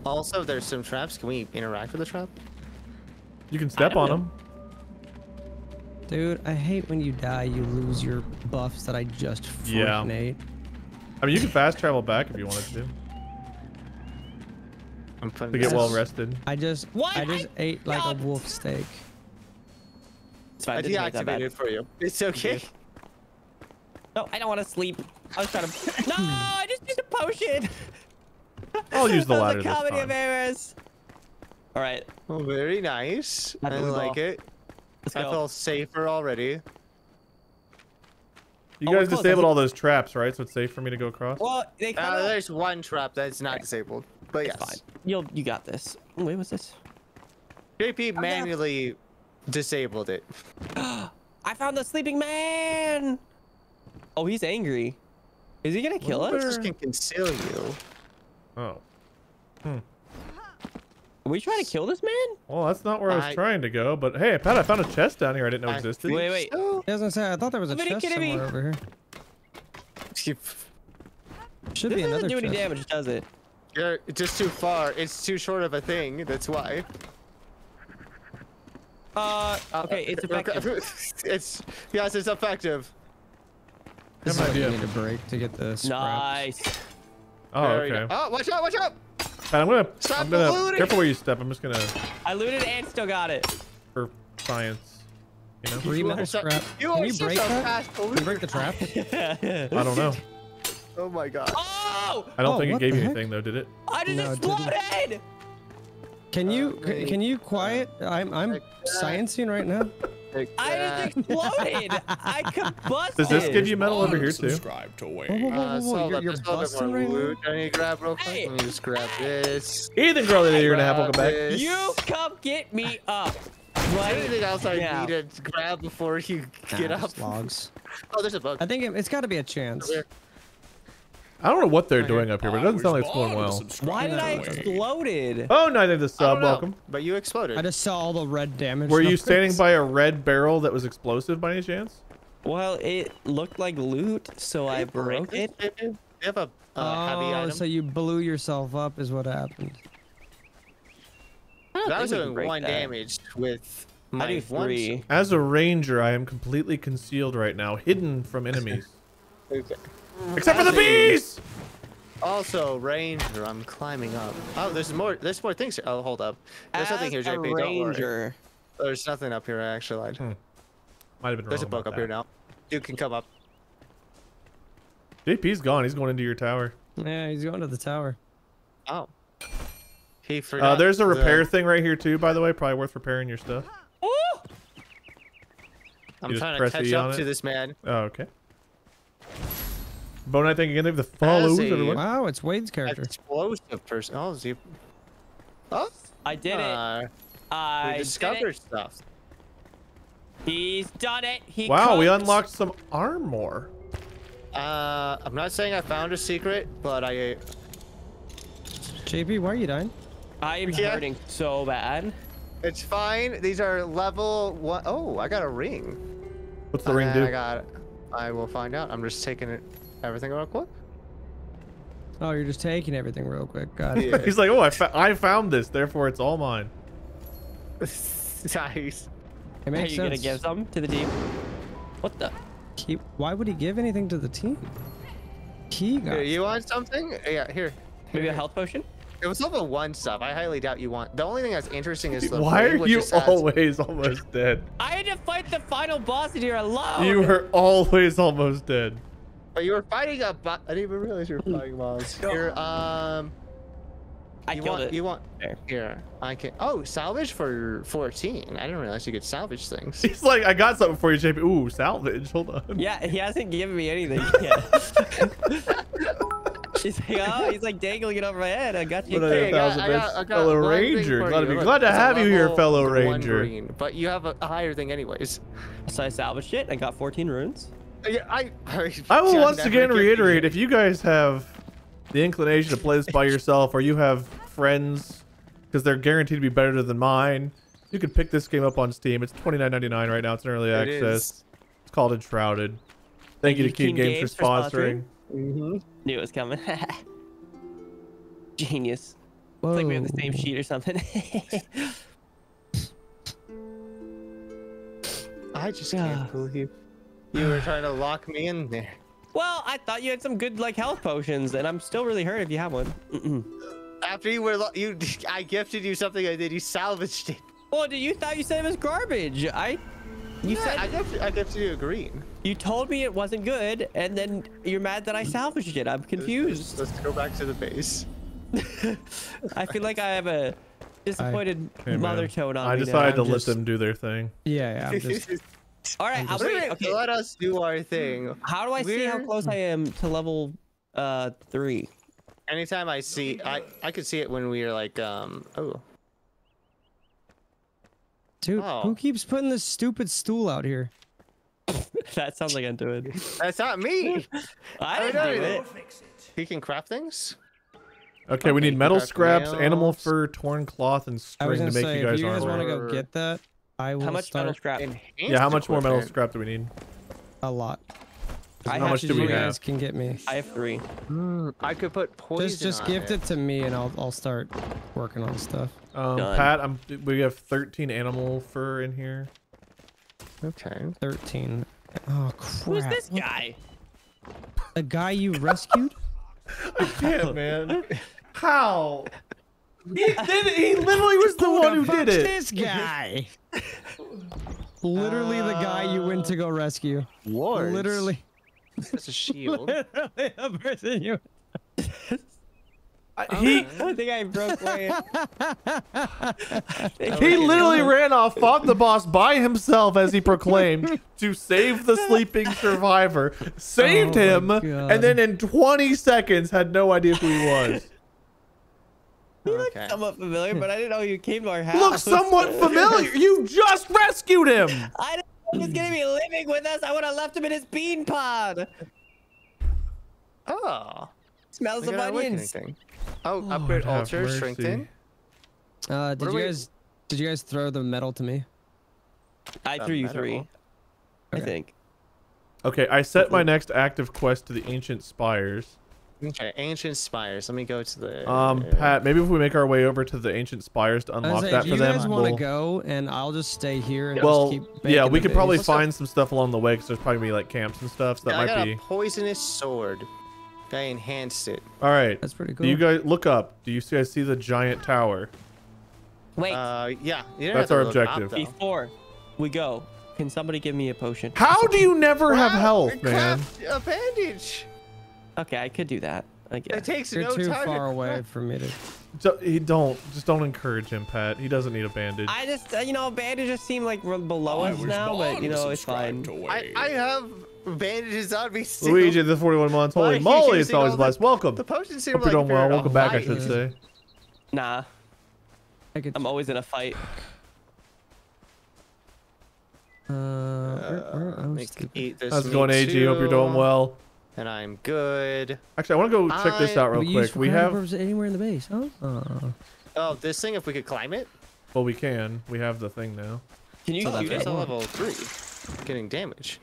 Also, there's some traps. Can we interact with the trap? You can step on them. Dude, I hate when you die, you lose your buffs that I just freaking ate. I mean, you can fast travel back if you wanted to. I'm trying to get well rested. I just ate like a wolf steak. So I deactivated it for you. It's okay. No, I don't want to sleep. I was trying to. No, I just used a potion. I'll use the ladder. That's a comedy of errors. All right. Well, very nice. I like it. I feel safer already. You guys disabled all those traps, right? So it's safe for me to go across? Well, they there's one trap that's not disabled, but yes. Fine. You got this. Wait, what's this? JP manually disabled it. I found the sleeping man! Oh, he's angry. Is he gonna kill us? Just can conceal you. Oh. Hmm. Are we trying to kill this man? Well, that's not where I was trying to go, but hey, Pat, I found a chest down here I didn't know existed. Wait. Oh. I was gonna say, I thought there was a chest somewhere over here. Should be another chest. This doesn't do any damage, does it? You're just too far. It's too short of a thing. That's why. Okay, it's effective. It's effective. This is what we need to break to get the scraps. Nice. Oh, okay. Oh, watch out, watch out. And I'm gonna. Stop looting. Careful where you step. I'm just gonna. I looted and still got it. For science. You know? 3 metal scrap. Can you break that? Can you break the trap? I don't know. Oh my god. Oh! I don't think it gave you anything though, did it? I just exploded! Can you quiet? I'm sciencing right now. I just exploded! I combusted! Does this give you metal over here too? Subscribe to Wade. You're busting right now? I need to grab real quick. Let me just grab this. Ethan, girl, you're gonna have welcome back. You come get me up. What? Anything else I need to grab before you get up? Logs. Oh, there's a bug. I think it's got to be a chance. I don't know what they're doing up here, but it doesn't sound like it's going well. Why did I exploded? Oh, no, I think the sub. Welcome. But you exploded. I just saw all the red damage. Were you standing by a red barrel that was explosive by any chance? Well, it looked like loot, so I broke it. You have a heavy item. Oh, so you blew yourself up is what happened. That was doing 1 damage with my 3. As a ranger, I am completely concealed right now, hidden from enemies. Okay. Except for the bees! Also, ranger, I'm climbing up. Oh, there's more. There's more things here. Oh, hold up. There's nothing here, JP. Ranger. Don't worry. There's nothing up here. I actually lied. Might have been. There's a bug up here now. Dude can come up. JP's gone. He's going into your tower. Yeah, he's going to the tower. Oh. He forgot. There's a repair thing right here too. By the way, probably worth repairing your stuff. Oh! I'm trying to catch up to this man. Oh, okay. Bone, I think again, they have the follows. Wow, it's Wade's character. Explosive person. Oh, is he? Oh, I did it. I discovered stuff. He's done it. He comes. We unlocked some armor. I'm not saying I found a secret, but I. JP, why are you dying? I am hurting so bad. It's fine. These are level 1. Oh, I got a ring. What's the ring do? I got it. I will find out. I'm just taking it. Everything real quick? Oh, you're just taking everything real quick. Got it. Yeah. He's like, oh, I found this, therefore it's all mine. Nice. It makes sense. Are you gonna give some to the team? What the? Why would he give anything to the team? He got. Here, you want something? Yeah, here. Maybe a health potion. It was level 1 stuff. I highly doubt you want. The only thing that's interesting is the why are you always almost dead? I had to fight the final boss in here alone. You were always almost dead. But you were fighting a boss. I didn't even realize you were fighting boss. You're Here, I can. Oh, salvage for 14. I didn't realize you could salvage things. He's like, I got something for you, JP. Ooh, salvage. Hold on. Yeah, he hasn't given me anything yet. He's like, oh, he's like dangling it over my head. I got you. Hey, I got fellow ranger. Glad to have you here, fellow ranger. Green, but you have a higher thing, anyways. So I salvaged it. I got 14 runes. Yeah, I will once again reiterate, if you guys have the inclination to play this by yourself or you have friends, because they're guaranteed to be better than mine, you can pick this game up on Steam. It's $29.99 right now. It's an early access. It's called Enshrouded. Thank you to Keen Games for sponsoring. Knew it was coming. Genius. Whoa. It's like we have the same sheet or something. I just can't believe you were trying to lock me in there. Well, I thought you had some good like health potions, and I'm still really hurt if you have one. After you were, I gifted you something, and then you salvaged it. Well, you thought you said it was garbage. I gifted you a green. You told me it wasn't good, and then you're mad that I salvaged it. I'm confused. Let's go back to the base. I feel like I have a disappointed mother tone on me. I decided to let them do their thing. Yeah, I'm just... All right, let us do our thing. How do I see how close I am to level 3? Anytime I see, I could see it when we are like, Dude, who keeps putting this stupid stool out here? That sounds like I'm doing. That's not me. I didn't do it. He can craft things. Okay, we need metal scraps, animal fur, torn cloth, and string to make you guys. If you guys want to go get that? How much metal scrap? Yeah, how much more metal scrap do we need? A lot. How much do we have? You guys can get me. I have 3. I could put poison. Just gift it to me, and I'll start working on stuff. Pat, we have 13 animal fur in here. Okay. 13. Oh crap! Who's this guy? The guy you rescued? I can't, man. How? He literally was the one who did it. This guy. Literally the guy you went to go rescue. Lord. Literally. That's a shield. Literally the person you... I think I broke Wade. He literally ran off, fought the boss by himself, as he proclaimed, to save the sleeping survivor. Saved him, and then in 20 seconds had no idea who he was. You look somewhat familiar, but I didn't know you came to our house. Look somewhat familiar. You just rescued him. I didn't know he was going to be living with us. I would have left him in his bean pod. Oh. Smells of onions. Oh, upgrade altar, shrinked in. Did you guys throw the metal to me? I threw you three. Okay. I think. Okay, I set my next active quest to the ancient spires. Okay, ancient spires. Let me go to the. Pat, maybe if we make our way over to the ancient spires to unlock that for them. You guys want to go, and I'll just stay here. And well, just keep we could probably find some stuff along the way because there's probably like camps and stuff. So that might be. I got a poisonous sword. I enhanced it. All right. That's pretty cool. Do you guys look up? Do you guys see the giant tower? Wait. Yeah. That's our objective. Before we go, can somebody give me a potion? How do you never have health, man? A bandage. Okay, I could do that. I guess. It takes no time. You're too far away for me to. Just don't encourage him, Pat. He doesn't need a bandage. I just, you know, bandages seem like we're below us now, but you know, it's fine. I have bandages on me still. Luigi, the 41 months. Holy moly, it's always blessed. Welcome. The potion seemed like you're doing well. Welcome back, I should say. Nah. I'm always in a fight. How's it going, AG? Hope you're doing well. And I'm good. Actually, I want to go check this out real quick. We have anywhere in the base. Huh? Oh, this thing. If we could climb it. Well, we can. We have the thing now. Can you shoot it? Level 3. Getting damage.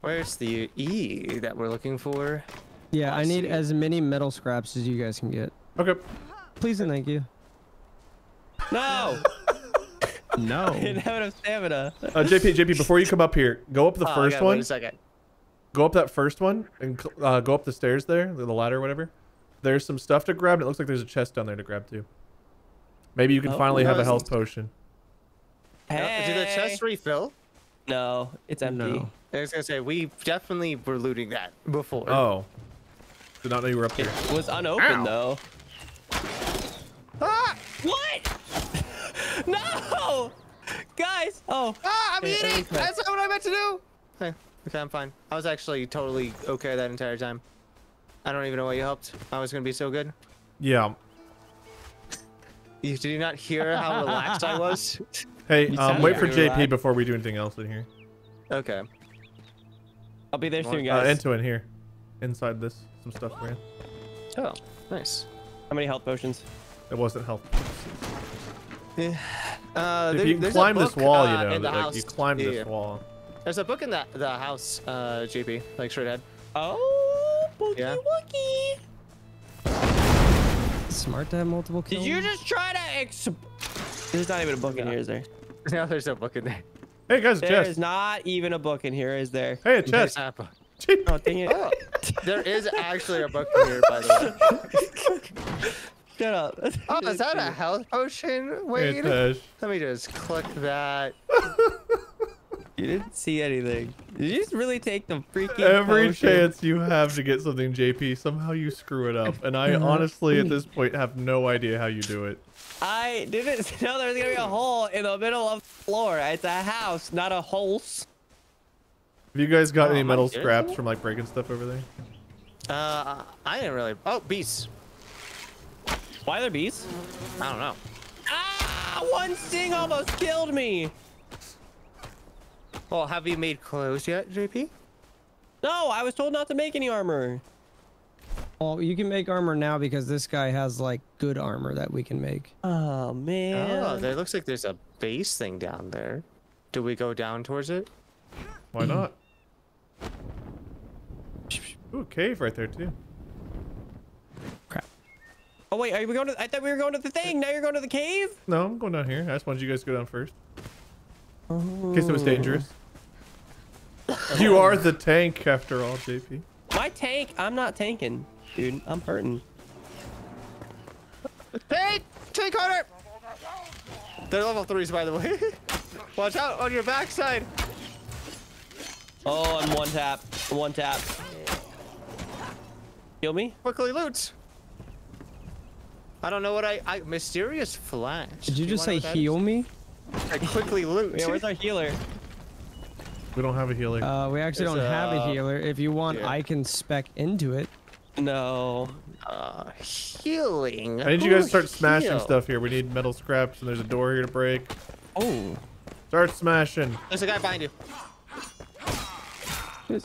Where's the E that we're looking for? Yeah, I need as many metal scraps as you guys can get. Okay. Please and thank you. No. No. I didn't have enough stamina. JP, before you come up here, go up the first one. Wait a second. Go up that first one and go up the stairs there, the ladder or whatever. There's some stuff to grab. And it looks like there's a chest down there to grab too. Maybe you can finally have a health potion. Hey. Did the chest refill? No, it's empty. No. I was going to say, we definitely were looting that before. Oh. Did not know you were up here. It was unopened though. Ah! What? No! Guys! Oh! Ah, I'm eating! That's not what I meant to do! Okay, I'm fine. I was actually totally okay that entire time. I don't even know why you helped. I was gonna be so good. Yeah. Did you not hear how relaxed I was? Hey, wait for JP before we do anything else in here. Okay. I'll be there soon, guys. Into in here. Inside this. Some stuff ran. Oh, nice. How many health potions? It wasn't health potions. Yeah. If you climb this wall, you know, like, you climb this wall. There's a book in the house, JP, like straight ahead. Oh, bookie wookie. Smart to have multiple kills. Did you just try to There's not even a book in here, is there? No, there's no book in there. Hey, guys, there's not even a book in here, is there? Hey, a chest. Oh, dang it. Oh, there is actually a book in here, by the way. Shut up. Oh, is that a health potion? Wait, let me just click that. You didn't see anything. Did you just really take the freaking every potion? Chance you have to get something, JP, somehow you screw it up. And I honestly, at this point, have no idea how you do it. I didn't know there was going to be a hole in the middle of the floor. It's a house, not a holes. Have you guys got any metal scraps from like breaking stuff over there? I didn't really. Oh, beasts. Why are there bees? I don't know. Ah! One sting almost killed me. Well, have you made clothes yet, JP? No, I was told not to make any armor. Well, you can make armor now because this guy has like good armor that we can make. Oh man. Oh, there looks like there's a base thing down there. Do we go down towards it? Why not? Ooh, cave right there too. Oh wait, are we going to? I thought we were going to the thing. Now you're going to the cave. No, I'm going down here. I just wanted you guys to go down first. In case it was dangerous. You are the tank after all, JP. My tank? I'm not tanking, dude. I'm hurting. Hey, tank hunter! They're level 3s, by the way. Watch out on your backside. Oh, I'm one tap. One tap. Kill me. Quickly loots. I don't know what I mysterious flash. Did you just say heal me? I quickly loot. Yeah, where's our healer? We don't have a healer. We actually don't have a healer. If you want, I can spec into it. No. Healing. I need you guys to start smashing stuff here. We need metal scraps, and there's a door here to break. Oh. Start smashing. There's a guy behind you. Ow,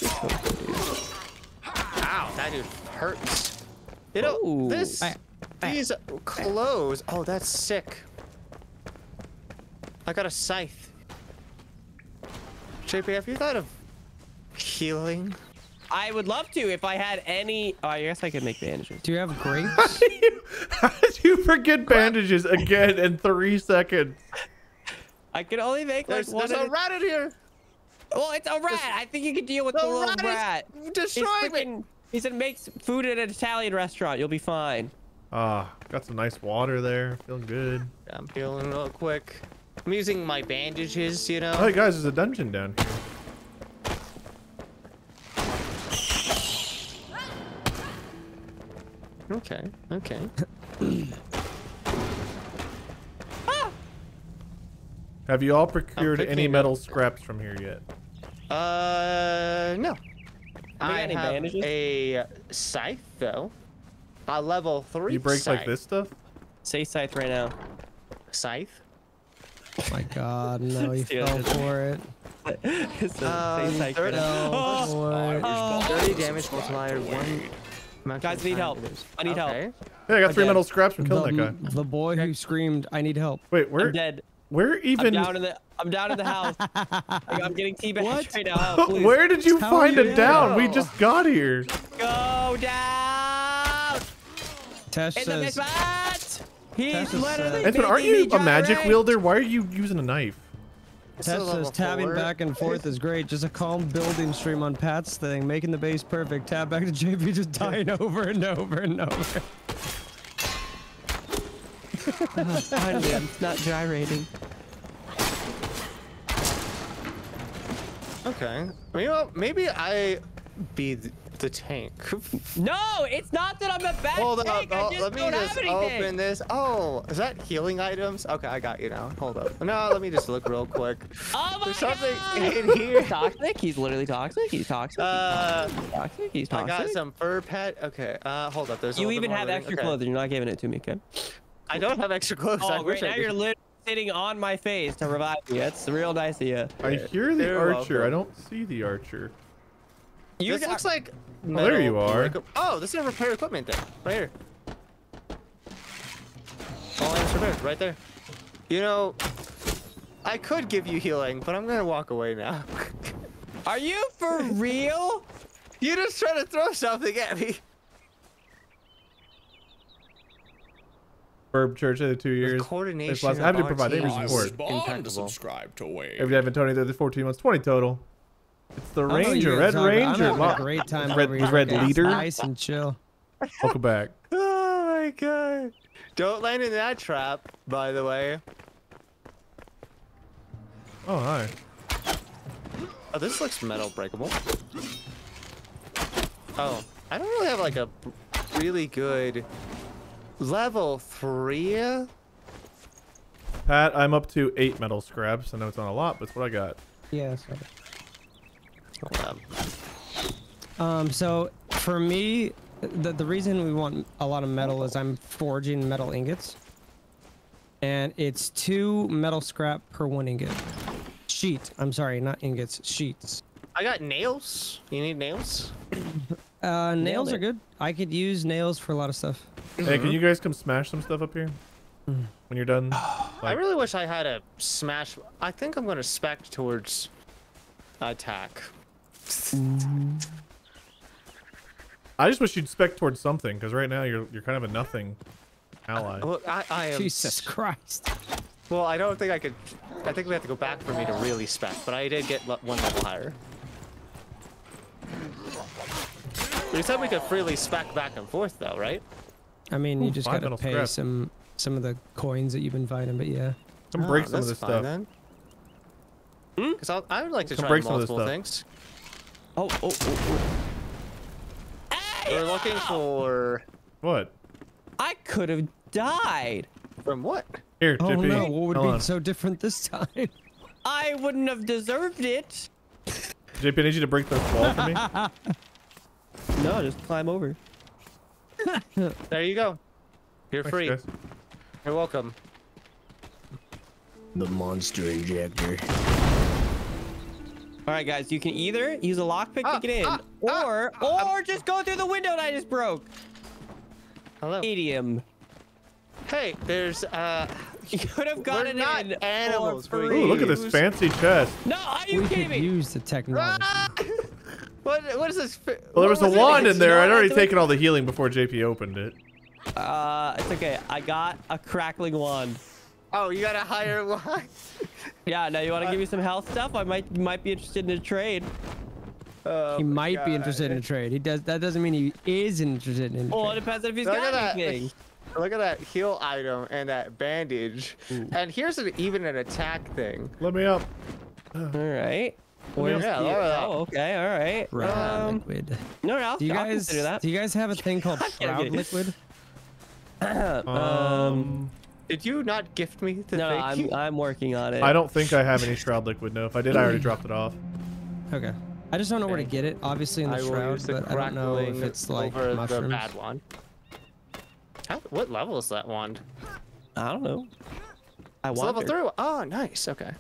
that dude hurts. You know, these clothes. Oh, that's sick. I got a scythe. JP, have you thought of healing? I would love to if I had any. Oh, I guess I could make bandages. Do you have grapes? How did you forget bandages again in 3 seconds? I could only make like one. There's a rat in here. Well, it's a rat. I think you can deal with the little rat. Destroy me. He said makes food at an Italian restaurant. You'll be fine. Ah, got some nice water there. Feeling good. I'm feeling real quick. I'm using my bandages, you know. Hey guys, there's a dungeon down here. Okay, okay. Have you all procured any metal scraps from here yet? No. I have bandages? A scythe though. A level 3. You break scythe. Like this stuff? Say scythe right now. Scythe? Oh my God! No, he fell for it. No. 30 damage multiplier. Guys, I need help. I need help. Hey, I got 3 metal scraps from killing that guy. The boy who screamed, "I need help!" Wait, where? I'm dead. Where even? I'm down in the house. I'm getting teabagged right now. Oh, where did you find him down? We just got here. Go down. Tess says. He's literally Edwin, aren't you a magic wielder? Why are you using a knife? Tess says tabbing back and forth is great. Just a calm building stream on Pat's thing, making the base perfect. Tab back to JP, just dying over and over and over. Finally, I'm not gyrating. Okay. Maybe I be the tank. No, it's not that I'm a bad tank. I just don't have anything. Open this. Oh, is that healing items? Okay, I got you now. Hold up. No, let me just look real quick. Oh my God. There's something in here. Toxic. He's literally toxic. He's toxic. He's toxic. I got some fur pet. Okay. Hold up. There's. You even have extra clothes. You're not giving it to me, kid. I don't have extra clothes. Oh, right now you're literally sitting on my face to revive me. That's real nice of you. I hear the archer. I don't see the archer. This looks like metal. There you are. Oh, this is a repair equipment thing. Right here. All items repaired. Right there. You know, I could give you healing, but I'm going to walk away now. Are you for real? You just trying to throw something at me. Burb Church the 2 years. Coordination. I have to provide every support. Subscribe to Wade. Every day, Tony, there's 14 months, 20 total. It's the Ranger, Red Ranger. Wow. Great time over here. Red Leader. Nice and chill. Welcome back. Oh my God! Don't land in that trap, by the way. Oh hi. Oh, this looks metal breakable. Oh, I don't really have like a really good level 3. Pat, I'm up to 8 metal scraps. I know it's not a lot, but it's what I got. Yeah. Sorry. So for me, the reason we want a lot of metal is I'm forging metal ingots, and it's 2 metal scrap per 1 ingot. Sheet. I'm sorry, not ingots, sheets. I got nails. You need nails? Nails are good. I could use nails for a lot of stuff. Hey, can you guys come smash some stuff up here? When you're done. I really wish I had a smash. I think I'm gonna spec towards attack. I just wish you'd spec towards something, because right now you're kind of a nothing ally. Well, I am. Jesus Christ. Well, I don't think I could I think we have to go back for me to really spec, but I did get one level higher. You said we could freely spec back and forth though, right? I mean, you just gotta pay crap. some of the coins that you've been fighting, but yeah. Come break some of this stuff. Then. Hmm? Cause I would like to try multiple things. Oh. Hey, we're looking for... What? I could have died. From what? Here, Tippy. Oh no, what would be so different this time? I wouldn't have deserved it. JP, I need you to break this wall for me. No, just climb over. There you go. You're free. Thanks, guys. You're welcome. The monster injector. All right, guys, you can either use a lockpick to get in, or just go through the window that I just broke. Hello. Medium. Hey, there's you could have gotten in animals. Ooh, look at this fancy chest. No, are you kidding me? We could use the technology. What is this? Well, there was a wand in there. I'd already taken all the healing before JP opened it. It's okay. I got a crackling wand. Oh, you got a higher wand? Yeah. Now you want to give me some health stuff? I might be interested in a trade. He might be interested in a trade. He does. That doesn't mean he is interested in. Well, it depends on if he's got anything. Look at that heal item and that bandage. Ooh. And here's an attack thing. Let me up. All right. Okay, all right. Liquid. No, I'll consider that. Do you guys have a thing called Shroud Liquid? Did you not gift me the thing? No, I'm working on it. I don't think I have any Shroud Liquid, no. If I did, I already dropped it off. Okay. I just don't know where to get it. Obviously in the Shroud, but I don't know if it's like mushrooms. The bad wand. What level is that wand? I don't know. It's level 3. Oh, nice. Okay.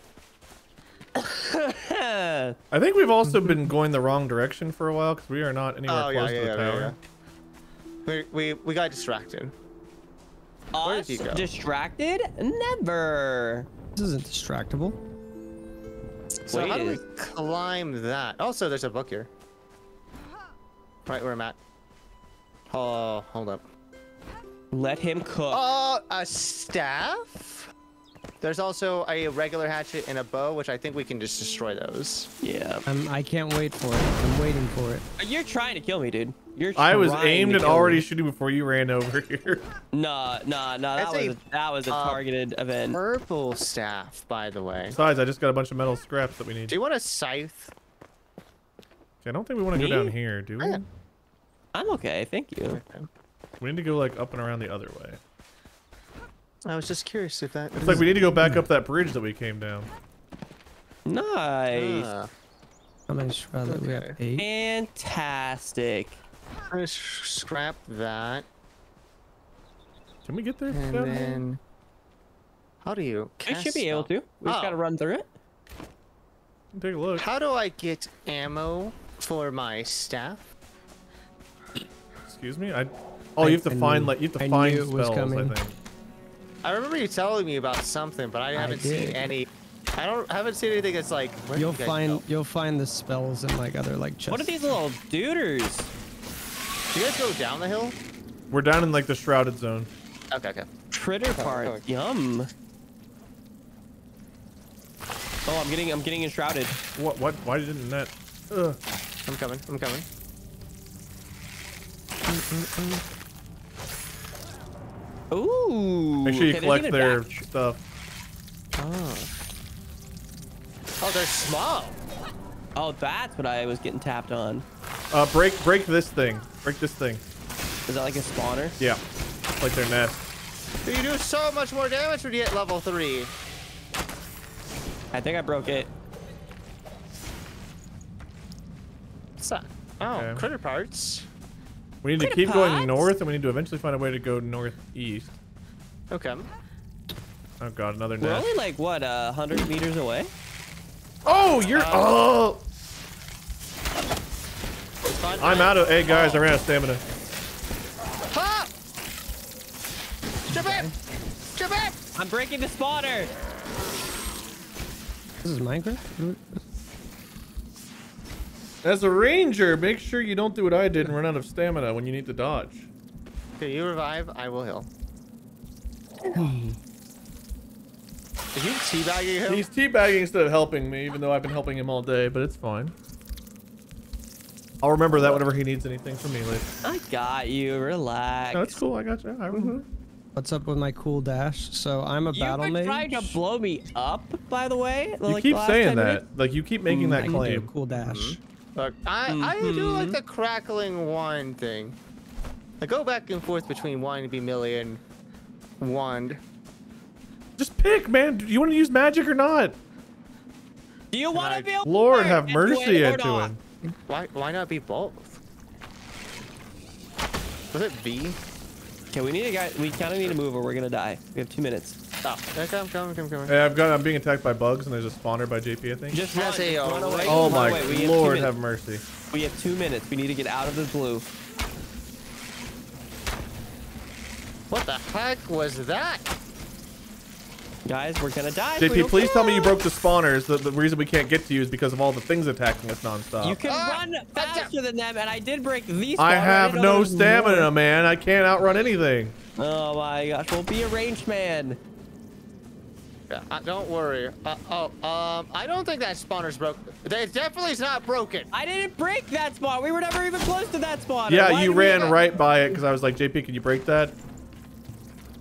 I think we've also been going the wrong direction for a while because we are not anywhere close to the tower. Yeah. We got distracted. Where did you go? Distracted? Never. This isn't distractable. So how do we climb that? Also, there's a book here. Right where I'm at. Oh, hold up. Let him cook. Oh, a staff? There's also a regular hatchet and a bow, which I think we can just destroy those. Yeah. I can't wait for it. I'm waiting for it. You're trying to kill me, dude. I was aimed and already shooting before you ran over here. Nah. That was a targeted event. Purple staff, by the way. Besides, I just got a bunch of metal scraps that we need. Do you want a scythe? Okay, I don't think we want to go down here, do we? I'm okay, thank you. We need to go like up and around the other way. I was just curious if that... It's like we need to go back up that bridge that we came down. Nice. How many scrap that we have? 8. Fantastic. I'm gonna scrap that. Can we get there? And then... How do you cast? We should be able to. We just gotta run through it. Take a look. How do I get ammo for my staff? Excuse me? You have to find like... You have to find spells, I think. I remember you telling me about something, but I haven't seen any. I haven't seen anything that's like. You'll find the spells in like other like chests. What are these little duders? Do you guys go down the hill? We're down in like the shrouded zone. Okay. Critter part, yum. Oh, I'm getting enshrouded. What? Why didn't that? Ugh. I'm coming. Ooh! Make sure you collect their stuff. Oh, they're small. Oh, that's what I was getting tapped on. Break this thing. Break this thing. Is that like a spawner? Yeah. Like their nest. You do so much more damage when you hit level 3. I think I broke it. What's that? Oh, okay. Critter parts. We need to keep going north, and we need to eventually find a way to go northeast. Okay. Oh god, another nest. We're only like what, 100 meters away? Oh, you're. Oh. I'm out of. Hey guys, I ran out of stamina. Ha! Jump in! I'm breaking the spawner. This is Minecraft. As a ranger, make sure you don't do what I did and run out of stamina when you need to dodge. Okay, you revive, I will heal. Is he teabagging him? He's teabagging instead of helping me, even though I've been helping him all day, but it's fine. I'll remember that whenever he needs anything from me later. I got you. Relax. No, it's cool. I got you. I remember. What's up with my cool dash? So I'm a battle mage. You've been trying to blow me up, by the way. You keep saying that. Like, you keep making that claim. I can do a cool dash. I do like the crackling wine thing. I go back and forth between wine and Bemillion and wand. Just pick, man. Do you want to use magic or not? Do you want to be? Lord, have mercy at you. Why not be both? Was it B? Okay, we need a guy. We kind of need to move or we're going to die. We have 2 minutes. Stop. Come. Hey, I'm being attacked by bugs and there's a spawner by JP, I think. Just run away. Oh my Lord, have mercy. We have 2 minutes. We need to get out of the blue. What the heck was that? Guys, we're going to die. JP, please tell me you broke the spawners. The reason we can't get to you is because of all the things attacking us nonstop. You can run faster than them, and I did break these. I have no stamina, man. I can't outrun anything. Oh, my gosh. We'll be a ranged man. Don't worry. I don't think that spawner's broken. It definitely is not broken. I didn't break that spawn. We were never even close to that spawn. Yeah, you ran right by it because I was like, JP, can you break that?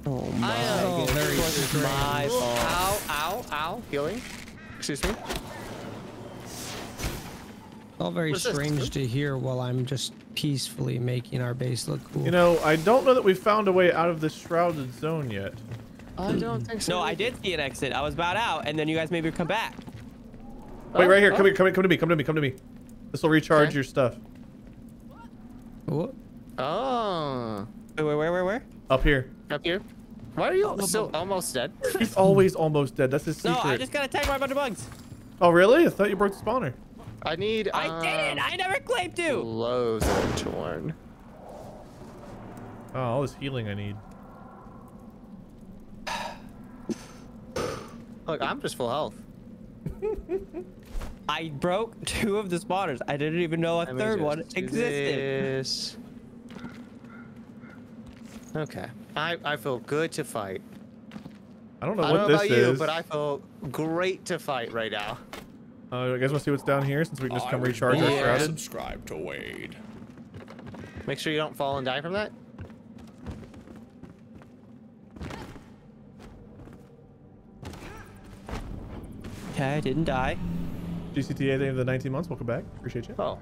Oh my God. This was my fault. Ow. Healing. Excuse me. It's all very strange to hear while I'm just peacefully making our base look cool. You know, I don't know that we've found a way out of this shrouded zone yet. I don't think so. No, I did see an exit. I was about out, and then you guys maybe come back. Wait, right here. Come here. Come to me. This will recharge your stuff. What? Oh. Wait, where? Up here. Why are you still almost dead? He's always almost dead. That's his secret. No, I just got attacked by a bunch of bugs. Oh, really? I thought you broke the spawner. I need... I didn't! I never claimed to! Lows are torn. Oh, all this healing I need. Look, I'm just full health. I broke 2 of the spawners. I didn't even know a third one existed. Okay. I feel good to fight. I don't know what this is. I don't know about you, but I feel great to fight right now. You guys want to see what's down here since we can just come recharge our shroud? Subscribe to Wade. Make sure you don't fall and die from that. Okay, I didn't die. GCTA, the end of the 19 months. Welcome back. Appreciate you. Oh.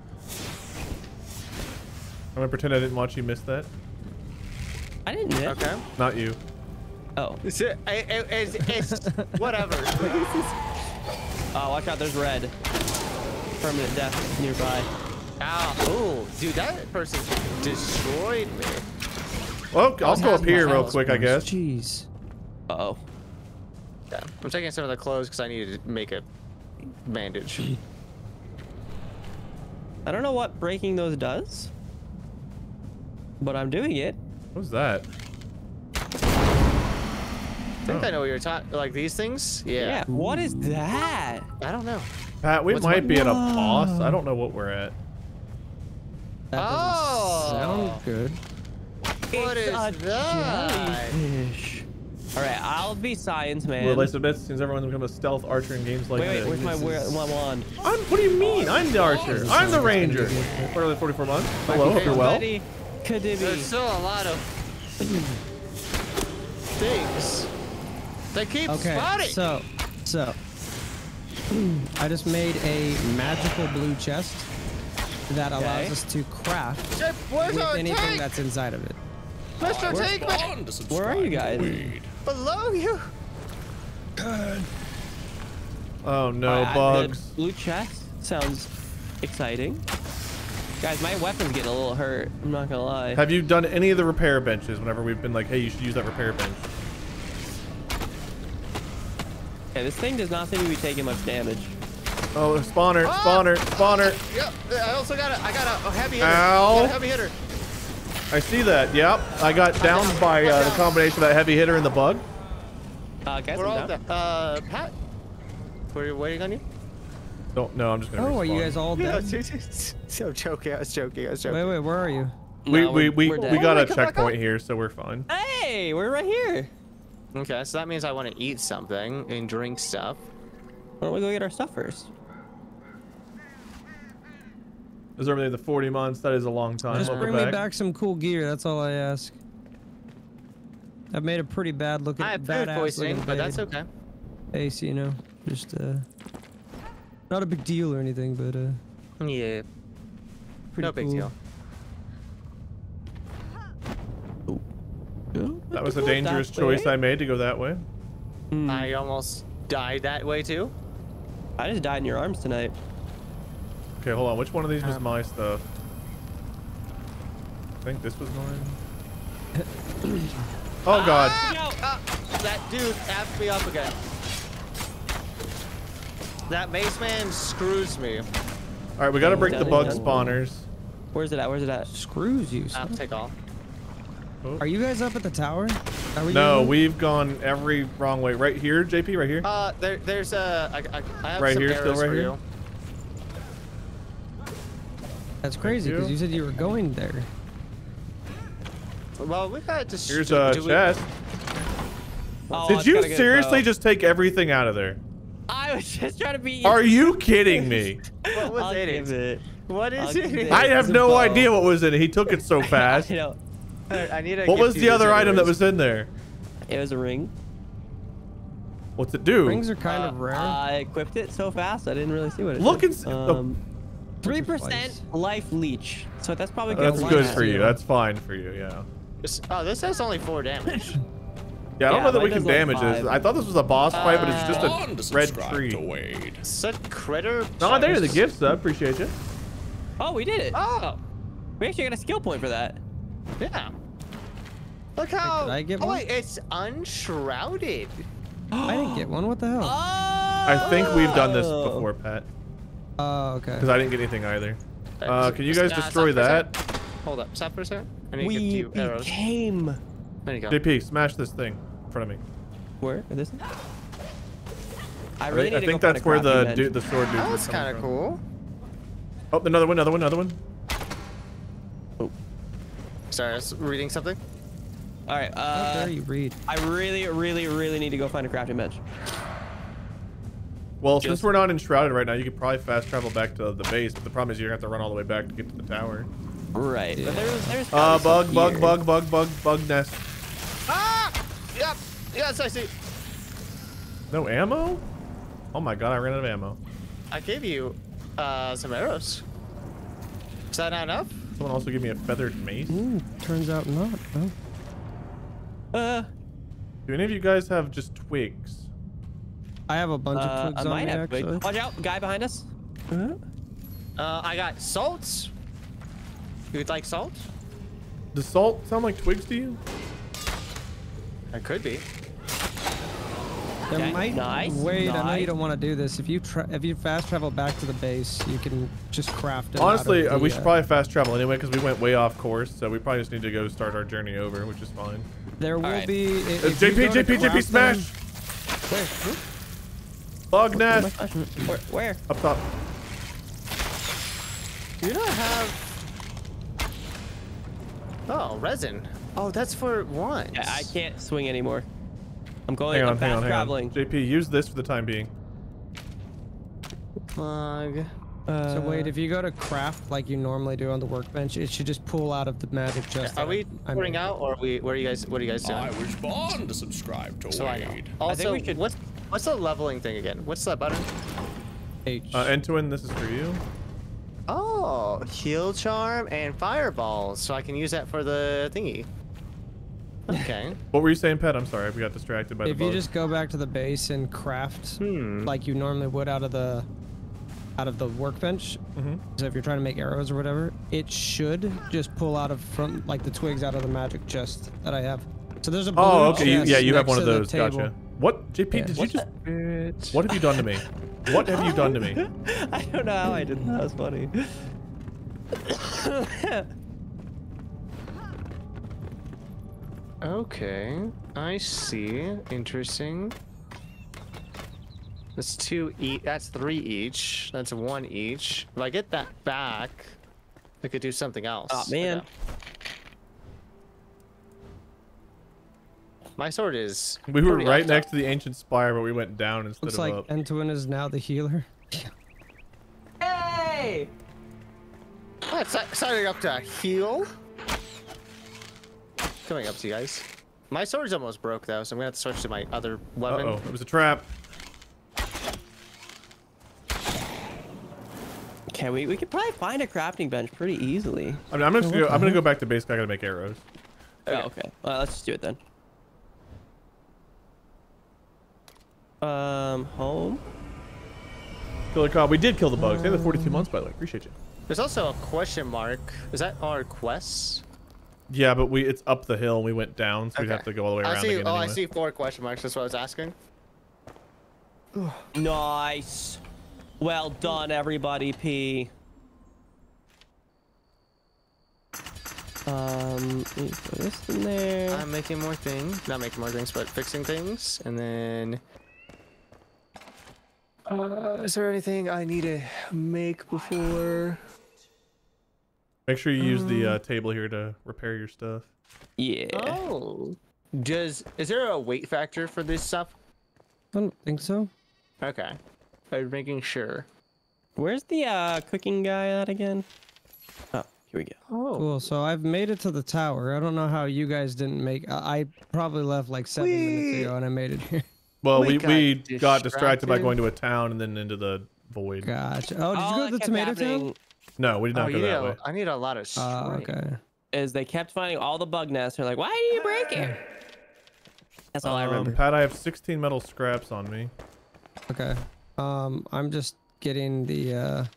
I'm going to pretend I didn't watch you miss that. I didn't miss. Okay. Not you. Oh. It's whatever. Oh, watch out. There's red. Permanent death nearby. Ow. Ooh, dude, that person destroyed me. Well, I'll go up here real quick, I guess. Jeez. Uh-oh. Yeah, I'm taking some of the clothes because I needed to make a bandage. I don't know what breaking those does, but I'm doing it. What was that? I think I know what you're talking. Like these things? Yeah. What is that? I don't know. Pat, we might be at a boss. I don't know what we're at. That sound good. What is that? Jellyfish. All right, I'll be science man. Well, like submits, since everyone's become a stealth archer in games like this. Where's my wand? What do you mean? I'm the archer. I'm the ranger. What are they, 44 months? Hello, hope you're well. There's still a lot of things. They keep spotting. So I just made a magical blue chest that allows us to craft with anything that's inside of it. Mr. Takeman! Where are you guys? Below you. God. Oh no, bugs. The blue chest sounds exciting. Guys, my weapon's getting a little hurt. I'm not gonna lie. Have you done any of the repair benches whenever we've been like, hey, you should use that repair bench? Okay, this thing does not seem to be taking much damage. Oh, spawner. Yep, I also got a heavy hitter. Ow. I got a heavy hitter. I see that, yep. I got downed by the combination of that heavy hitter and the bug. Guys, Pat? We're waiting on you? Don't know. I'm just gonna. Oh, are you guys all dead? So joking. I was joking. Wait. Where are you? We got a checkpoint here, so we're fine. Hey, we're right here. Okay, so that means I want to eat something and drink stuff. Why don't we go get our stuff first? Is over there the 40 months? That is a long time. Just bring me back some cool gear. That's all I ask. I've made a pretty bad looking. I have food poisoning, but that's okay. Ace, you know, just not a big deal or anything, but yeah, pretty cool. No big deal. That was a dangerous choice I made to go that way. I almost died that way too. I just died in your arms tonight. Okay, hold on. Which one of these was my stuff? I think this was mine. Oh god. That dude effed me up again. That base man screws me. All right, we gotta break the bug spawners. Where's it at? Where's it at? Screws you. I'll take off. Are you guys up at the tower? Are we moving? We've gone every wrong way. Right here, JP, right here. There's a. I have some arrows for you. That's crazy because you said you were going there. Well, we got to. Here's a chest. Oh, did you seriously just take everything out of there? I was just trying to be. Are you kidding me? What was it? What is it? I have no idea what was in it. He took it so fast. I need what was the other item that was in there? It was a ring. What's it do? Rings are kind of rare. I equipped it so fast I didn't really see what it did. 3% life leech. So that's probably good. That's good for you. That's fine for you. Yeah. Oh, this has only 4 damage. Yeah, I don't know that we can damage this. I thought this was a boss fight, but it's just a red tree. Such critter. Oh, there's the gifts. I appreciate you. Oh, we did it. Oh, we actually got a skill point for that. Yeah. Look how. Did I get one? Oh, wait, it's Enshrouded. I didn't get one. What the hell? Oh! I think we've done this before, Pat. Oh, okay. Because I didn't get anything either. Can you guys destroy that? Hold up. Stop for a second. I need to get 2 arrows. There you go. JP, smash this thing in front of me. Where? This thing? I really need to think that's where the dude, the sword dude. That's kind of cool. Oh, another one, another one, another one. Sorry, I was reading something. All right. How dare you read? I really, really, really need to go find a crafting bench. Well, since we're not Enshrouded right now, you could probably fast travel back to the base. But the problem is you're gonna have to run all the way back to get to the tower. Right. But there's bug nest. Ah! Yep. Yes, I see. No ammo? Oh my god, I ran out of ammo. I gave you some arrows. Is that not enough? Someone also give me a feathered mace. Ooh, turns out not. Oh. Do any of you guys have just twigs? I have a bunch of twigs on me, actually. Watch out, guy behind us. I got salts. You would like salt? Does salt sound like twigs to you? It could be. There might. Wait, I know you don't want to do this. If you fast travel back to the base, you can just craft it. Honestly, we should probably fast travel anyway because we went way off course. So we probably just need to go start our journey over, which is fine. There will be. JP, smash! Where? Bug nest. Where? Up top. Do you not have? Oh, resin. Oh, that's for once. I can't swing anymore. I'm going on fast traveling. JP, use this for the time being. Plug. So wait, if you go to craft like you normally do on the workbench, it should just pull out of the magic chest. Are we pouring out, or are we? Where are you guys? What are you guys doing? I was born to subscribe to Wade. Also, we should, what's the leveling thing again? What's that button? H. Entwin, this is for you. Oh, heal charm and fireballs, so I can use that for the thingy. Okay. What were you saying, Pat? I'm sorry, we got distracted by the bug. You just go back to the base and craft like you normally would out of the workbench. So if you're trying to make arrows or whatever, it should just pull out of front like the twigs out of the magic chest that I have. So there's a blue chest. Yeah, you have one of those. Gotcha. What, JP? Yeah. Did you just? What have you done to me? What have you done to me? I don't know how I did that. That was funny. Okay, I see. Interesting. That's 2 each. That's 3 each. That's 1 each. If I get that back, I could do something else. Oh man. My sword is... We were right next to the ancient spire, but we went down instead of up. Looks like Entuin is now the healer. Hey! Oh, it's signing up to heal. Coming up to you guys. My sword's almost broke, though, so I'm going to have to switch to my other weapon. Uh-oh, it was a trap. Okay, we could probably find a crafting bench pretty easily. I mean, I'm gonna go back to base. I gotta make arrows. Okay. Oh, okay. Well, let's just do it then. Home. Killer Cobb. We did kill the bugs. They have the 42 months, by the way. Appreciate you. There's also a question mark. Is that our quest? Yeah, but it's up the hill. We went down, so we'd have to go all the way around again. Oh, anyway. I see 4 question marks. That's what I was asking. Nice. Well done, everybody. P. Let me put this in there. I'm making more things. Not making more things, but fixing things. And then, is there anything I need to make before? Make sure you use the table here to repair your stuff. Yeah. Oh. Is there a weight factor for this stuff? I don't think so. Okay. I'm making sure. Where's the cooking guy at again? Oh, here we go. Oh, cool. So I've made it to the tower. I don't know how you guys didn't make. I probably left like 7 minutes ago, and I made it here. Well, we got distracted by going to a town and then into the void. Gotcha. Oh, did you go to the tomato town? No, we did not go that way. I need a lot of strength. Okay. Is they kept finding all the bug nests. They're like, why do you break it? That's all I remember. Pat, I have 16 metal scraps on me. Okay. I'm just getting the, is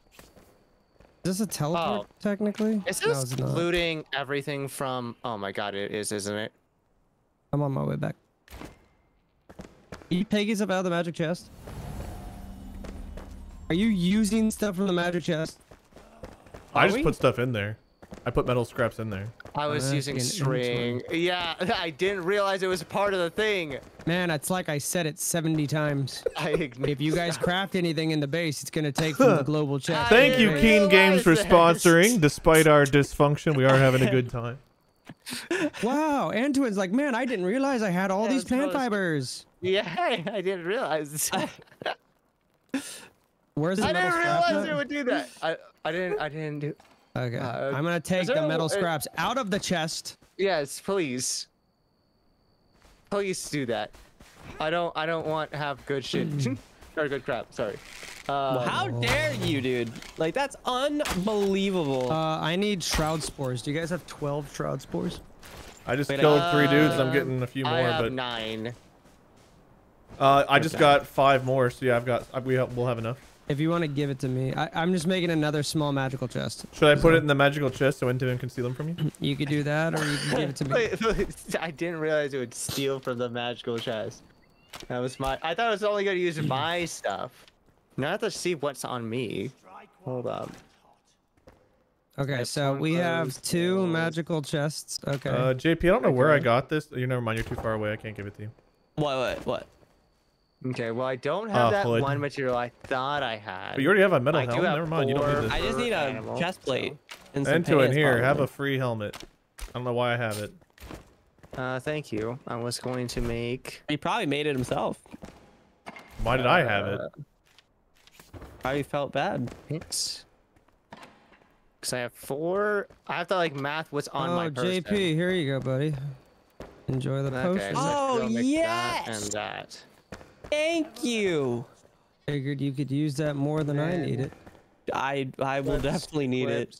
this a teleport, technically? Is this looting everything from, oh my god, it is, isn't it? I'm on my way back. You piggies up out of the magic chest. Are you using stuff from the magic chest? I just put stuff in there. I put metal scraps in there. I was using string. Yeah, I didn't realize it was part of the thing. Man, it's like I said it 70 times. If you guys craft anything in the base, it's going to take from the global chat. Thank you, Keen Games, for sponsoring. Despite our dysfunction, we are having a good time. Wow, Antoine's like, man, I didn't realize I had all these plant fibers. Yeah, I didn't realize. Where's the metal scrap? I didn't realize it would do that. I didn't do... Okay, I'm gonna take the metal scraps out of the chest. Yes, please. Please do that. I don't want to have good shit or good crap. Sorry. How dare you, dude? Like, that's unbelievable. I need shroud spores. Do you guys have 12 shroud spores? I just killed 3 dudes. I'm getting a few more. I have 9. I just got 5 more. So yeah, we'll have enough. If you want to give it to me, I'm just making another small magical chest. Should I put it in the magical chest so Entuin can steal them from you? You could do that, or you can give it to me. I didn't realize it would steal from the magical chest. That was my. I thought it was only going to use my stuff. Now I have to see what's on me. Hold up. Okay, so we have 2 magical chests. Okay. JP, I don't know where I got this. You never mind. You're too far away. I can't give it to you. What? Okay, well, I don't have that one material I thought I had. But you already have a metal helmet. Never mind, you don't need this. I just need a chest plate. And Entuin, here, have a free helmet. I don't know why I have it. Thank you. I was going to make... He probably made it himself. Why did I have it? Probably felt bad. Because I have 4... I have to, like, math what's on my person. JP, here you go, buddy. Enjoy the potion. Okay, so yes! That and that. Thank you. Figured you could use that more than I need it. I will definitely need it.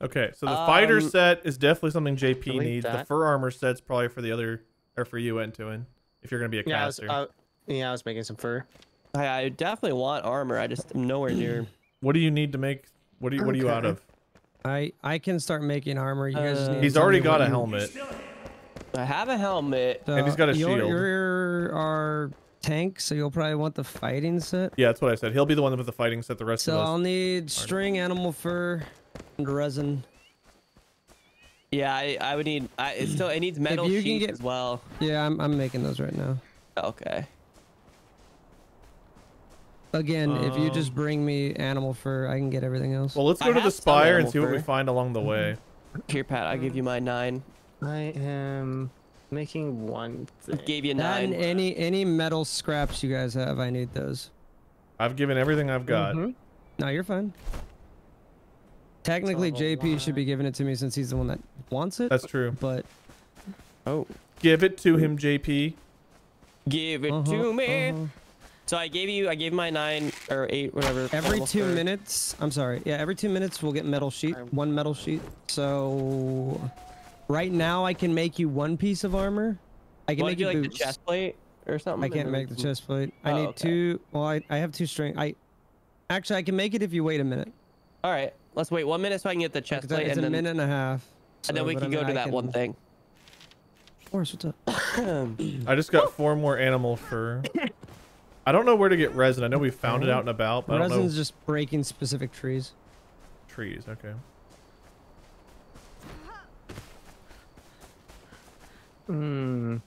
Okay, so the fighter set is definitely something JP needs. The fur armor set's probably for the other, or for you, Entuin, if you're gonna be a caster. I was making some fur. I definitely want armor. I just am nowhere near. What do you need to make? What are you out of? I can start making armor. You guys. He's already got a helmet. I have a helmet. And he's got a shield. You're our tank, so you'll probably want the fighting set. Yeah, that's what I said. He'll be the one with the fighting set. The rest of us. So I'll need string, animal fur, and resin. Yeah, I would need. It needs metal sheets as well. Yeah, I'm making those right now. Okay. Again, if you just bring me animal fur, I can get everything else. Well, let's go to the spire and see what we find along the way. Here, Pat, I'll give you my 9. I am Making one thing. Gave you 9. Not any metal scraps you guys have, I need those. I've given everything I've got. Mm-hmm. No, you're fine. Technically, JP should be giving it to me since he's the one that wants it. That's true. But... Oh. Give it to him, JP. Give it to me. So I gave my 9 or 8, whatever. Every 2 minutes, I'm sorry. Yeah, every 2 minutes we'll get metal sheet, one metal sheet. So right now I can make you one piece of armor. I can make you like boots. The chest plate or something. I can't make the chest plate. I need two. Well, I have 2 string. Actually, I can make it if you wait a minute. All right, let's wait 1 minute so I can get the chest plate. It's a minute and a half. So, and then we can go to that one thing. Forrest, what's up? I just got 4 more animal fur. I don't know where to get resin. I know we found it out and about, but resin's just breaking specific trees. Trees, okay. Mm.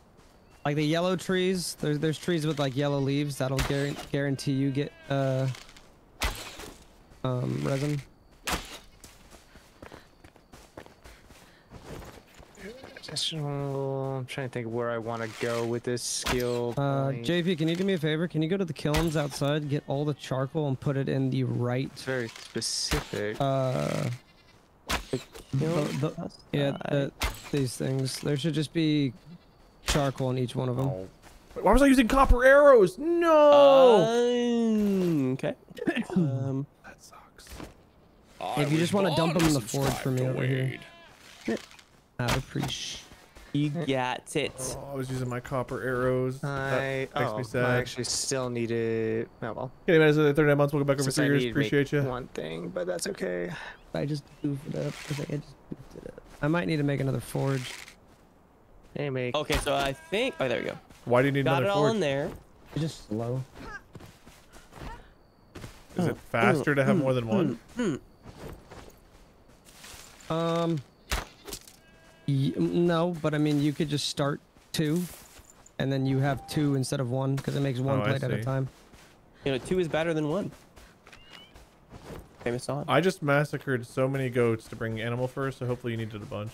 Like the yellow trees, there's trees with like yellow leaves that'll guarantee you get resin. I'm trying to think where I want to go with this skill. JP, can you do me a favor? Can you go to the kilns outside, get all the charcoal, and put it in the right? It's very specific. These things. There should just be charcoal in each one of them. Oh. Wait, why was I using copper arrows? No. Okay. That sucks. If you just want to dump them in the forge for me over here. I appreciate you got it. Oh, I was using my copper arrows. That makes me sad. I actually still need it. Oh, well. Anyways, 39 months. Welcome back over 3 years. Appreciate you. One thing, but that's okay. I just goofed it up. I might need to make another forge. Okay, so I think. Oh, there we go. Why do you need another forge? Got it all in there. It's just slow. Is it faster to have more than one? No, but I mean, you could just start 2, and then you have 2 instead of 1 because it makes 1 plate at a time. You know, 2 is better than 1. Famous song. I just massacred so many goats to bring animal fur, so hopefully you needed a bunch.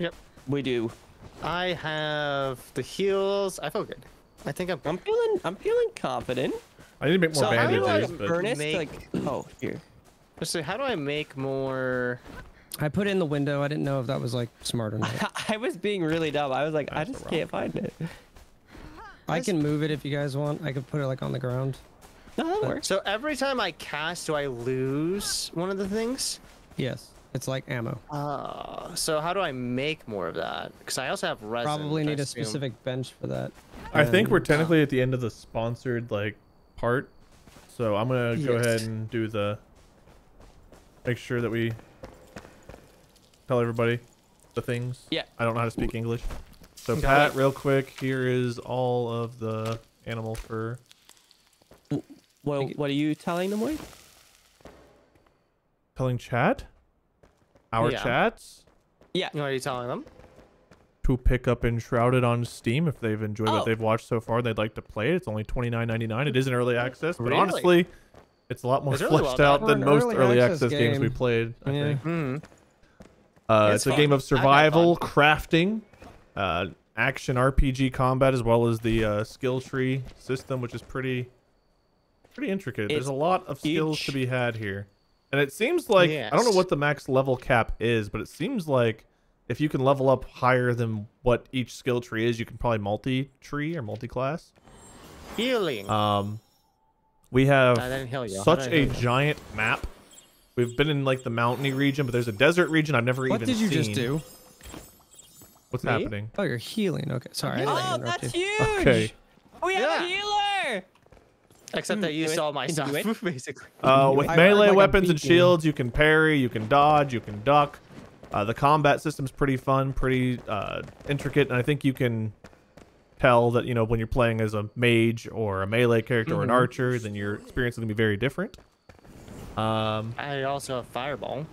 Yep, we do. I have the heals. I feel good. I think I'm feeling confident. I need to make more bandages. So how do I make more? I put it in the window. I didn't know if that was like smart or not. I was being really dumb. I was like, I just can't find it. I can move it if you guys want. I could put it like on the ground. No, that works. So every time I cast, do I lose one of the things? Yes. It's like ammo. So how do I make more of that? Because I also have resin. Probably need a specific bench for that. I think we're technically at the end of the sponsored like part. So I'm going to go ahead and do the... Make sure that we... Tell everybody the things. Yeah. I don't know how to speak English. So Pat, real quick, here is all of the animal fur. Well, what are you telling them, Wade? Telling chat? Our chats? Yeah. What are you telling them? To pick up Enshrouded on Steam if they've enjoyed what they've watched so far and they'd like to play it. It's only $29.99. It is an early access, but honestly, it's a lot more fleshed out than most early access games we played, I think. Mm. It's a game of survival, crafting, action RPG combat, as well as the skill tree system, which is pretty intricate. There's a lot of skills to be had here. And it seems like, I don't know what the max level cap is, but it seems like if you can level up higher than what each skill tree is, you can probably multi-tree or multi-class. Healing. We have such a giant map. We've been in like the mountainy region, but there's a desert region I've never even seen. What did you just do? What's happening? Oh, you're healing. Okay, sorry. Oh, that's huge. Okay. We have a healer. Except that you saw my stuff, basically. With melee weapons and shields, you can parry, you can dodge, you can duck. The combat system's pretty fun, pretty intricate, and I think you can tell that, you know, when you're playing as a mage or a melee character or an archer, then your experience is gonna be very different. I also have Fireball.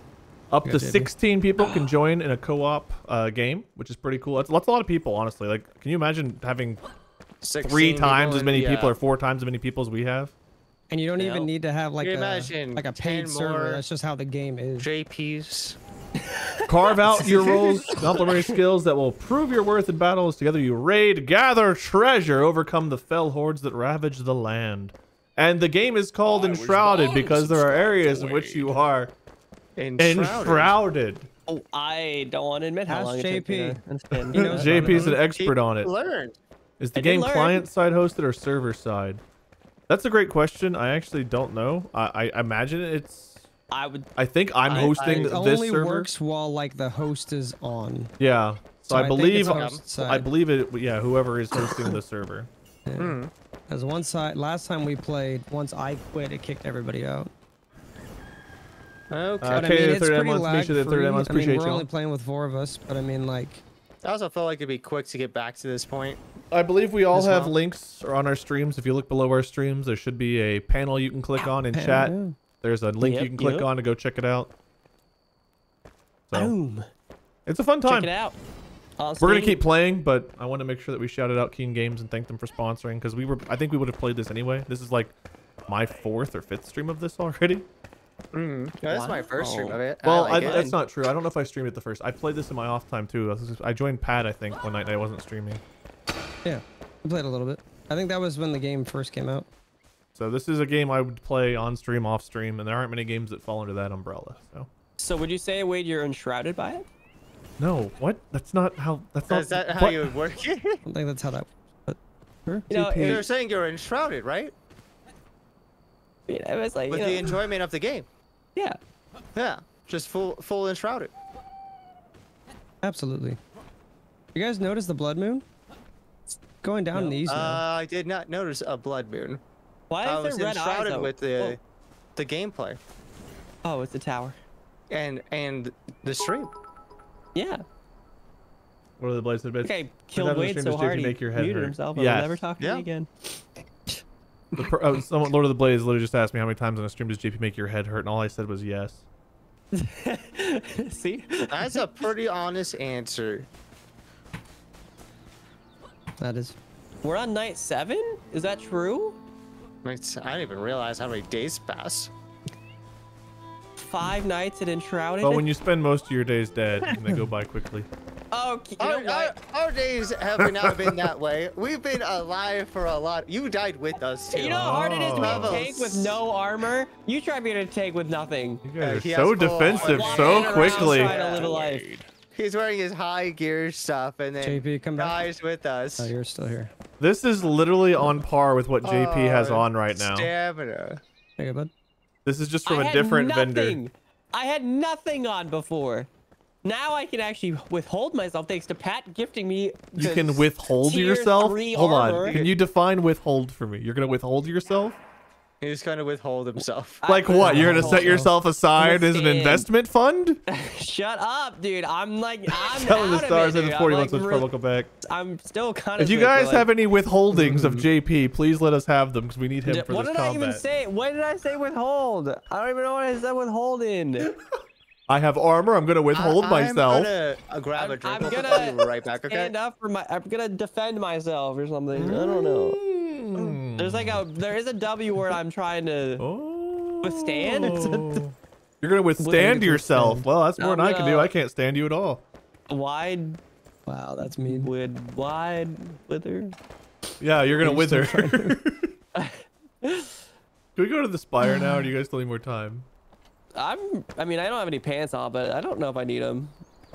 Up to 16 people can join in a co-op game, which is pretty cool. That's a lot of people, honestly. Like, can you imagine having 3 times as many people or 4 times as many people as we have? And you don't even need to have like a paid server. That's just how the game is. JPs. Carve out your roles, complementary skills that will prove your worth in battles. Together you raid, gather treasure, overcome the fell hordes that ravage the land. And the game is called Enshrouded because there are areas in which you are enshrouded. Oh, I don't want to admit how long it took JP. You know, JP's an expert on it. Is the game client-side hosted or server-side? That's a great question. I actually don't know. I imagine it's... I think I'm hosting this server. It only works while like the host is on. Yeah. So, I believe it. Yeah, whoever is hosting the server. Yeah. As one side, last time we played, once I quit, it kicked everybody out. Okay. The third M1's appreciate you. We're only playing with four of us, but I mean, like. I also felt like it'd be quick to get back to this point. I believe we all have links on our streams. If you look below our streams, there should be a panel you can click on in chat. Yeah. There's a link you can click on to go check it out. So, boom. It's a fun time. Check it out. We're going to keep playing, but I want to make sure that we shouted out Keen Games and thank them for sponsoring, because we were, I think we would have played this anyway. This is like my 4th or 5th stream of this already. No, that's my first stream of it. Well, that's not true. I don't know if I streamed it the first. I played this in my off time too. I joined Pat, I think, one night and I wasn't streaming. Yeah, I played a little bit. I think that was when the game first came out. So this is a game I would play on stream, off stream, and there aren't many games that fall under that umbrella. So. So would you say, Wade, you're enshrouded by it? No. What? That's not how. That's not. Is that how you would work? I don't think that's how that. But, you know, you're saying you're enshrouded, right? You know, it's like, with the enjoyment of the game. Yeah. Yeah. Just full enshrouded. Absolutely. You guys notice the blood moon? It's going down in the east. I did not notice a blood moon. Why is there red eyes with the gameplay? Oh, it's the tower. And the stream. Yeah. What are the blades of the bits? Okay, killed Wade so hard he muted himself. I'll never talk to me again. Someone, Lord of the Blades literally just asked me how many times on a stream does JP make your head hurt, and all I said was yes. See? That's a pretty honest answer. That is. We're on night 7? Is that true? I didn't even realize how many days pass. 5 nights at Enshrouded? But when you spend most of your days dead, and they go by quickly. Okay, our days have not been that way. We've been alive for a lot. You died with us too. You know how hard it is to have a tank with no armor? You tried being a tank with nothing. You guys are so defensive so quickly. He's wearing his high gear stuff and then JP, come dies with us. Oh, you're still here. This is literally on par with what JP has on right now. Stamina. Okay, bud. This is just from a different vendor. I had nothing on before. Now I can actually withhold myself thanks to Pat gifting me. You can withhold yourself? Hold on. Can you define withhold for me? You're going to withhold yourself? He's going to withhold himself. Like what? You're going to set yourself aside as an investment fund? Shut up, dude. I'm like, I'm telling the stars in 40 months with Welcome back. I'm still kind of. If you guys have any withholdings of JP, please let us have them because we need him for this combat. What did I even say? What did I say withhold? I don't even know what I said withholding. I have armor. I'm gonna withhold myself. I'm gonna grab a drink. I'm gonna be right back, okay? Stand up for my. I'm gonna defend myself or something. I don't know. There's like a. There is a W word I'm trying to withstand. You're gonna withstand yourself. Well, that's more than I can do. I can't stand you at all. Wide. Wow, that's mean. Wide wither. Yeah, you're gonna wither. Can we go to the spire now, or do you guys still need more time? I mean, I don't have any pants on, but I don't know if I need them.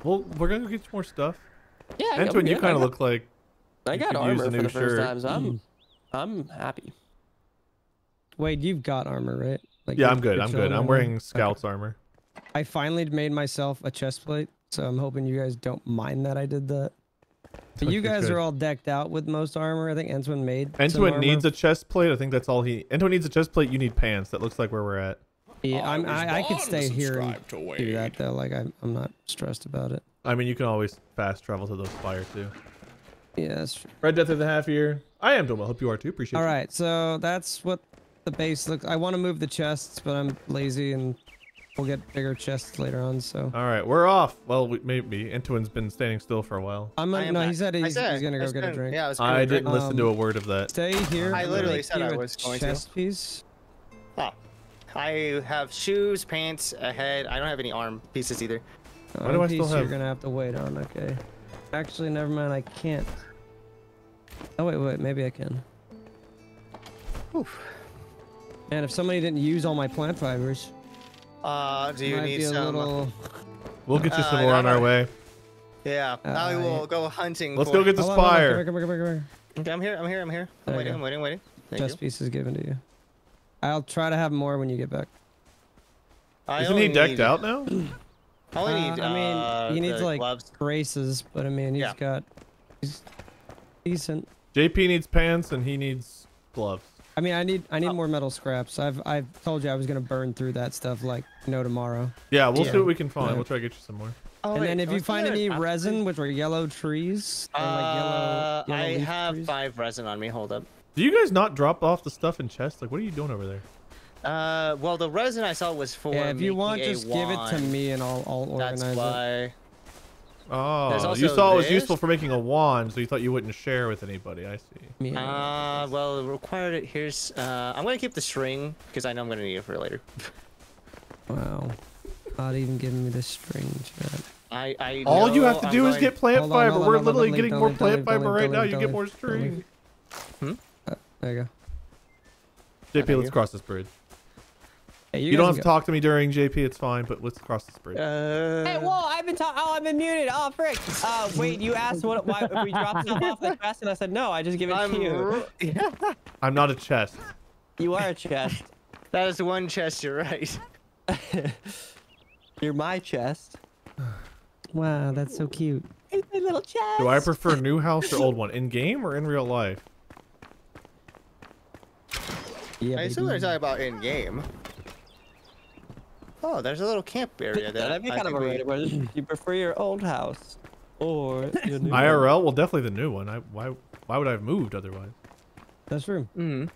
Well, we're gonna go get some more stuff. Yeah, that's what you kind of look like. I got armor for the first time, so I'm happy. Wade, you've got armor, right? Like, yeah, I'm good. I'm good. I'm wearing Scout's armor. I finally made myself a chest plate, so I'm hoping you guys don't mind that I did that. But you guys are all decked out with most armor. I think Entwin made. Entwin needs a chest plate. I think that's all he. Entwin needs a chest plate. You need pants. That looks like where we're at. Yeah, I could stay here and do that though. Like I'm not stressed about it. I mean, you can always fast travel to the spire too. Yeah, that's true. Red Death of the half year. I am doing well. Hope you are too. Appreciate it. All right, so that's what the base looks. I want to move the chests, but I'm lazy, and we'll get bigger chests later on. So. All right, we're off. Well, maybe Entwin's been standing still for a while. No, he said he's gonna go get a drink. Yeah, I didn't listen to a word of that. Stay here. I literally said I was going to. Chest piece. I have shoes, pants, a head. I don't have any arm pieces either. Why do I still have? You're gonna have to wait on. Okay. Actually, never mind. I can't. Oh wait, wait. Maybe I can. Oof. Man, if somebody didn't use all my plant fibers. Do you need some? Little... We'll get you some more on our way. Yeah. Now we will go hunting. Let's go get this fire. Come here, come here, come here. Okay, I'm here. I'm here. I'm here. I'm waiting. I'm waiting. I'm waiting. Chest piece is given to you. I'll try to have more when you get back. Isn't he decked out now? I mean, he needs like gloves. Braces, but I mean, he's got, he's decent. JP needs pants and he needs gloves. I mean, I need more metal scraps. I've told you I was gonna burn through that stuff like no tomorrow. Yeah, we'll see what we can find. Yeah. We'll try to get you some more. Oh, and wait, then if you find any resin, which are yellow trees, like yellow I have trees. 5 resin on me. Hold up. Do you guys not drop off the stuff in chests? Like, what are you doing over there? Well, the resin I saw was for. Yeah, if you want, just give it to me and I'll organize it. That's why. Oh, you saw it was useful for making a wand, so you thought you wouldn't share with anybody. I see. Well, required it. Here's. I'm gonna keep the string because I know I'm gonna need it for later. Wow, not even giving me the string. Chat. I. All you have to do is get plant fiber. We're literally getting more plant fiber right now. You get more string. Hmm. There you go. JP, let's cross this bridge. Hey, you don't have to talk to me during JP, it's fine, but let's cross this bridge. Hey, whoa, I've been talking. Oh, I've been muted. Oh, frick. Wait, you asked why if we dropped stuff off the chest, and I said no, I just give it to you. I'm not a chest. You are a chest. That is one chest, you're right. You're my chest. Wow, that's so cute. It's my little chest. Do I prefer new house or old one? In game or in real life? Yeah, I assume they're talking about in game. Oh, there's a little camp area there. That'd be kind of weird. Do you prefer your old house or your new IRL? One? Well, definitely the new one. Why would I have moved otherwise? That's true. Mm.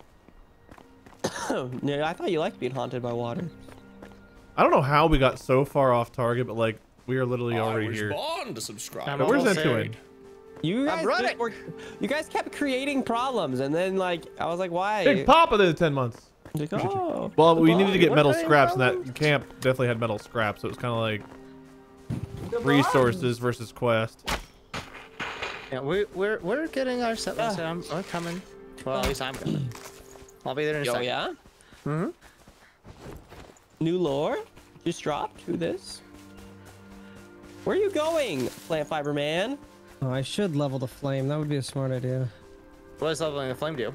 Yeah, I thought you liked being haunted by water. I don't know how we got so far off target, but like we are literally already here. To subscribe. Where's that doing? You guys kept creating problems, and then like I was like, why? Big Papa did 10 months. Like, oh, well, we needed to get metal scraps, and that camp definitely had metal scraps, so it was kind of like resources versus quest. Yeah, we're getting our stuff. I'm coming. Well, at least I'm coming. I'll be there in a second. Yeah. Mm-hmm. New lore just dropped. Who this? Where are you going, Plant Fiber Man? Oh, I should level the flame. That would be a smart idea. What does leveling the flame do?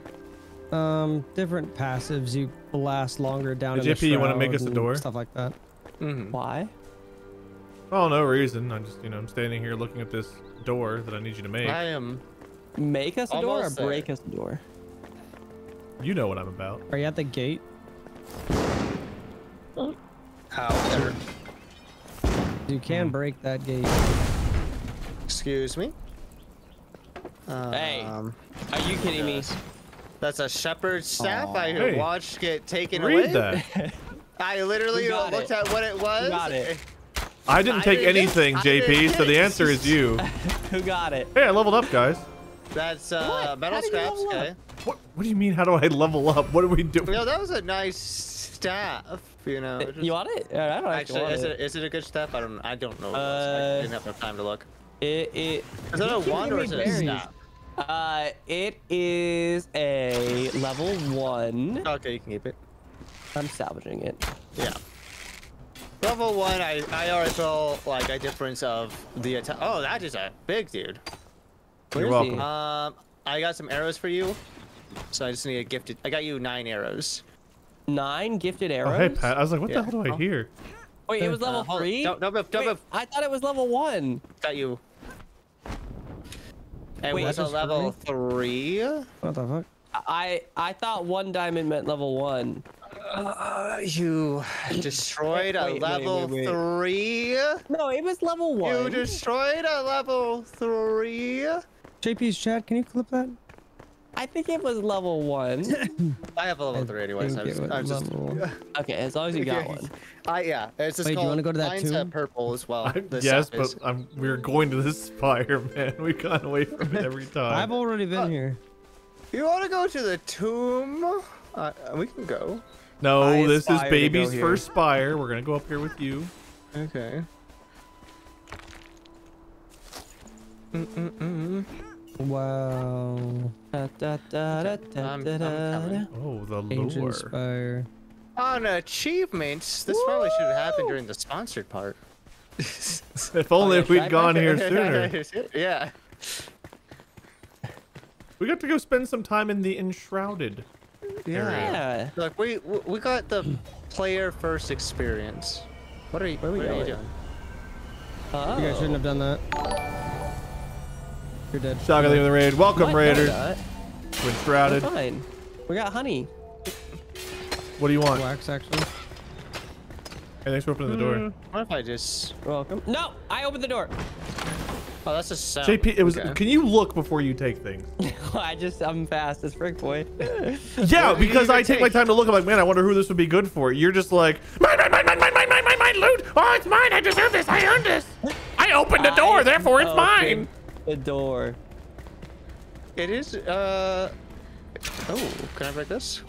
Different passives. You last longer down in the shroud. JP, you want to make us a door? Stuff like that. Mm-hmm. Why? Oh, no reason. I'm just, you know, I'm standing here looking at this door that I need you to make. I am. Make us a door or break us a door? You know what I'm about. Are you at the gate? Oh. However, you can break that gate. Excuse me. Hey, are you kidding me? That's a shepherd's staff. Aww. I watched get taken away. That. I literally looked at what it was. Who got it? I didn't take anything, JP. So the answer is you. Who got it? Hey, I leveled up, guys. That's metal scraps. Okay. What do you mean? How do I level up? What are we doing? No, that was a nice staff. You know. Just... You want it? I don't actually. Want is it a good staff? I don't know. I didn't have enough time to look. Is that a wand or is it a staff? It is a level 1. Okay, you can keep it. I'm salvaging it. Yeah. Level 1, I already felt like a difference of the attack. Oh, that is a big dude. You're welcome. I got some arrows for you. So I just need a gifted. I got you 9 arrows. 9 gifted arrows? Oh, hey, Pat. I was like, what the hell do I hear? Wait, it was level 3? No, I thought it was level 1. Got you. It was a level 3? What the fuck? I thought 1 diamond meant level 1. You destroyed a level 3? No, it was level 1. You destroyed a level 3? JP's chat, can you clip that? I think it was level 1. I have a level 3 anyway, so I'm just... Okay, as long as you got one. Yeah, it's just called... You want to go to that tomb? Purple as well. Yes, but we're going to this fire, man. We've gone away from it every time. I've already been here. You want to go to the tomb? We can go. No, this is Baby's first spire. We're going to go up here with you. Okay. Wow. Oh, the lure. Fire. On achievements. This probably should have happened during the sponsored part. If only we'd gone here sooner. Yeah. We got to go spend some time in the Enshrouded area. Yeah. Look, we got the player first experience. What are you doing? Oh. You guys shouldn't have done that. You're dead. Shotgun leaving the raid. Welcome, Raiders. We're Enshrouded. Fine. We got honey. What do you want? Wax, actually. Hey, thanks for opening the door. What if I just... Welcome. No! I opened the door! Oh, that's a sound. JP, it was... Okay. Can you look before you take things? I'm fast as frick, boy. Yeah, because I take my time to look. I'm like, man, I wonder who this would be good for. You're just like, mine, loot! Oh, it's mine! I deserve this! I earned this! I opened the door, therefore it's mine! The door. It is, Oh, can I break this?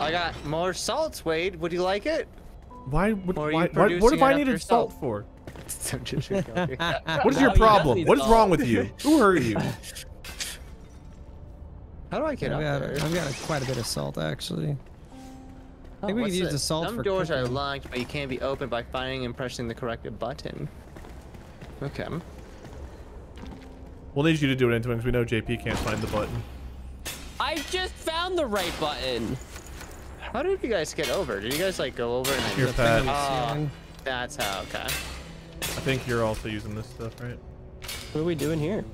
I got more salt, Wade. Would you like it? Why what if I needed salt for? What is your problem? What is wrong with you? Who hurt you? How do I get out there? I've got quite a bit of salt, actually. I think we could use the salt for doors cooking. Are locked, but you can't be opened by finding and pressing the correct button. Okay. We'll need you to do it, because we know JP can't find the button. I just found the right button. How did you guys get over? Did you guys like go over and your pad? That's how. Okay. I think you're also using this stuff, right? What are we doing here?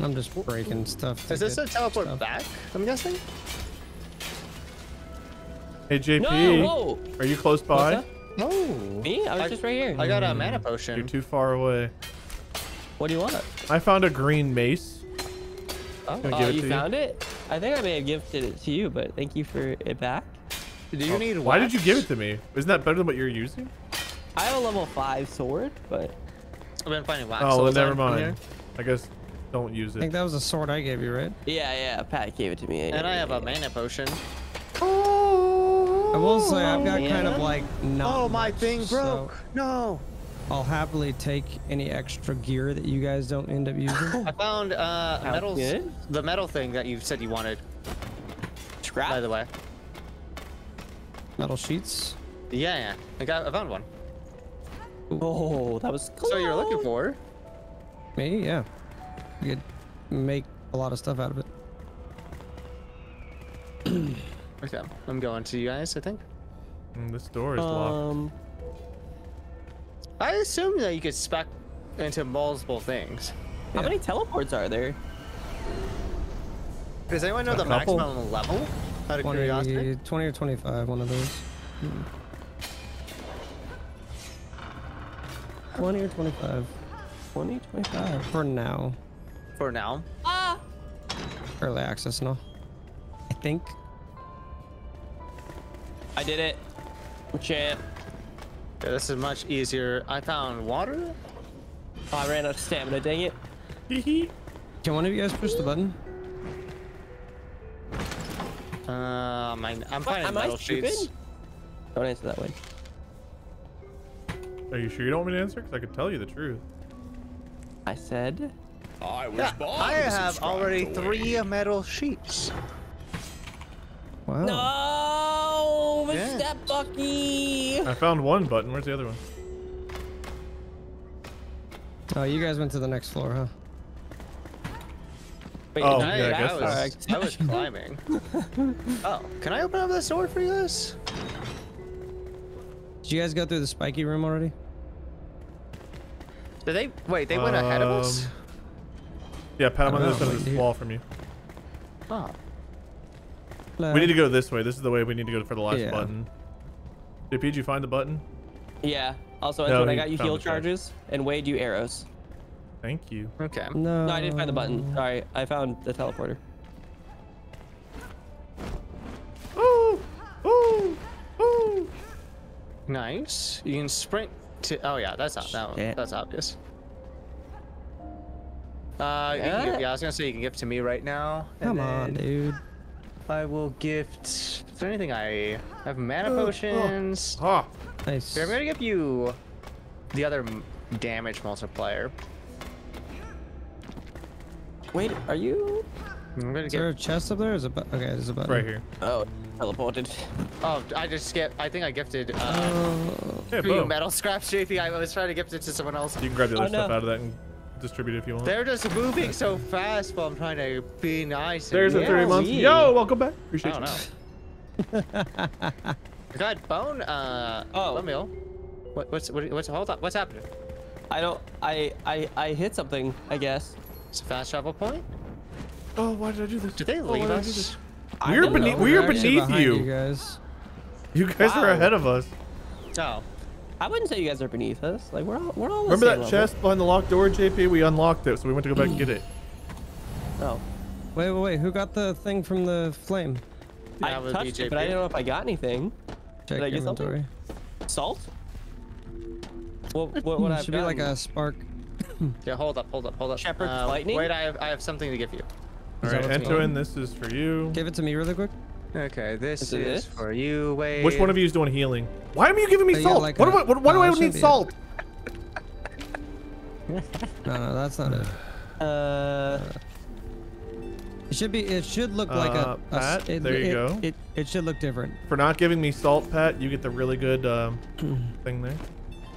I'm just breaking stuff. Is this a teleport back? I'm guessing. Hey JP, no, are you close by? No. Me? I was just right here. I got a mana potion. You're too far away. What do you want? I found a green mace. Oh, you found it? I think I may have gifted it to you, but thank you for it back. Do you need wax? Why did you give it to me? Isn't that better than what you're using? I have a level 5 sword, but I've been finding wax. Oh, well, never mind. I guess don't use it. I think that was a sword I gave you, right? Yeah, yeah. Pat gave it to me. And I have a mana potion. Oh, I will say I've got kind of like my thing broke. So no. I'll happily take any extra gear that you guys don't end up using. I found the metal thing that you said you wanted. Scrap? By the way. Metal sheets? Yeah, yeah. I found one. Oh, that was cool. So you're looking for? Me? Yeah. You could make a lot of stuff out of it. Okay. I'm going to you guys, I think. This door is locked. I assume that you could spec into multiple things. Yeah. How many teleports are there? Does anyone know the maximum level? Out of curiosity? 20 or 25, one of those. 20 or 25. 20, 25. For now. For now? Ah! Early access now. I think. I did it. Champ. Yeah, this is much easier. I found water. Oh, I ran out of stamina, dang it. Can one of you guys push the button? I'm finding metal sheets. Don't answer that way. Are you sure you don't want me to answer? Because I could tell you the truth. I said I was born. I have already 3 metal sheets. Wow. No, Step Bucky. I found one button. Where's the other one? Oh, you guys went to the next floor, huh? Wait, I was climbing. Oh, can I open up this door for you guys? Did you guys go through the spiky room already? Did they? Wait, they went ahead of us? Yeah, Pat, I'm on the other side of this wall from you. Oh. We need to go this way. This is the way we need to go for the last button. JP, did you find the button? Yeah. Also, no, I got you heal charges and Wade you arrows. Thank you. Okay. No, I didn't find the button. Sorry, I found the teleporter. Ooh, ooh, ooh. Nice. You can sprint to. Oh yeah, that's not that one. That's obvious. I was gonna say you can give it to me right now. Come on, dude. I will gift. Is there anything I have? Mana potions. Nice. I'm gonna give you the other damage multiplier. Wait, are you? I'm gonna get... there a chest up there? Is it okay? There's a button right here. Oh, teleported. Oh, I just skipped. I think I gifted yeah, metal scraps, JP. I was trying to gift it to someone else. You can grab the other stuff out of that and distribute it if you want. They're just moving so fast while I'm trying to be nice. There's a 3 month. Yo, welcome back. Appreciate you. I got bone. Oh, Emil. What's hold on? What's happening? I hit something, I guess. It's a fast travel point. Oh, why did I do this? Did they leave us? We are beneath you. You guys are ahead of us. No, I wouldn't say you guys are beneath us. Like we're all. Remember that chest behind the locked door, JP? We unlocked it, so we went to go back and get it. Oh, wait. Who got the thing from the flame? I touched it, but I didn't know if I got anything. Check inventory. Salt? What should be like a spark. Yeah, hold up. Shepherd's lightning. Wait, I have something to give you. All right, Antoine, this is for you. Give it to me really quick. Okay, this is for you, Wade. Which one of you is doing healing? Why are you giving me salt? Like why do I need salt? No, that's not it. It should look like a Pat, there you go. It should look different. For not giving me salt, Pat, you get the really good thing there.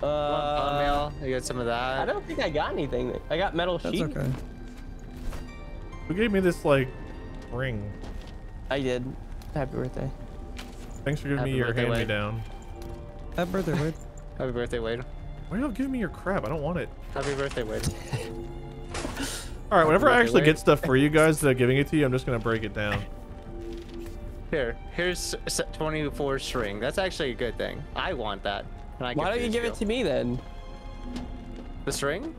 You got some of that. I don't think I got anything. I got metal sheet. That's okay. Who gave me this like ring? I did. Happy birthday. Thanks for giving me your hand-me-down. Happy birthday, Wade. Happy birthday, Wade. Why are you giving me your crap? I don't want it. Happy birthday, Wade. All right, whenever I actually get stuff for you guys that I'm giving it to you, I'm just gonna break it down. Here's 24 string. That's actually a good thing. I want that. Why don't you give it to me then? The string?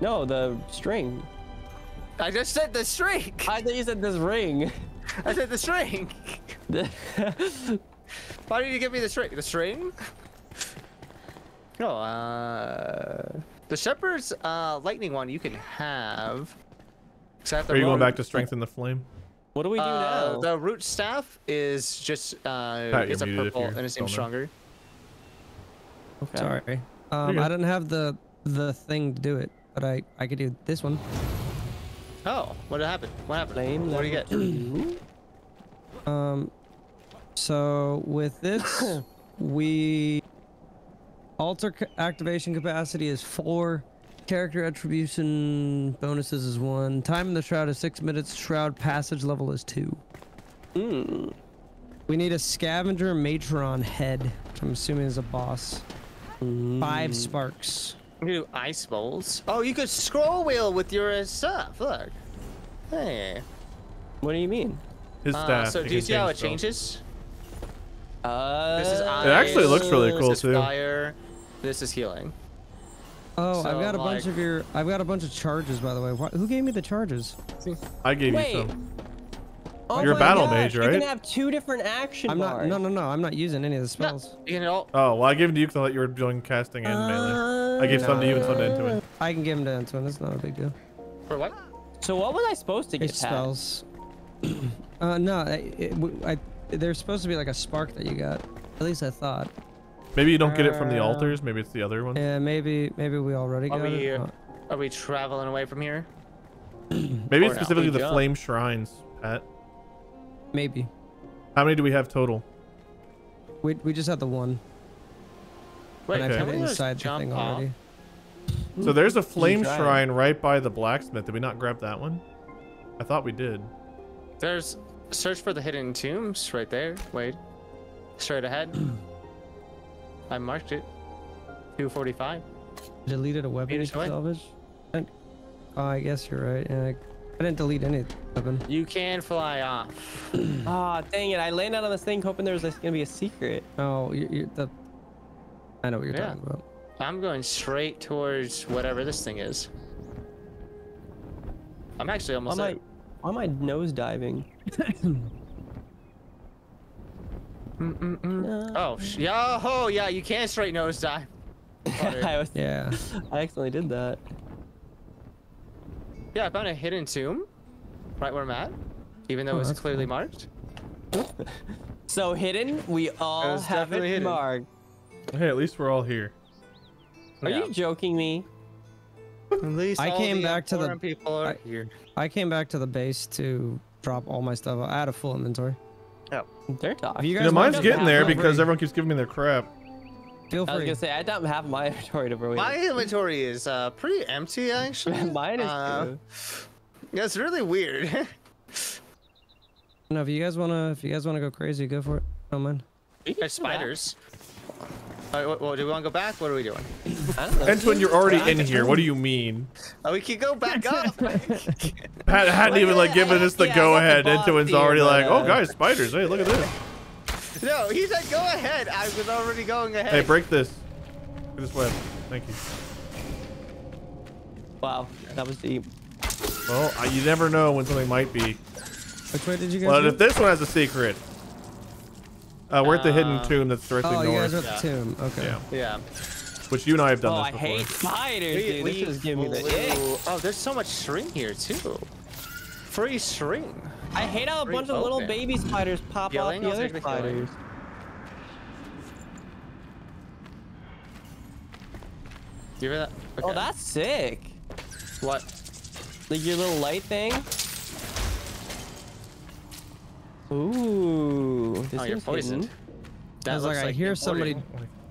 No, the string. I just said the string. I thought you said this ring. I said the string. Why did you give me the string? The string? No, the shepherd's lightning one you can have. Are you going back to strengthen the flame? What do we do now? The root staff is just it's a purple and it seems stronger. Okay. Sorry, I didn't have the thing to do it, but I could do this one. Oh, what happened? What happened? Flame what do you get? So with this, we alter activation capacity is 4, character attribution bonuses is 1, time in the shroud is 6 minutes, shroud passage level is 2. Mm. We need a scavenger matron head. I'm assuming is a boss. 5 sparks. New ice bowls. Oh, you could scroll wheel with your stuff. Look. Hey. What do you mean? His staff. So do you see how it changes? This is ice. It actually looks really cool too. Fire. This is healing. Oh, so I've got a bunch of your. I've got a bunch of charges, by the way. Who gave me the charges? I gave you some. Oh you're a battle mage, right? You can have 2 different action bars. No. I'm not using any of the spells. No, oh, well, I gave them to you because I thought you were doing casting and melee. I gave some to you and some to Antoine. I can give them to Antoine. That's not a big deal. For what? So what was I supposed to get? Spells. There's supposed to be like a spark that you got. At least I thought. Maybe you don't get it from the altars. Maybe it's the other one. Yeah, maybe we already got it. Are we traveling away from here? Maybe specifically the flame shrines, Pat. Maybe. How many do we have total? We just have the one. Wait, okay. I've inside the thing already. So there's a flame shrine right by the blacksmith. Did we not grab that one? I thought we did. There's search for the hidden tombs right there. Wait, straight ahead. I marked it. 245. Deleted a weapon salvage. Oh, I guess you're right. Yeah. I didn't delete any weapon. You can fly off. Ah, oh, dang it! I landed on this thing hoping there was gonna be a secret. Oh, I know what you're talking about. I'm going straight towards whatever this thing is. I'm actually almost there. Why am I nose diving? No. Oh, yeah! Oh, yeah! You can straight nose dive. I accidentally did that. Yeah, I found a hidden tomb right where I'm at, even though it was clearly marked. So hidden, we all have it marked. Hey, at least we're all here. Are you joking me? At least I came back to the people are here. I came back to the base to drop all my stuff. I had a full inventory. Oh, they're talking. You guys, mine's getting there because everyone keeps giving me their crap. Feel free. I was gonna say I don't have my inventory to bring. My inventory is pretty empty actually. Mine is too. That's really weird. No, if you guys wanna go crazy, go for it. No man. You guys spiders. All right, well, do we want to go back? What are we doing? Antoine, you're already in here. What do you mean? Oh, we could go back up. Pat hadn't even like given us the go ahead. Antoine's already like, oh guys, spiders. Hey, look at this. No, he said go ahead. I was already going ahead. Hey, break this. Get this web. Thank you. Wow, that was deep. Well, you never know when something might be. Which way did you guys Well, if this one has a secret. We're at the hidden tomb that's directly north. Oh, you guys are at the tomb. Okay. Yeah. Which you and I have done this before. Oh, I hate spiders, dude. This just gave me the ick. Oh, there's so much string here, too. Free string. I hate how a bunch of little baby spiders pop off the other spiders. Do you hear that? Okay. Oh, that's sick. What? Like your little light thing? Ooh, this is poisoned. I was like, I hear somebody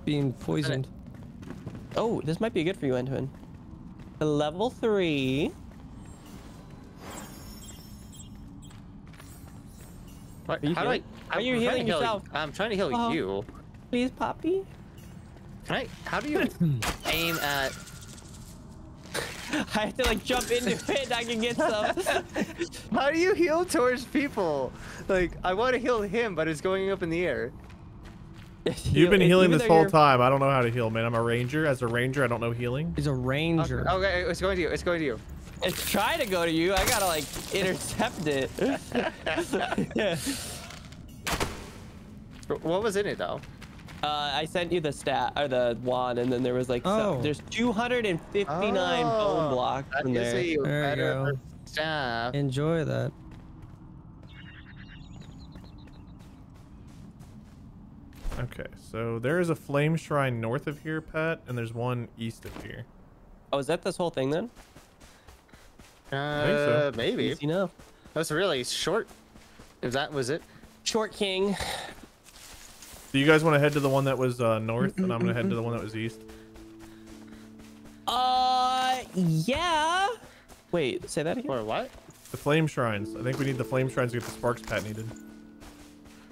being poisoned. Oh, this might be good for you, Antoine. Level 3. What, are you healing? How are you healing yourself? I'm trying to heal you. Please, Poppy. Can I? How do you aim at? I have to like jump into it and I can get some. How do you heal towards people? Like, I want to heal him, but it's going up in the air. You've been healing this whole time. I don't know how to heal, man. I'm a ranger. As a ranger, I don't know healing. He's a ranger. Okay, it's going to you. It's going to you. It's trying to go to you. I got to like intercept it. Yeah. What was in it though? I sent you the stat or the wand, and then there was like there's 259 bone blocks in there. There you go. Enjoy that. Okay, so there is a flame shrine north of here, Pat, and there's one east of here. Oh, is that this whole thing then? I think so. Maybe. Easy enough. That's really short. If that was it. Short king. Do you guys want to head to the one that was north, and I'm gonna head to the one that was east? Yeah. Wait, say that again. Or what? The flame shrines. I think we need the flame shrines to get the sparks Pat needed.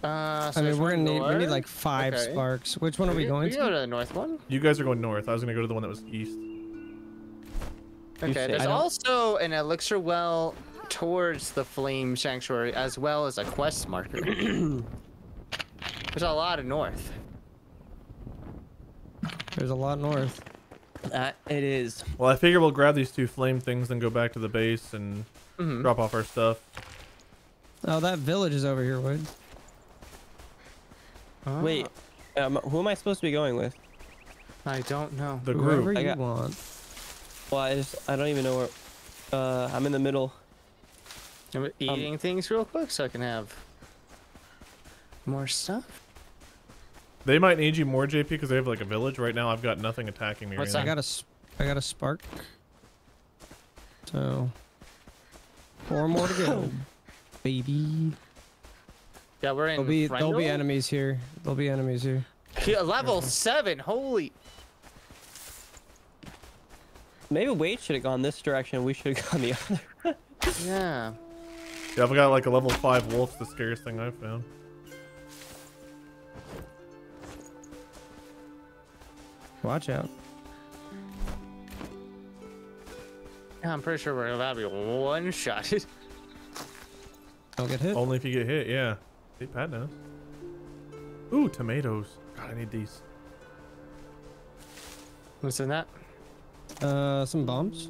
So I mean, we're gonna need like 5 sparks. Which one are we going to? We go to the north one. You guys are going north. I was gonna go to the one that was east. Okay. There's also an elixir well towards the flame sanctuary, as well as a quest marker. There's a lot of north. There's a lot north. It is. Well, I figure we'll grab these 2 flame things and go back to the base and drop off our stuff. Oh, that village is over here, Wade. Wait, who am I supposed to be going with? I don't know. The group. Whoever you want. Well, I don't even know where. I'm in the middle. I'm eating things real quick so I can have more stuff. They might need you more, JP, because they have like a village right now. I've got nothing attacking me right now. I got a spark. So 4 more to go, baby. Yeah, we're in. There'll be enemies here. There'll be enemies here. Yeah, level 7. Holy. Maybe Wade should have gone this direction. We should have gone the other. Yeah. Yeah, I've got like a level 5 wolf. The scariest thing I've found. Watch out. I'm pretty sure we're about to be one-shotted. Don't get hit. Only if you get hit, yeah. See, Pat knows. Ooh, tomatoes. God, I need these. What's in that? Some bombs.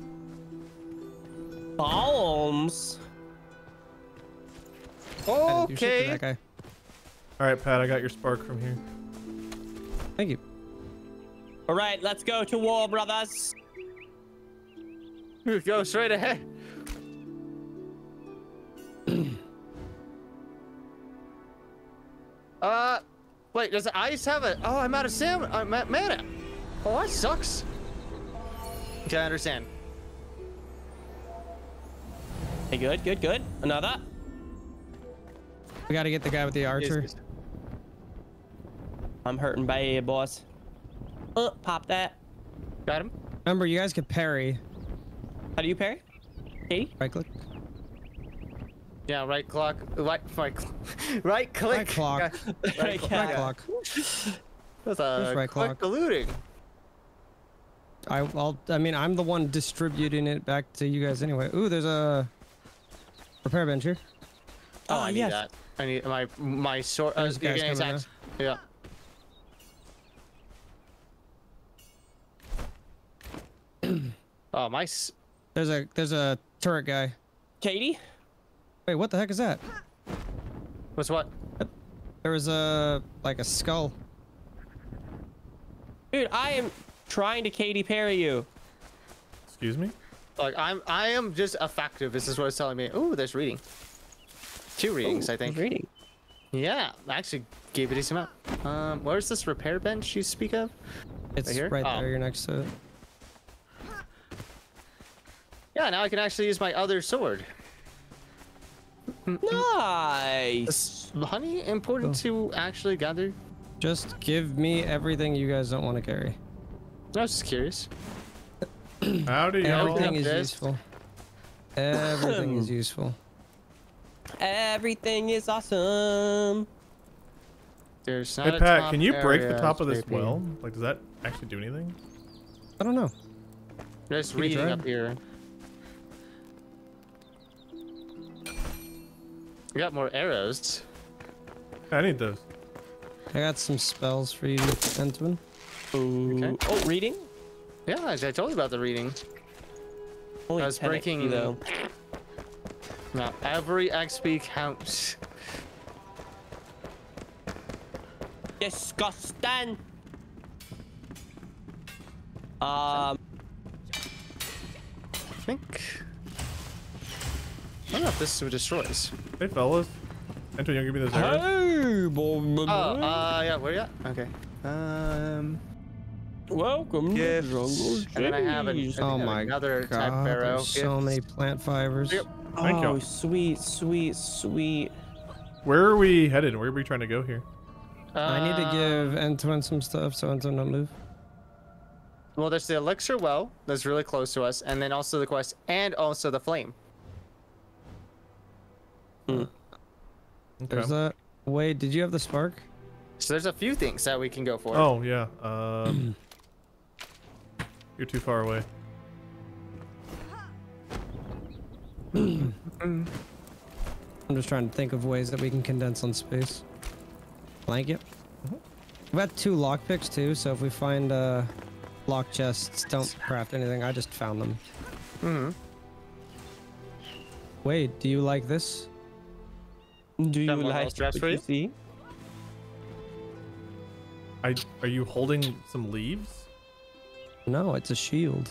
Bombs? Okay. That guy. All right, Pat, I got your spark from here. Thank you. All right, let's go to war, brothers. Go straight ahead. Wait, does the ice have a? Oh, I'm out of mana. Oh, that sucks. Okay, I understand. Hey, good, good, good. Another. We gotta get the guy with the archer. Yes, yes. I'm hurting bad, boss. Pop that. Got him. Remember, you guys could parry. How do you parry? Hey. Right click. Yeah, right clock. Right click. Right clock. Right clock. That's a right clock. Looting. I mean, I'm the one distributing it back to you guys anyway. Ooh, there's a repair bench here. Oh, I need that. I need my sword. Yeah. Oh, my. There's a turret guy. Katie. Wait, what the heck is that? What's what? There was like a skull. Dude, I am trying to Katy Perry you. Excuse me? Like I am just effective. This is what it's telling me. Ooh, there's reading. Two readings, I think. Reading. Yeah, I actually gave a decent amount. Where's this repair bench you speak of? It's right here. Right there. You're next to it. Yeah, now I can actually use my other sword. Nice. Honey, important to actually gather. Just give me everything you guys don't want to carry. I was just curious. Howdy, y'all. Everything is useful. Everything is useful. Everything is awesome. There's not. Hey Pat, can you break the top of this well? Like, does that actually do anything? I don't know. There's reading up here. We got more arrows. I need those. I got some spells for you, Antoine. Okay. Oh, reading? Yeah, I told you about the reading. Holy I was breaking though. Now every XP counts. Disgusting. I don't know if this destroys. Hey, fellas. Antoine, you give me those arrows. Hey, boy. Yeah, where you at? Okay. Welcome. Yes. And then I have another type of arrow. So many plant fibers. Yep. Oh, sweet, sweet, sweet. Where are we headed? Where are we trying to go here? I need to give Antoine some stuff so Antoine don't move. Well, there's the elixir well that's really close to us, and then also the quest, and also the flame. Mm. There's that. Wade, did you have the spark? So there's a few things that we can go for. Oh yeah. You're too far away. I'm just trying to think of ways that we can condense on space. Blanket. We've got 2 lockpicks too, so if we find lock chests, don't craft anything. I just found them. Wade, do you like this? Do you like dress for you? Are you holding some leaves? No, it's a shield.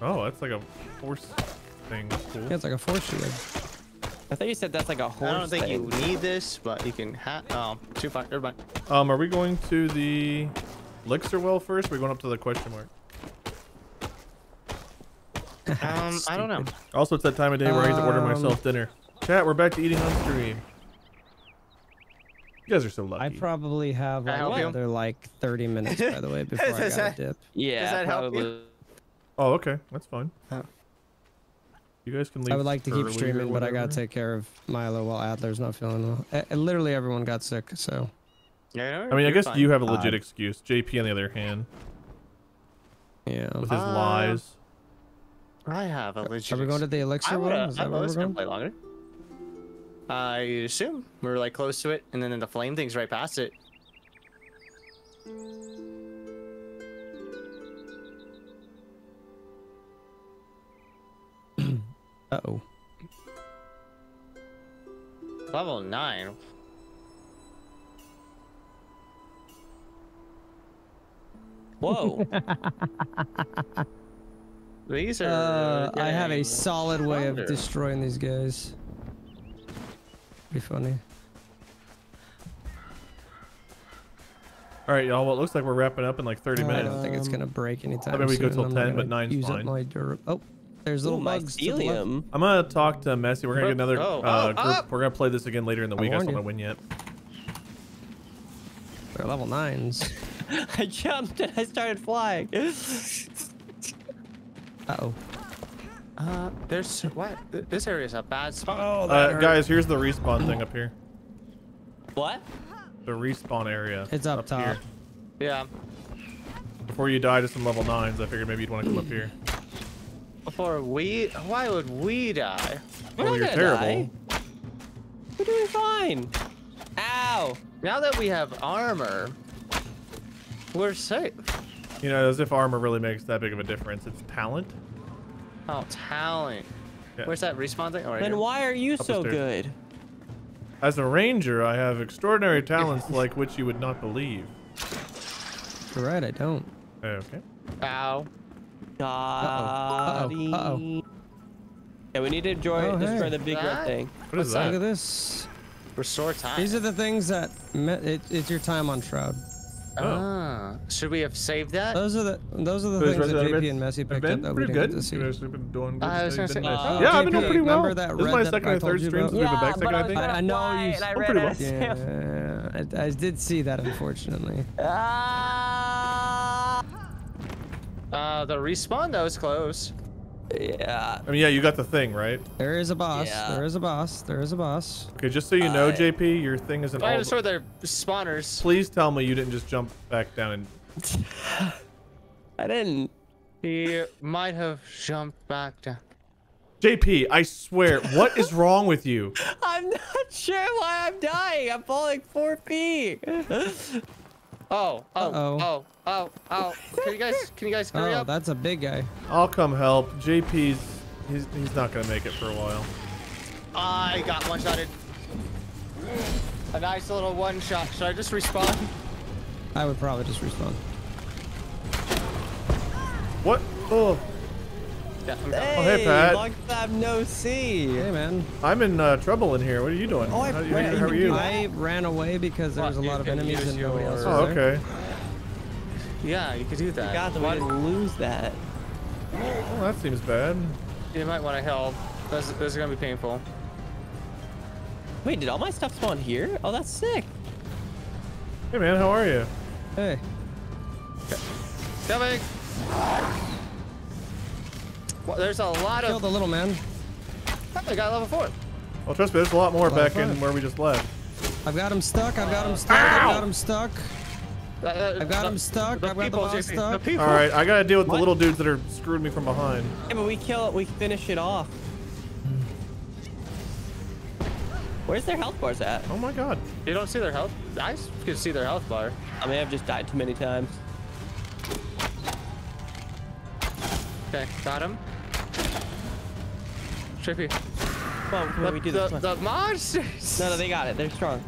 Oh, that's like a force thing. Cool. Yeah, it's like a force shield. I thought you said that's like a horse. I don't think you need this, but you can have. Too far. Never mind. Are we going to the elixir well first? Or are we going up to the question mark? I don't know. Also, it's that time of day where I get to order myself dinner. Chat, we're back to eating on stream. You guys are so lucky. I probably have another like 30 minutes, by the way, before I got a dip. Yeah, does that help you? Oh, okay. That's fine. Oh. You guys can leave. I would like to keep streaming, but I got to take care of Milo while Adler's not feeling well. Literally everyone got sick, so. Yeah, I mean, I guess fine. You have a legit excuse. JP, on the other hand. Yeah. With his lies. I have a legit excuse. Are we going to the elixir one? Is that where we're going? Play longer. I assume we're like close to it, and then the flame thing's right past it. Uh-oh. Level 9. Whoa. These are. I have a solid way of destroying these guys. Funny. All right, y'all. Well, it looks like we're wrapping up in like 30 minutes. I don't think it's gonna break anytime. Maybe we go till 10, but 9's fine. Oh, there's little bugs. I'm gonna talk to Messi. We're gonna get another group. We're gonna play this again later in the week. I just don't want to win yet. They're level 9s. I jumped and I started flying. Uh-oh. There's what? This area is a bad spot. Oh, guys, here's the respawn thing up here. What? The respawn area. It's up top. Here. Yeah. Before you die to some level 9s, I figured maybe you'd want to come up here. Before we? Why would we die? We're well, you're terrible. Die. We're doing fine. Ow! Now that we have armor, we're safe. You know, as if armor really makes that big of a difference. It's talent. Oh, talent. Yeah. Where's that respawn thing? Oh, right then why are you so good? As a ranger, I have extraordinary talents like which you would not believe. You're right, I don't. Okay. Ow. Uh-oh. Uh-oh. Yeah, we need to destroy the big red thing. What is that? Look at this. Restore time. These are the things that it's your time on Shroud. Oh. Should we have saved that? Those are the things that JP and Messi picked up that we didn't get to see. Yeah, I've been doing pretty well. This is my second or third stream since we've been back second, I think. I know you pretty well. Yeah, I did see that, unfortunately. The respawn though is close. Yeah. I mean, yeah, you got the thing, right? There is a boss. Yeah. There is a boss. There is a boss. Okay, just so you know, JP, your thing is an all... Dinosaur, they're spawners. Please tell me you didn't just jump back down and... I didn't. He might have jumped back down. JP, I swear, what is wrong with you? I'm not sure why I'm dying. I'm falling 4 feet. Oh. Can you guys hurry up? That's a big guy. I'll come help. JP's, he's not gonna make it for a while. I got one-shotted. A nice little one-shot. Should I just respawn? I would probably just respawn. What? Oh. Yeah, hey, oh, hey, Pat. Long time no see. Hey, man. I'm in trouble in here. What are you doing? Oh, how are you? I ran away because there was a lot of enemies and nobody else was there. Okay. Yeah, you could do that. God, why did we lose that? Well, that seems bad. You might want to help. This is going to be painful. Wait, did all my stuff spawn here? Oh, that's sick. Hey, man. How are you? Hey. Okay. Coming. Well, there's a lot of... Killed the little man. I got level 4. Well, trust me, there's a lot more back in where we just left. I've got him stuck. I've got him stuck. I've got him stuck. I've got him stuck. I've got the boss stuck. All right, I got to deal with the little dudes that are screwing me from behind. Yeah, but we kill it. We finish it off. Where's their health bars at? Oh, my God. You don't see their health? I could see their health bar. I may have just died too many times. Okay, got him. Trippy. Come on, we do this. The monsters! No, they got it. They're strong.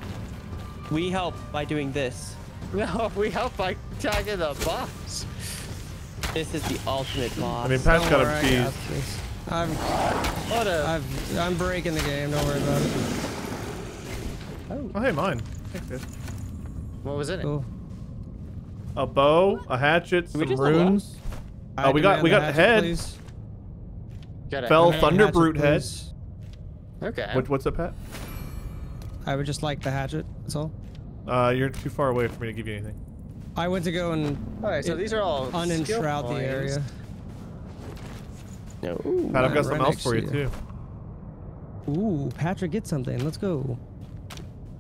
We help by doing this. No, we help by tagging the boss. This is the ultimate boss. I mean, Pat's got him cheesed. I'm breaking the game. Don't worry about it. Oh, hey, mine. What was in it? Cool. A bow, a hatchet, some runes. Oh, we got the heads. Fell Thunder Brute heads. Okay. What's up, Pat? I would just like the hatchet. That's all. You're too far away for me to give you anything. I went to go and. Alright, so these are all unenshroud the area. No. Ooh, Pat, I've got something else for you too. Ooh, Patrick, get something. Let's go.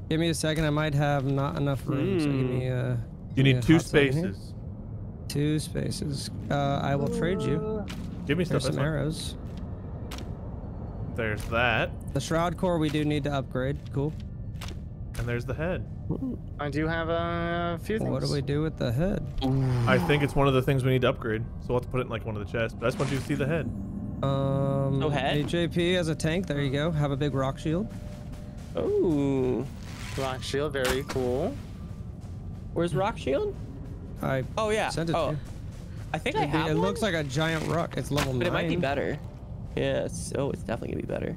Give me a second. I might have not enough room. So give me a. You need 2 spaces. 2 spaces. I will trade you. Give me some arrows. There's that. The shroud core we do need to upgrade. Cool. And there's the head. Ooh. I do have a few things. What do we do with the head? I think it's one of the things we need to upgrade. So we'll have to put it in like one of the chests. But I just want you to see the head. Oh, head? AJP as a tank. There you go. Have a big rock shield. Oh. Rock shield. Very cool. Where's rock shield? I sent it to you. I think I have it. It looks like a giant rock. It's level 9. But it might be better. Yeah, it's definitely gonna be better.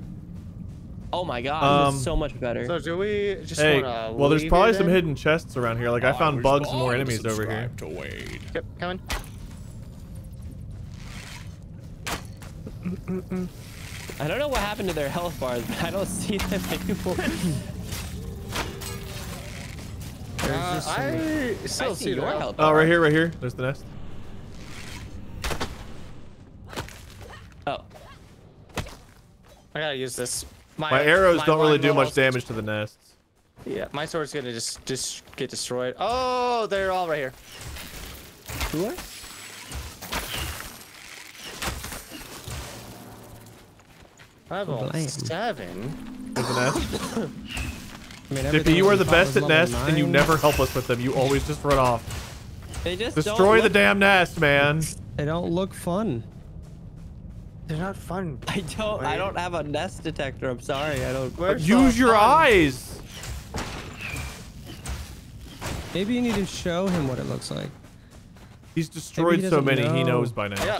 Oh my god, this is so much better. So do we just wanna well, there's probably some hidden chests around here. Like I found bugs and more enemies over here. To Wade. Yep, coming. I don't know what happened to their health bars, but I don't see them anymore. I still see your health bar. Oh, right here, right here. There's the nest. Oh. I gotta use this. My arrows don't really do much damage to the nests. Yeah, my sword's gonna just get destroyed. Oh, they're all right here. Who are? Level 7. There's a nest. Dippy, you are the best at nests, and you never help us with them. You always just run off. They just destroy the damn nest, man. They don't look fun. They're not fun. I don't have a nest detector. I'm sorry. I don't. Use your eyes. Maybe you need to show him what it looks like. He's destroyed so many. He knows by now. Yeah.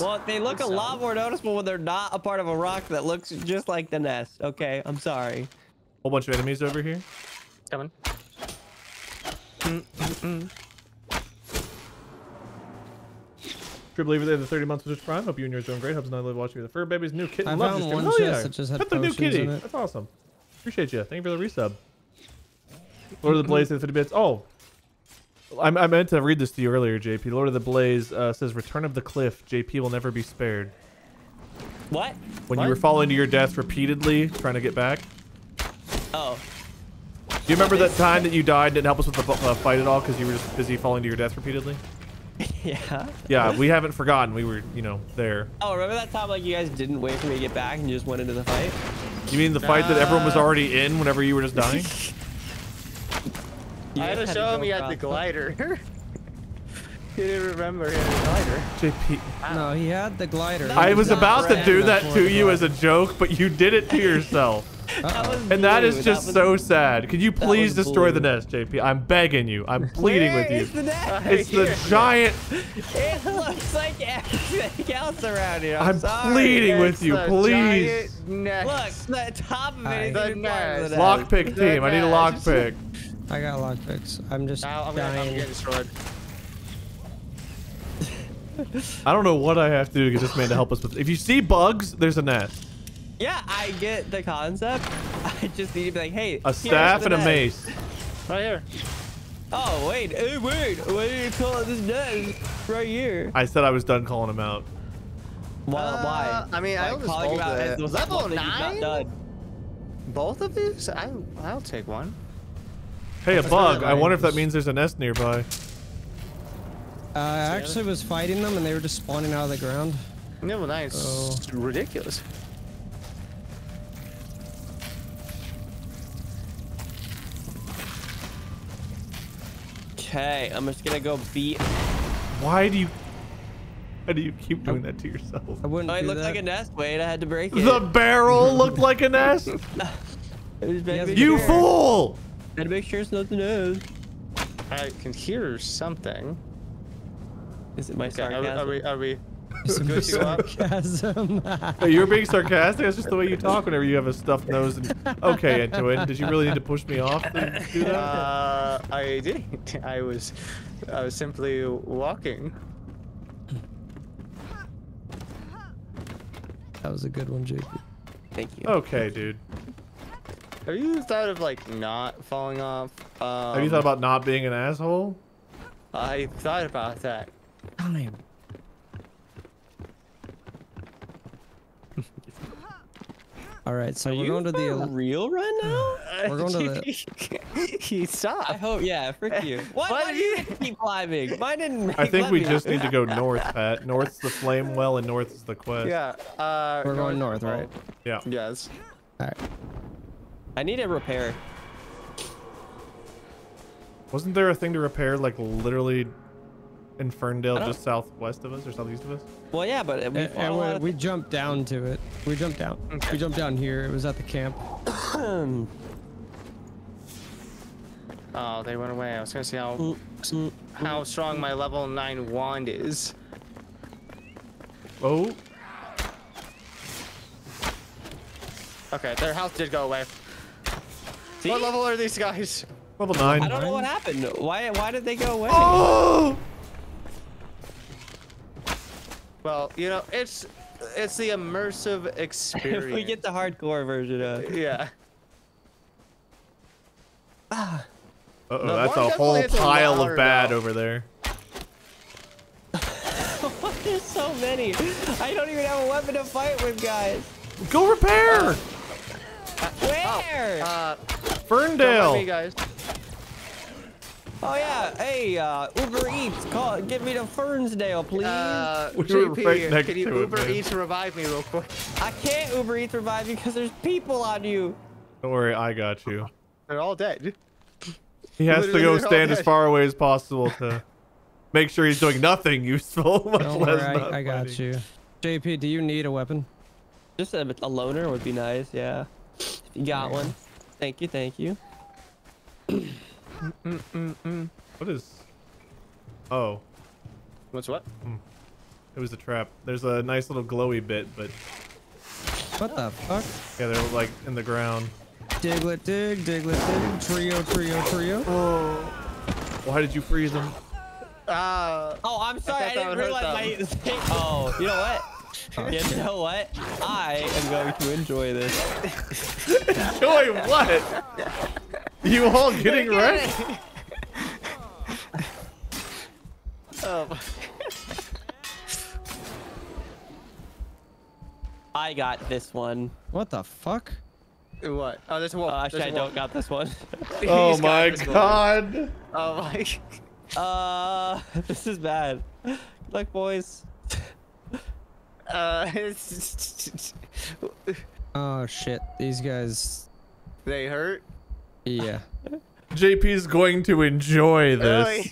Well, they look a lot more noticeable when they're not a part of a rock that looks just like the nest. Okay, I'm sorry. Whole bunch of enemies over here. Coming. True believer there, the 30 months of Twitch Prime. Hope you and yours are doing great. Hope you love watching the fur baby's new kitten. I found one chest that just had potions in it. Put the new kitty. That's awesome. Appreciate you. Thank you for the resub. Lord of the Blaze, 50 bits. Oh, I meant to read this to you earlier, JP. Lord of the Blaze says, "Return of the Cliff. JP will never be spared." What? When you were falling to your death repeatedly, trying to get back. Oh. Do you remember that time that you died and didn't help us with the fight at all because you were just busy falling to your death repeatedly? Yeah. Yeah, we haven't forgotten. We were, you know, there. Oh, remember that time like you guys didn't wait for me to get back and you just went into the fight? You mean the fight that everyone was already in whenever you were just dying? I had to show him he had the glider. He didn't remember he had the glider. JP. No, he had the glider. I was about to do that to you as a joke, but you did it to yourself. And that is just so sad. Could you please destroy the nest, JP? I'm begging you. I'm pleading with you. It's the nest. It's the giant. It looks like everything else around here. I'm pleading with you, please. Look, the top of it is the nest. Lockpick team. I need a lockpick. I got lockpicks. I'm just dying. I don't know what I have to do to get this man to help us with. If you see bugs, there's a nest. Yeah, I get the concept. I just need to be like, hey, a staff and a mace. Right here. Oh, wait. Hey, wait. What are you calling this nest? Right here. I said I was done calling him out. Well, why? I mean, I was calling about it. Level 9? Both of these? I'll take one. Hey, a bug. I wonder if that means there's a nest nearby. I actually was fighting them and they were just spawning out of the ground. Level 9 is ridiculous. Okay, I'm just gonna go beat. Why do you keep doing that to yourself? I wouldn't. Oh, it looked like a nest, Wade. I had to break it. The barrel looked like a nest. You fool! I had to make sure it's nothing else. I can hear something. Is it my sarcasm? Are we? Sarcasm. No, you're being sarcastic. That's just the way you talk whenever you have a stuffed nose. And, okay, Antoine, did you really need to push me off to do that? I didn't. I was simply walking. That was a good one, JP. Thank you. Okay, dude. Have you thought of like not falling off? Have you thought about not being an asshole? I thought about that. Damn. All right, so we're going to the real right now. We're going to the. He stopped. I hope, yeah. Frick you. Why do you keep climbing? Mine didn't. I think we just need to go north, Pat. North's the flame well, and north is the quest. Yeah. We're going north, right? Yeah. Yes. All right. I need a repair. Wasn't there a thing to repair, like literally, in Ferndale, just southwest of us or southeast of us? Well, yeah, but we jumped down to it. We jumped down. Okay. We jumped down here. It was at the camp. Oh, they went away. I was gonna see how strong my level 9 wand is. Oh. Okay, their health did go away. See? What level are these guys? Level 9. I don't know what happened. Why did they go away? Oh! Well, you know, it's the immersive experience. If we get the hardcore version of it. Yeah. Ah. Uh-oh, no, that's a whole pile of bad over there. There's so many. I don't even have a weapon to fight with, guys. Go repair. Where? Ferndale. Me, guys. Oh yeah. Hey, Uber Eats, get me to Fernsdale, please. GP, right next can you to Uber Eats revive me real quick? I can't Uber Eats revive you because there's people on you. Don't worry, I got you. They're all dead. He has to go stand as far away as possible to make sure he's doing nothing useful. Don't worry, I got you. JP, do you need a weapon? Just a loner would be nice, yeah. You got one. Thank you, thank you. What is... Oh. What's what? It was a trap. There's a nice little glowy bit, but... What the fuck? Yeah, they're like in the ground. Diglet dig, diglet dig, trio, trio, trio. Oh. Why did you freeze them? Oh, I'm sorry. I didn't realize my thing. Oh, you know what? You know what? I am going to enjoy this. Enjoy what? You all getting wrecked? Oh my. I got this one. What the fuck? What? Oh, there's a wolf. Actually, I don't got this one. Oh my god. One. Oh my. This is bad. Good luck, boys. Oh shit! These guys. They hurt. Yeah. JP's going to enjoy this.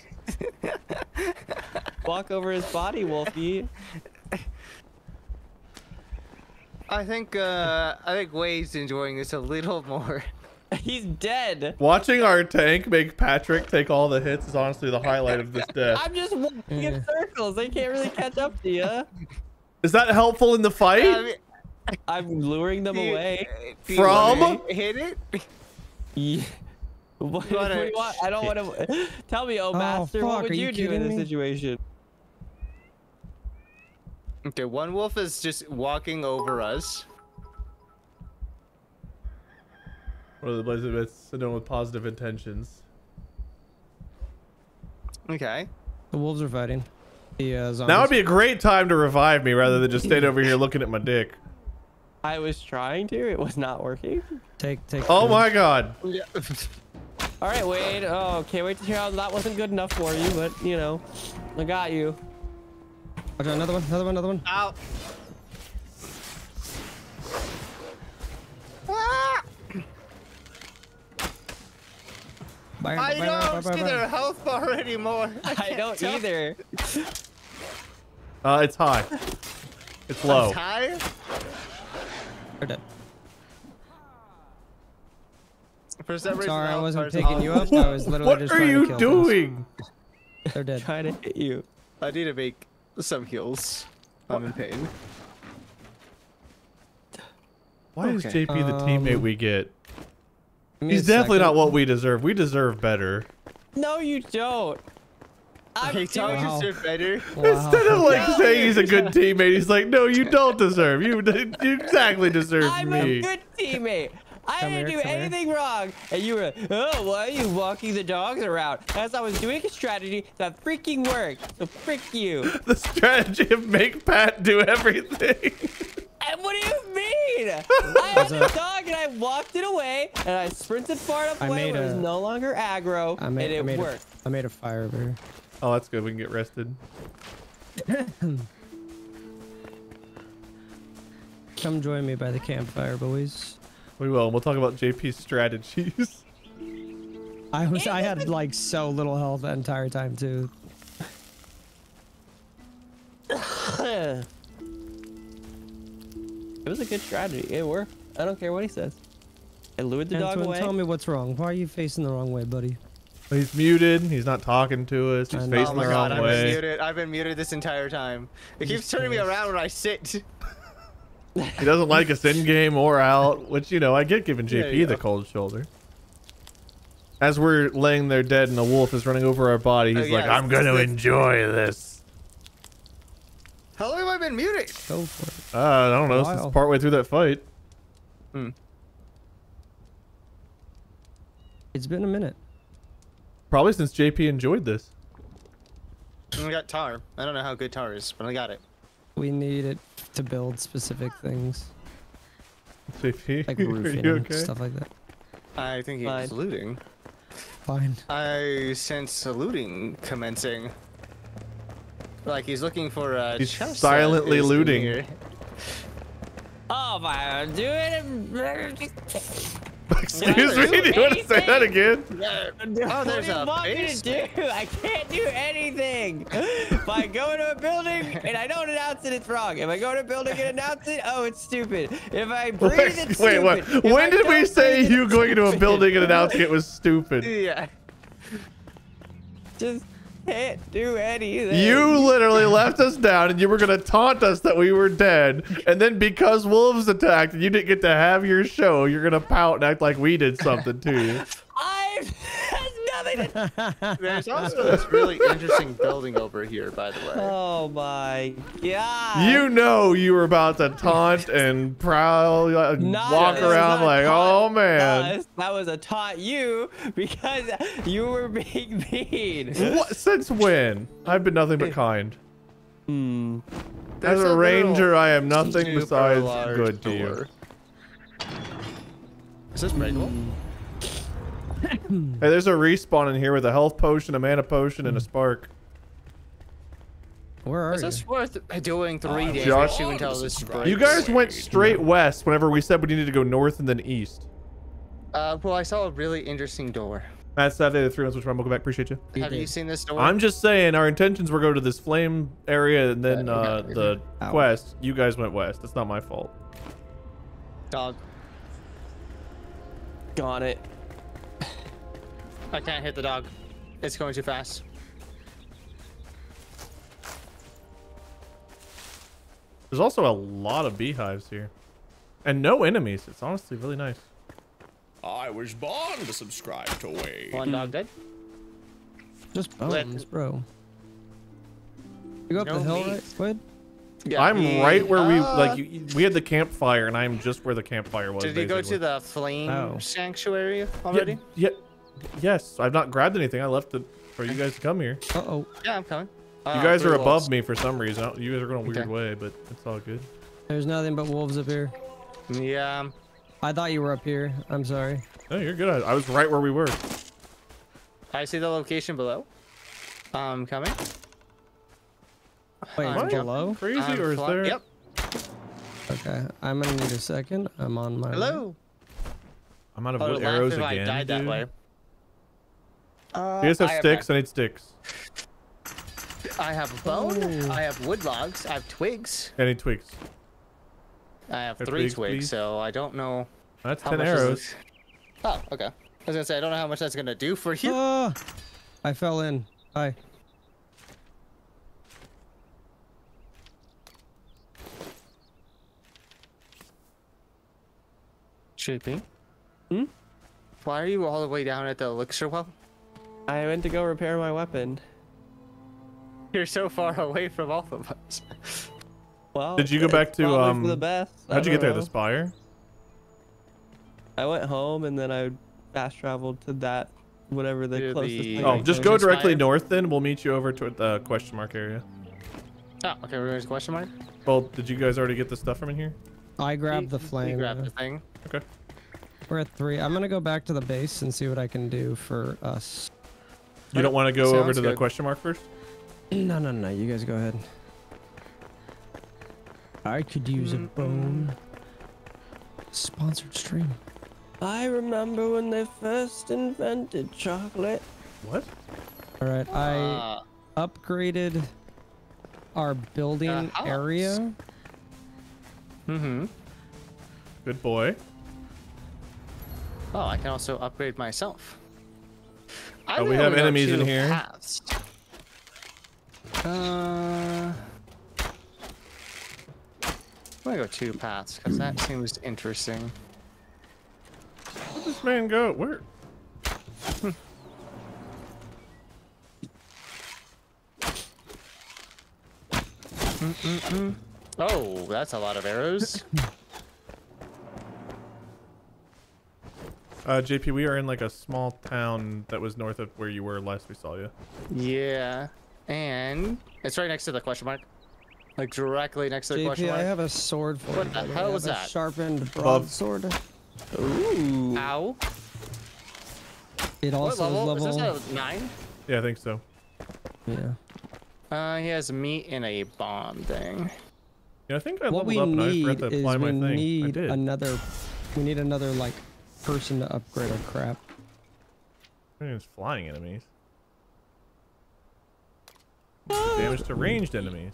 Walk over his body, Wolfie. I think Wade's enjoying this a little more. He's dead. Watching our tank make Patrick take all the hits is honestly the highlight of this death. I'm just walking in circles. I can't really catch up to you. Is that helpful in the fight? I'm luring them away. From? Hit it? Yeah. What do you want? I don't want to. Tell me, oh master, fuck, what would you do in this situation? Okay, one wolf is just walking over us. One of the blazes that's known with positive intentions. Okay. The wolves are fighting. The zombies. Now would be a great time to revive me rather than just staying over here looking at my dick. I was trying to. It was not working. Take. Oh my god. Yeah. All right, Wade. Oh, can't wait to hear how that wasn't good enough for you, but you know, I got you. Okay, another one, another one, another one. Ow. Ah! I don't see their health bar anymore. I don't tell. Either. It's high. It's low. It's high? They're dead. For some reason, sorry, I wasn't picking you up. I was literally just trying to kill them. What are you doing? They're dead. Trying to hit you. I need to make some heals. I'm in pain. Why is JP the teammate we get? He's definitely not what we deserve. We deserve better. No, you don't. I don't deserve better. Wow. Instead of like saying he's a good teammate, he's like, no, you don't deserve. You exactly deserve me. I'm a good teammate. I didn't do anything wrong. And you were, oh, why are you walking the dogs around? As I was doing a strategy that freaking worked. So frick you. The strategy of make Pat do everything. And what do you mean? I had a dog and I walked it away and I sprinted far enough away where it was no longer aggro and it worked. I made a fire over here. Oh, that's good. We can get rested. Come join me by the campfire, boys. We will. We'll talk about JP's strategies. I had like so little health that entire time too. It was a good strategy. It worked. I don't care what he says. I lured the dog away. Tell me what's wrong. Why are you facing the wrong way, buddy? He's muted. He's not talking to us. He's facing the wrong way. I've been muted this entire time. It keeps turning me around when I sit. He doesn't like us in game or out, which, you know, I get giving JP the cold shoulder. As we're laying there dead and a wolf is running over our body, he's like, I'm going to enjoy this. How long have I been muted? So I don't know. Since partway through that fight. Hmm. It's been a minute. Probably since JP enjoyed this. I got tar. I don't know how good tar is, but I got it. We need it to build specific things. JP, like roofing and stuff like that. I think he's looting. Fine. I sense looting commencing. Like he's looking for a chest. Silently looting. Here. Oh my, do it. Excuse me, do you want to say that again? Oh, there's a basement. I can't do anything. If I go into a building and I don't announce it, it's wrong. If I go to a building and announce it, oh, it's stupid. If I breathe, it's stupid. Wait, what? When did we say you going into a building and announcing it was stupid? Yeah. Just can't do anything. You literally left us down and you were going to taunt us that we were dead, and then because wolves attacked and you didn't get to have your show, you're going to pout and act like we did something too. There's also this really interesting building over here, by the way. Oh my god. You know you were about to taunt and prowl, walk around like, oh man. That was a taunt you because you were being mean. What? Since when? I've been nothing but kind. Hmm. As a ranger, I am nothing besides good to you. Is this breakable? Hey, there's a respawn in here with a health potion, a mana potion, and a spark. Where are you? Is this worth doing 3 days? Josh, you guys went straight west whenever we said we needed to go north and then east. Well, I saw a really interesting door. That's Saturday the 3 months, which I'm welcome back. Appreciate you. Have you seen this door? I'm just saying our intentions were go to this flame area and then the quest. You guys went west. That's not my fault. Dog. Got it. I can't hit the dog. It's going too fast. There's also a lot of beehives here. And no enemies. It's honestly really nice. I was born to subscribe to Wade. One dog dead. Just bones, bro. You go up the hill, right, Wade? Yeah. I'm right where we like. We had the campfire, and I'm just where the campfire was. Did you go to the flame sanctuary already? Yeah. Yes, I've not grabbed anything. I left it for you guys to come here. Uh-oh. Yeah, I'm coming. You guys are above me for some reason. You guys are going a weird way, but it's all good. There's nothing but wolves up here. Yeah. I thought you were up here. I'm sorry. No, you're good. I was right where we were. I see the location below. I'm coming. Wait, below? Crazy, or is there? Yep. Okay, I'm going to need a second. I'm on my way. I'm out of wood arrows again, I died that way. You guys have sticks? I need sticks. I have a bone. I have wood logs. I have twigs. I need twigs. I have 3 twigs, please. So I don't know. That's 10 arrows. Oh, okay. I was gonna say I don't know how much that's gonna do for you. I fell in. Hi. Shaping. Hmm. Why are you all the way down at the elixir well? I went to go repair my weapon. You're so far away from all of us. Well, did you go back to for the best. How'd you get there? The spire? I went home and then I fast traveled to that whatever the closest thing. Oh, just go directly north then. We'll meet you over toward the question mark area. Oh, okay, we're going to question mark. Well, did you guys already get the stuff from in here? I grabbed the flame. You grabbed the thing. Okay. We're at 3. I'm going to go back to the base and see what I can do for us. You don't want to go over to the question mark first? No, no, no. You guys go ahead. I could use a bone. Sponsored stream. I remember when they first invented chocolate. What? All right. I upgraded our building area. Mm-hmm. Good boy. Oh, I can also upgrade myself. Oh, we have enemies in here. gonna go two paths because that seems interesting. Where'd this man go? Where? Oh, that's a lot of arrows. JP, we are in like a small town that was north of where you were last we saw you. Yeah, and it's right next to the question mark. Like directly next to the JP, question mark. I have a sword for what you. What the hell was that? Sharpened broadsword. Ooh. Ow. It also level. Is this a 9? Yeah, I think so. Yeah. He has meat in a bomb thing. Yeah, I think I leveled up and I forgot to apply my thing. I did. We need another like person to upgrade our crap. I mean, it's flying enemies. Damage to ranged enemies.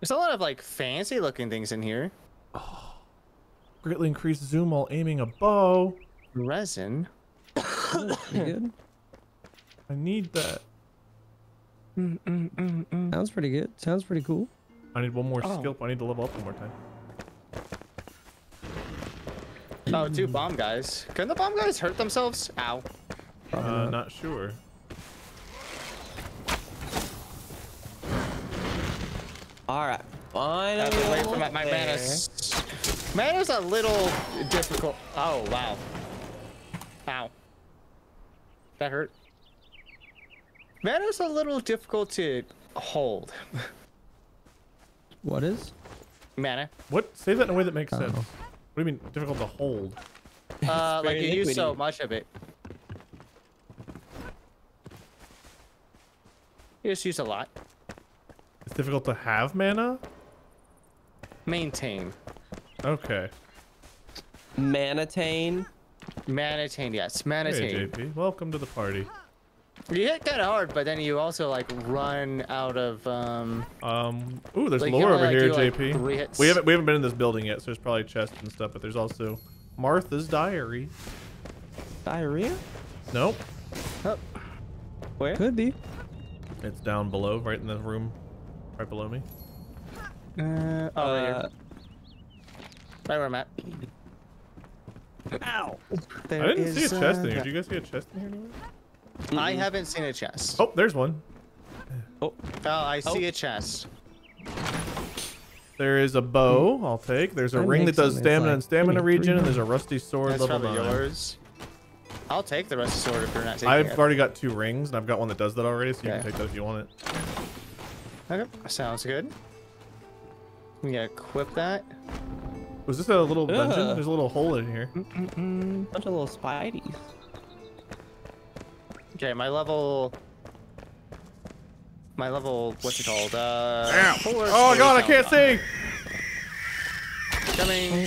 There's a lot of like fancy looking things in here. Oh, greatly increased zoom while aiming a bow. Resin. Good. I need that. Sounds pretty good. Sounds pretty cool. I need one more skill. I need to level up one more time. Oh, two bomb guys. Can the bomb guys hurt themselves? Ow. Not sure. All right. Finally. Wait for my mana's. Mana's a little difficult. Oh wow. Ow. That hurt. Mana's a little difficult to hold. What is? Mana. What? Say that in a way that makes sense. What do you mean difficult to hold? Like you use so much of it. You just use a lot. It's difficult to have mana? Maintain. Okay. Manitain? Manitain, yes. Manitain. Hey, JP. Welcome to the party. You hit kind of hard, but then you also like run out of Ooh, there's like, lore over like, here, JP. Like, we haven't been in this building yet, so there's probably chests and stuff. But there's also Martha's diary. Diarrhea? Nope. Oh. Where? Could be. It's down below, right in the room, right below me. Right here. Right where I'm at. Ow! There I didn't see a chest in here. Did you guys see a chest in here anywhere? I haven't seen a chest. Oh, there's one. Oh, I see a chest. There is a bow. I'll take. There's a ring that does stamina and stamina regen, and there's a rusty sword level 9. That's probably yours. I'll take the rusty sword if you're not taking it. I've already got two rings, and I've got one that does that already, so you can take that if you want it. Okay, sounds good. We gotta equip that. Was this a little dungeon? There's a little hole in here. Bunch of little spideys. Okay, my level, what's it called? Damn. Oh god, I can't see! Coming!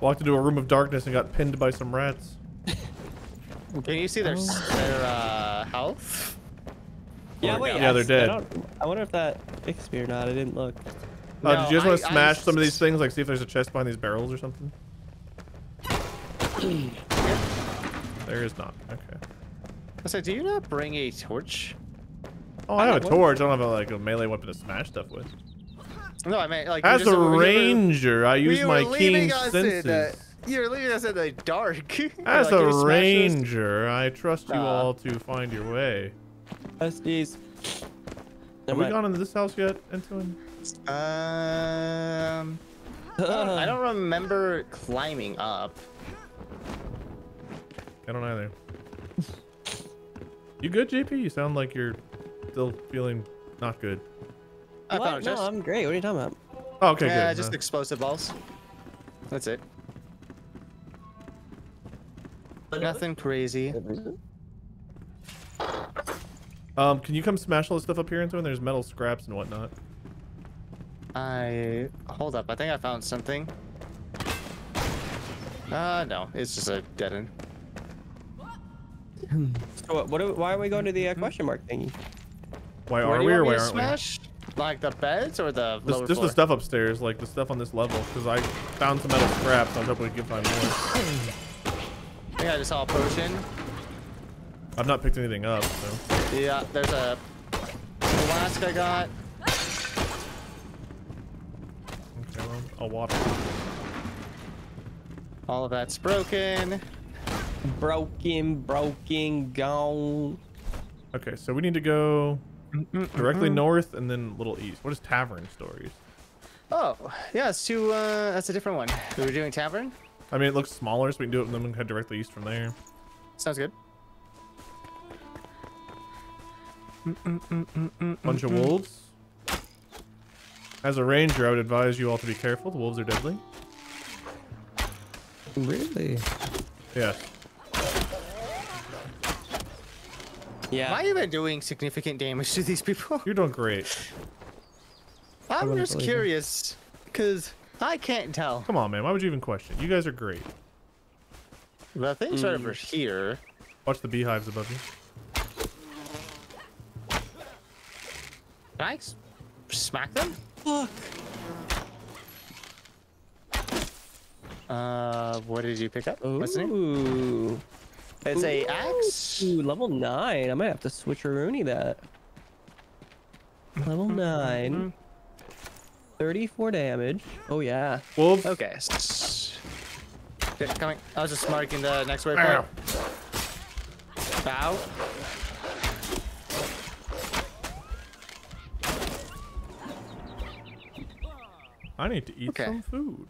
Walked into a room of darkness and got pinned by some rats. Can you see their health? Yeah, wait, yeah, they're dead. I wonder if that fixed me or not, I didn't look. No, did you guys want to smash some of these things, like see if there's a chest behind these barrels or something? There is not. Okay. I said, do you not bring a torch? Oh, I have a torch. I don't have a melee weapon to smash stuff with. No, I meant like. As a ranger, I use my keen senses. You're leaving us in the dark. As a ranger, I trust you all to find your way. SDs. Have we gone into this house yet, Antoine? I don't remember climbing up. I don't either. You good, JP? You sound like you're still feeling not good. What? No, I'm great. What are you talking about? Oh, okay, good. Just explosive balls. That's it. Nothing crazy. Can you come smash all this stuff up here, Antoine? There's metal scraps and whatnot. Hold up. I think I found something. No, it's just a dead end. So why are we going to the question mark thingy? Why are we or why aren't we? Like the beds or the lower floor? Just the stuff upstairs, like the stuff on this level, because I found some metal scraps. I was hoping we could find more. I think I just saw a potion. I've not picked anything up, so. Yeah, there's a flask I got. Okay, well, a water. All of that's broken. Broken, gone. Okay, so we need to go directly north and then a little east. What is Tavern Stories? Oh, yeah, it's two, that's a different one. We were doing Tavern? I mean, it looks smaller, so we can do it and then we can head directly east from there. Sounds good. Bunch of wolves. As a ranger, I would advise you all to be careful. The wolves are deadly. Really? Yeah. Yeah. Am I even doing significant damage to these people? You're doing great. I'm just curious, because I can't tell. Come on, man. Why would you even question? You guys are great. The things are over here. Watch the beehives above you. Can I smack them? Look. What did you pick up? Ooh. What's the name? It's a axe. Ooh, level 9. I might have to switcheroonie that. Level 9. 34 damage. Oh yeah. Wolf. Okay. Coming. I was just marking the next waypoint. Bow. I need to eat some food.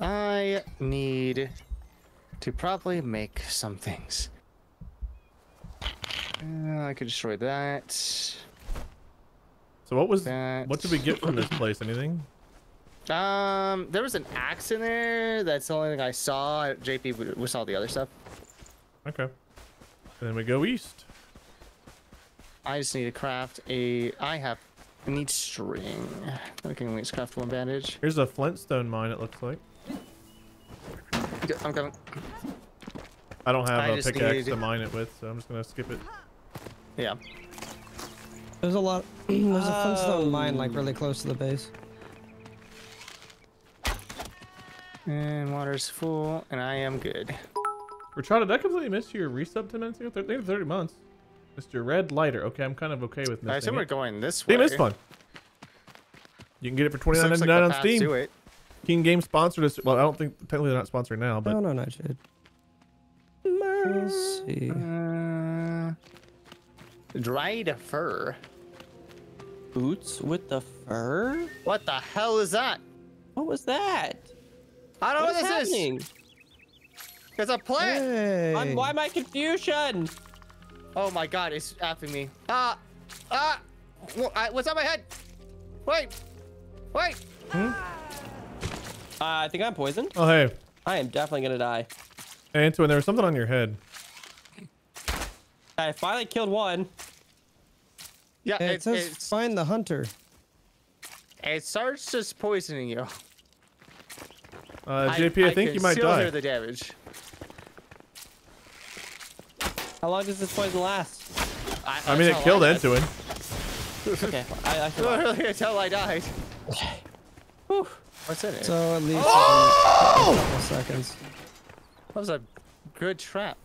I need to probably make some things. I could destroy that. So what was that? What did we get from this place? Anything? There was an axe in there. That's the only thing I saw. JP, we saw the other stuff. Okay. And then we go east. I just need to craft a. I need string. I can at least craft one bandage. Here's a flintstone mine. It looks like. I'm coming. I don't have a pickaxe to mine it with, so I'm just gonna skip it. Yeah. There's a lot. There's a flintstone mine like really close to the base. And water's full, and I am good. Richard, did I completely miss your resub 10 minutes ago? 30 months. Mr. Red Lighter. Okay, I'm kind of okay with missing. I assume we're going this way. They missed one. You can get it for $29.99 like on Steam. Do it. Keen Games sponsored us. Well, I don't think technically they're not sponsored now, but no, not yet. Let's see. Dried fur. Boots with the fur? What the hell is that? What was that? I don't know what this is. It's a plant. Hey. Why my confusion? Oh my god, it's affing me. What's on my head? Wait. Hmm? I think I'm poisoned. Oh, hey. I am definitely going to die. Hey, Antoine, there was something on your head. I finally killed one. Yeah, it says find the hunter. It starts just poisoning you. JP, I think you might die. The damage. How long does this poison last? I mean, it killed Antoine. Okay. Literally until I died. Whew. What's in it? So at least a couple seconds. That was a good trap.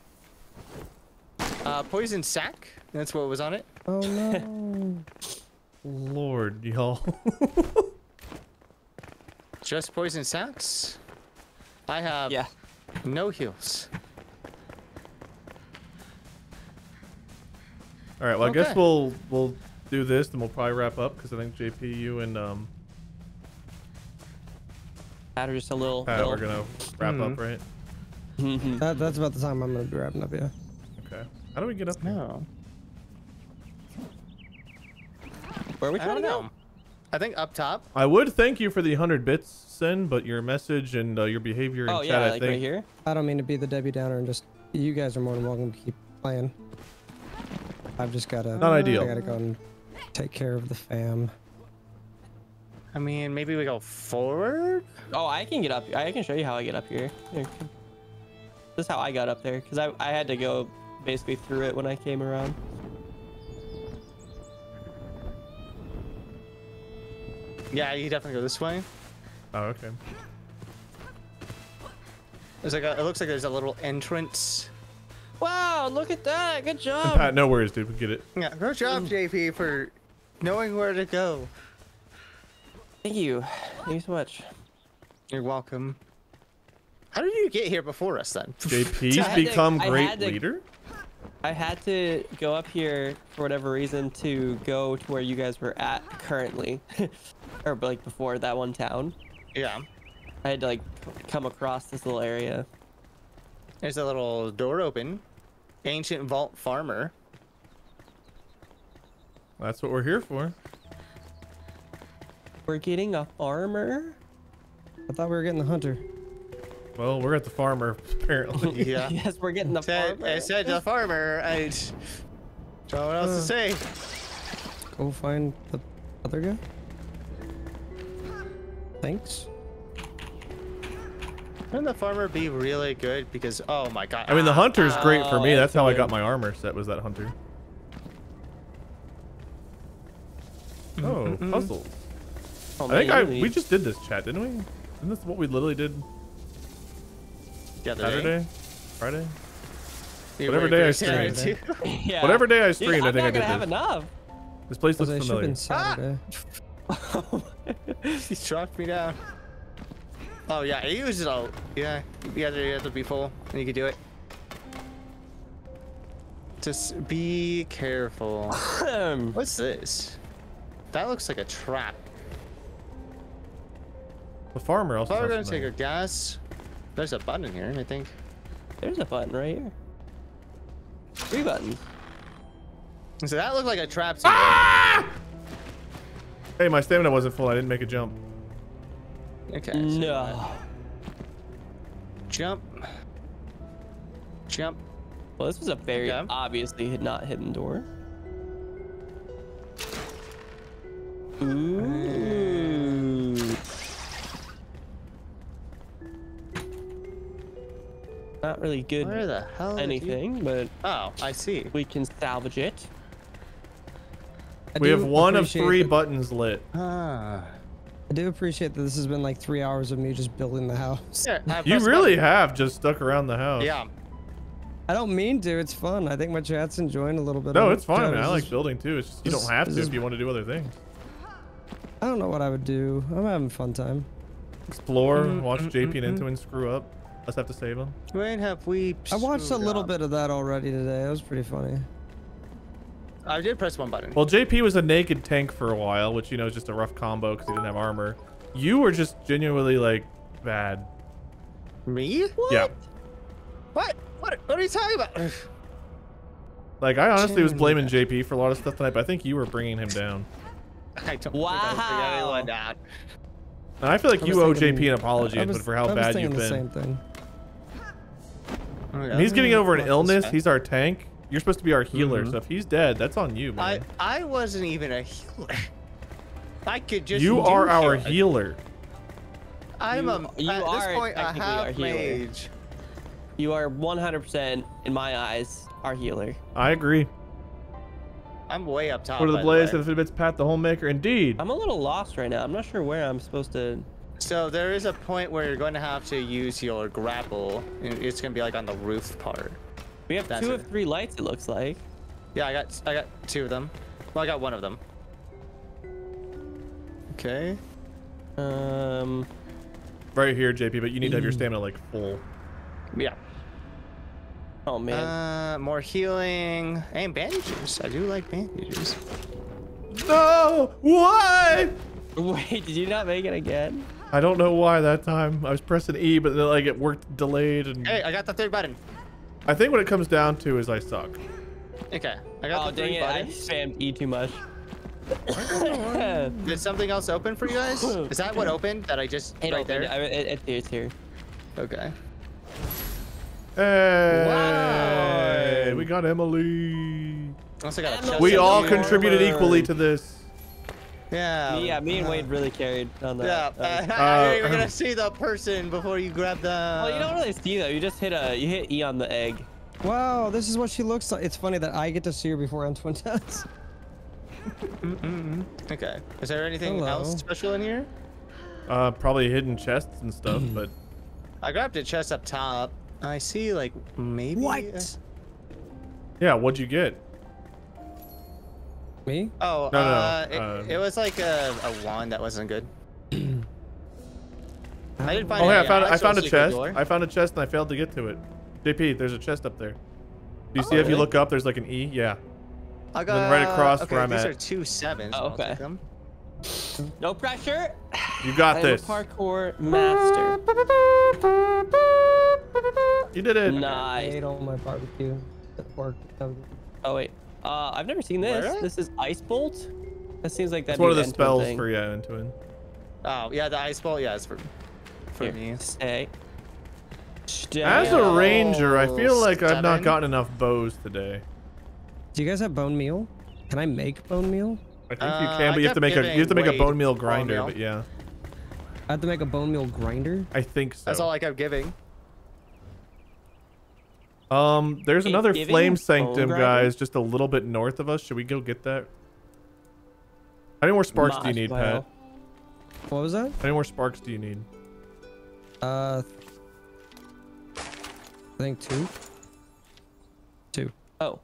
Poison sack. That's what was on it. Oh no! Lord, y'all. Just poison sacks. I have no heals. All right. Well, I guess we'll do this, and we'll probably wrap up because I think JP, you and Pat are just a little. Pat, we're gonna wrap up, right? That's about the time I'm gonna be wrapping up. Yeah. Okay. How do we get up now? Where are we trying to go? I think up top. I would thank you for the 100 bits, Sin, but your message and your behavior in chat. Oh yeah, like right here. I don't mean to be the Debbie Downer, and just you guys are more than welcome to keep playing. I've just gotta. Not ideal. I gotta go and take care of the fam. I mean, maybe we go forward? Oh, I can get up. I can show you how I get up here. This is how I got up there, because I had to go basically through it when I came around. Yeah, you definitely go this way. Oh, okay. There's like a, it looks like there's a little entrance. Wow, look at that. Good job. Pat, no worries, dude. We get it. Yeah, good job, JP, for knowing where to go. Thank you. Thank you so much. You're welcome. How did you get here before us then? JP's so become great leader? I had to go up here for whatever reason to go to where you guys were at currently. Or like before that one town. Yeah. I had to like come across this little area. There's a little door open. Ancient Vault Farmer. That's what we're here for. We're getting a farmer? I thought we were getting the hunter. Well, we're at the farmer, apparently. Yeah. Yes, we're getting the farmer. I said the farmer. I don't know what else to say. Go find the other guy. Thanks. Wouldn't the farmer be really good? Because, oh my god. I mean, the hunter's great for me. That's how I got my armor set, was that hunter. Oh, puzzles. Oh, I think we just did this, chat, didn't we? Isn't this what we literally did? Saturday? Friday? Whatever day I streamed. Yeah. Whatever day I streamed, I think I did this. I'm not gonna have enough. This place looks familiar. He struck me down. Oh yeah, I used it all. Yeah, you had to be full and you could do it. Just be careful. What's this? That looks like a trap. The farmer also. We're gonna take a gas. There's a button here, I think. There's a button right here. 3 buttons. So that looked like a trap. Ah! Hey, my stamina wasn't full. I didn't make a jump. Okay. So no. Jump. Jump. Well, this was a very obviously not hidden door. Ooh. Not really good where the hell anything, but oh, I see. We can salvage it. We have one of 3 buttons lit. Ah. I do appreciate that this has been like 3 hours of me just building the house. Yeah, you really have just stuck around the house. Yeah. I don't mean to. It's fun. I think my chat's enjoying a little bit. No, it's fun. I like building too. It's just, you don't have to if you want to do other things. I don't know what I would do. I'm having a fun time. Explore, watch JP and Intuin screw up. Let's have to save him. When have we? I watched a little bit of that already today. That was pretty funny. I did press one button. Well, JP was a naked tank for a while, which, you know, is just a rough combo because he didn't have armor. You were just genuinely, like, bad. Me? What? Yeah. What? What are you talking about? Like, I honestly was blaming JP for a lot of stuff tonight, but I think you were bringing him down. I don't think I was bringing anyone down. And I feel like you owe JP an apology for how bad you've been. The same thing. And he's getting over an illness. He's our tank. You're supposed to be our healer, so if he's dead, that's on you, man. I wasn't even a healer. I could just. You are our healer. I'm at this point, I have mage. You are 100% in my eyes our healer. I agree. I'm way up top. Go to the blaze and the Pat the Homemaker. Indeed. I'm a little lost right now. I'm not sure where I'm supposed to. So there is a point where you're going to have to use your grapple, and it's going to be like on the roof part. We have 2 of 3 lights, it looks like. Yeah, I got 2 of them. Well, I got 1 of them. Okay. Right here, JP, but you need to have your stamina like full. Yeah. Oh man. More healing and bandages. I do like bandages. No! Why? Wait, did you not make it again? I don't know why that time. I was pressing E, but then like it worked delayed and. Hey, I got the 3rd button. I think what it comes down to is I suck. Okay. I got the 3 buttons. I spammed E too much. Did something else open for you guys? Is that what opened that I just right there? I mean, it's here. Okay. Hey, wow. We got Emily. We all contributed equally to this. Yeah. Yeah, me and Wade really carried on that. Yeah, you were gonna see the person before you grab the. Well, you don't really see though. You just hit you hit E on the egg. Wow, this is what she looks like. It's funny that I get to see her before Antoine does. Okay. Is there anything else special in here? Probably hidden chests and stuff, but. I grabbed a chest up top. I see like maybe. What? Yeah, what'd you get? Me? Oh, no, it was like a wand that wasn't good. I didn't find I found a chest. I found a chest and I failed to get to it. JP, there's a chest up there. Do you see if you look up, there's like an E? Yeah. I got, and then right across where I'm at. These are 2 sevens. Oh, okay. No pressure. You got this. I'm a parkour master. You did it. Nice. I ate all my barbecue. Oh wait. I've never seen this. Where? This is Ice Bolt. That seems like that's one of the spells thing. For Entwin. Oh yeah, the Ice Bolt. Yeah, it's for me. Stay. Stay. As a ranger, I feel like I've not gotten enough bows today. Do you guys have bone meal? Can I make bone meal? I think you can, but you have to make a bone meal grinder. But yeah. I have to make a bone meal grinder. I think so. That's all I kept giving. There's another flame sanctum, guys, just a little bit north of us. Should we go get that? How many more sparks do you need, Pat? What was that? How many more sparks do you need? I think 2. 2. Oh.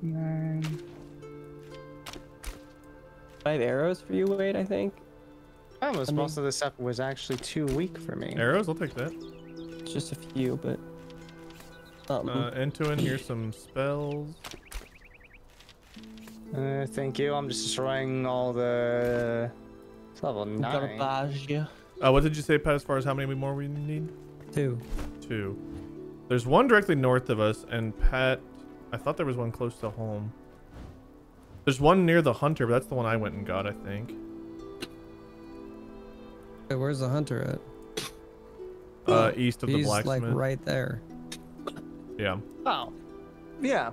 9. I have arrows for you, Wade, I think. Almost most of this stuff was actually too weak for me. Arrows? I'll take that. Just a few, but... Entuin, here's some spells. Thank you. I'm just destroying all the... It's level 9. What did you say, Pat, as far as how many more we need? 2. There's one directly north of us, and Pat... I thought there was one close to home. There's one near the hunter, but that's the one I went and got, I think. Hey, where's the hunter at? East of the blacksmith. He's like right there. Yeah. Oh, yeah.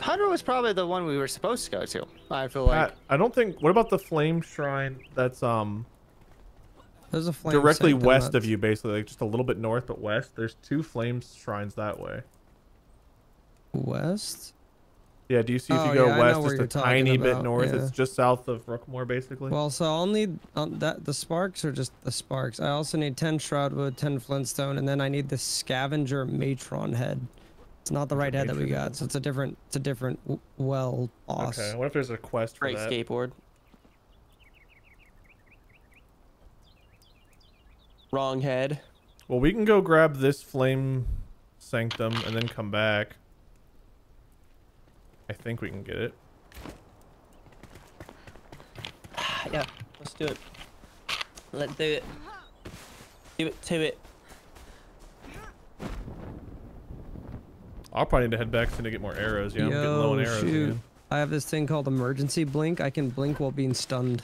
Hunter was probably the one we were supposed to go to. I feel like. I don't think. What about the flame shrine? That's There's a flame directly west of you, basically, like just a little bit north, but west. There's 2 flame shrines that way. West. Yeah. Do you see if you go west, just a tiny bit north? Yeah. It's just south of Rookmore, basically. Well, so I'll need the sparks are just the sparks. I also need 10 shroudwood, 10 flintstone, and then I need the scavenger matron head. It's not the right head that we got, so it's a different. It's a different well. Boss. Okay. What if there's a quest for that? Skateboard. Wrong head. Well, we can go grab this flame sanctum and then come back. I think we can get it. Yeah, let's do it. Let's do it. Give it to it. I'll probably need to head back soon to get more arrows. Yeah, I'm getting low on arrows. Shoot. I have this thing called emergency blink. I can blink while being stunned.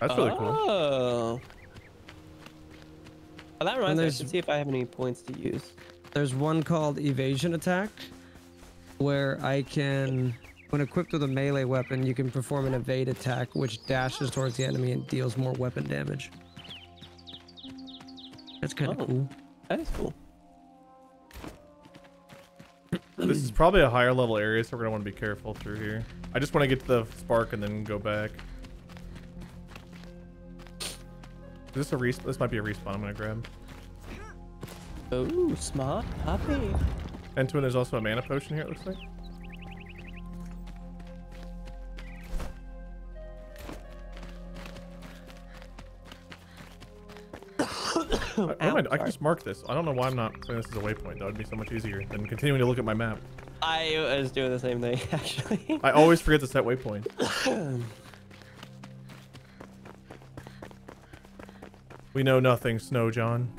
That's really cool. Oh. Well, that reminds me. I should see if I have any points to use. There's one called evasion attack, where I can, when equipped with a melee weapon, you can perform an evade attack which dashes towards the enemy and deals more weapon damage. That's kind of cool. That is cool. This is probably a higher level area, so we're going to want to be careful through here. I just want to get the spark and then go back. Is this a respawn? This might be a respawn I'm going to grab. Oh, smart puppy. Entwin, there's also a mana potion here, it looks like. I can just mark this. I don't know why I'm not putting this as a waypoint. That would be so much easier than continuing to look at my map. I was doing the same thing, actually. I always forget to set waypoints. We know nothing, Snow John.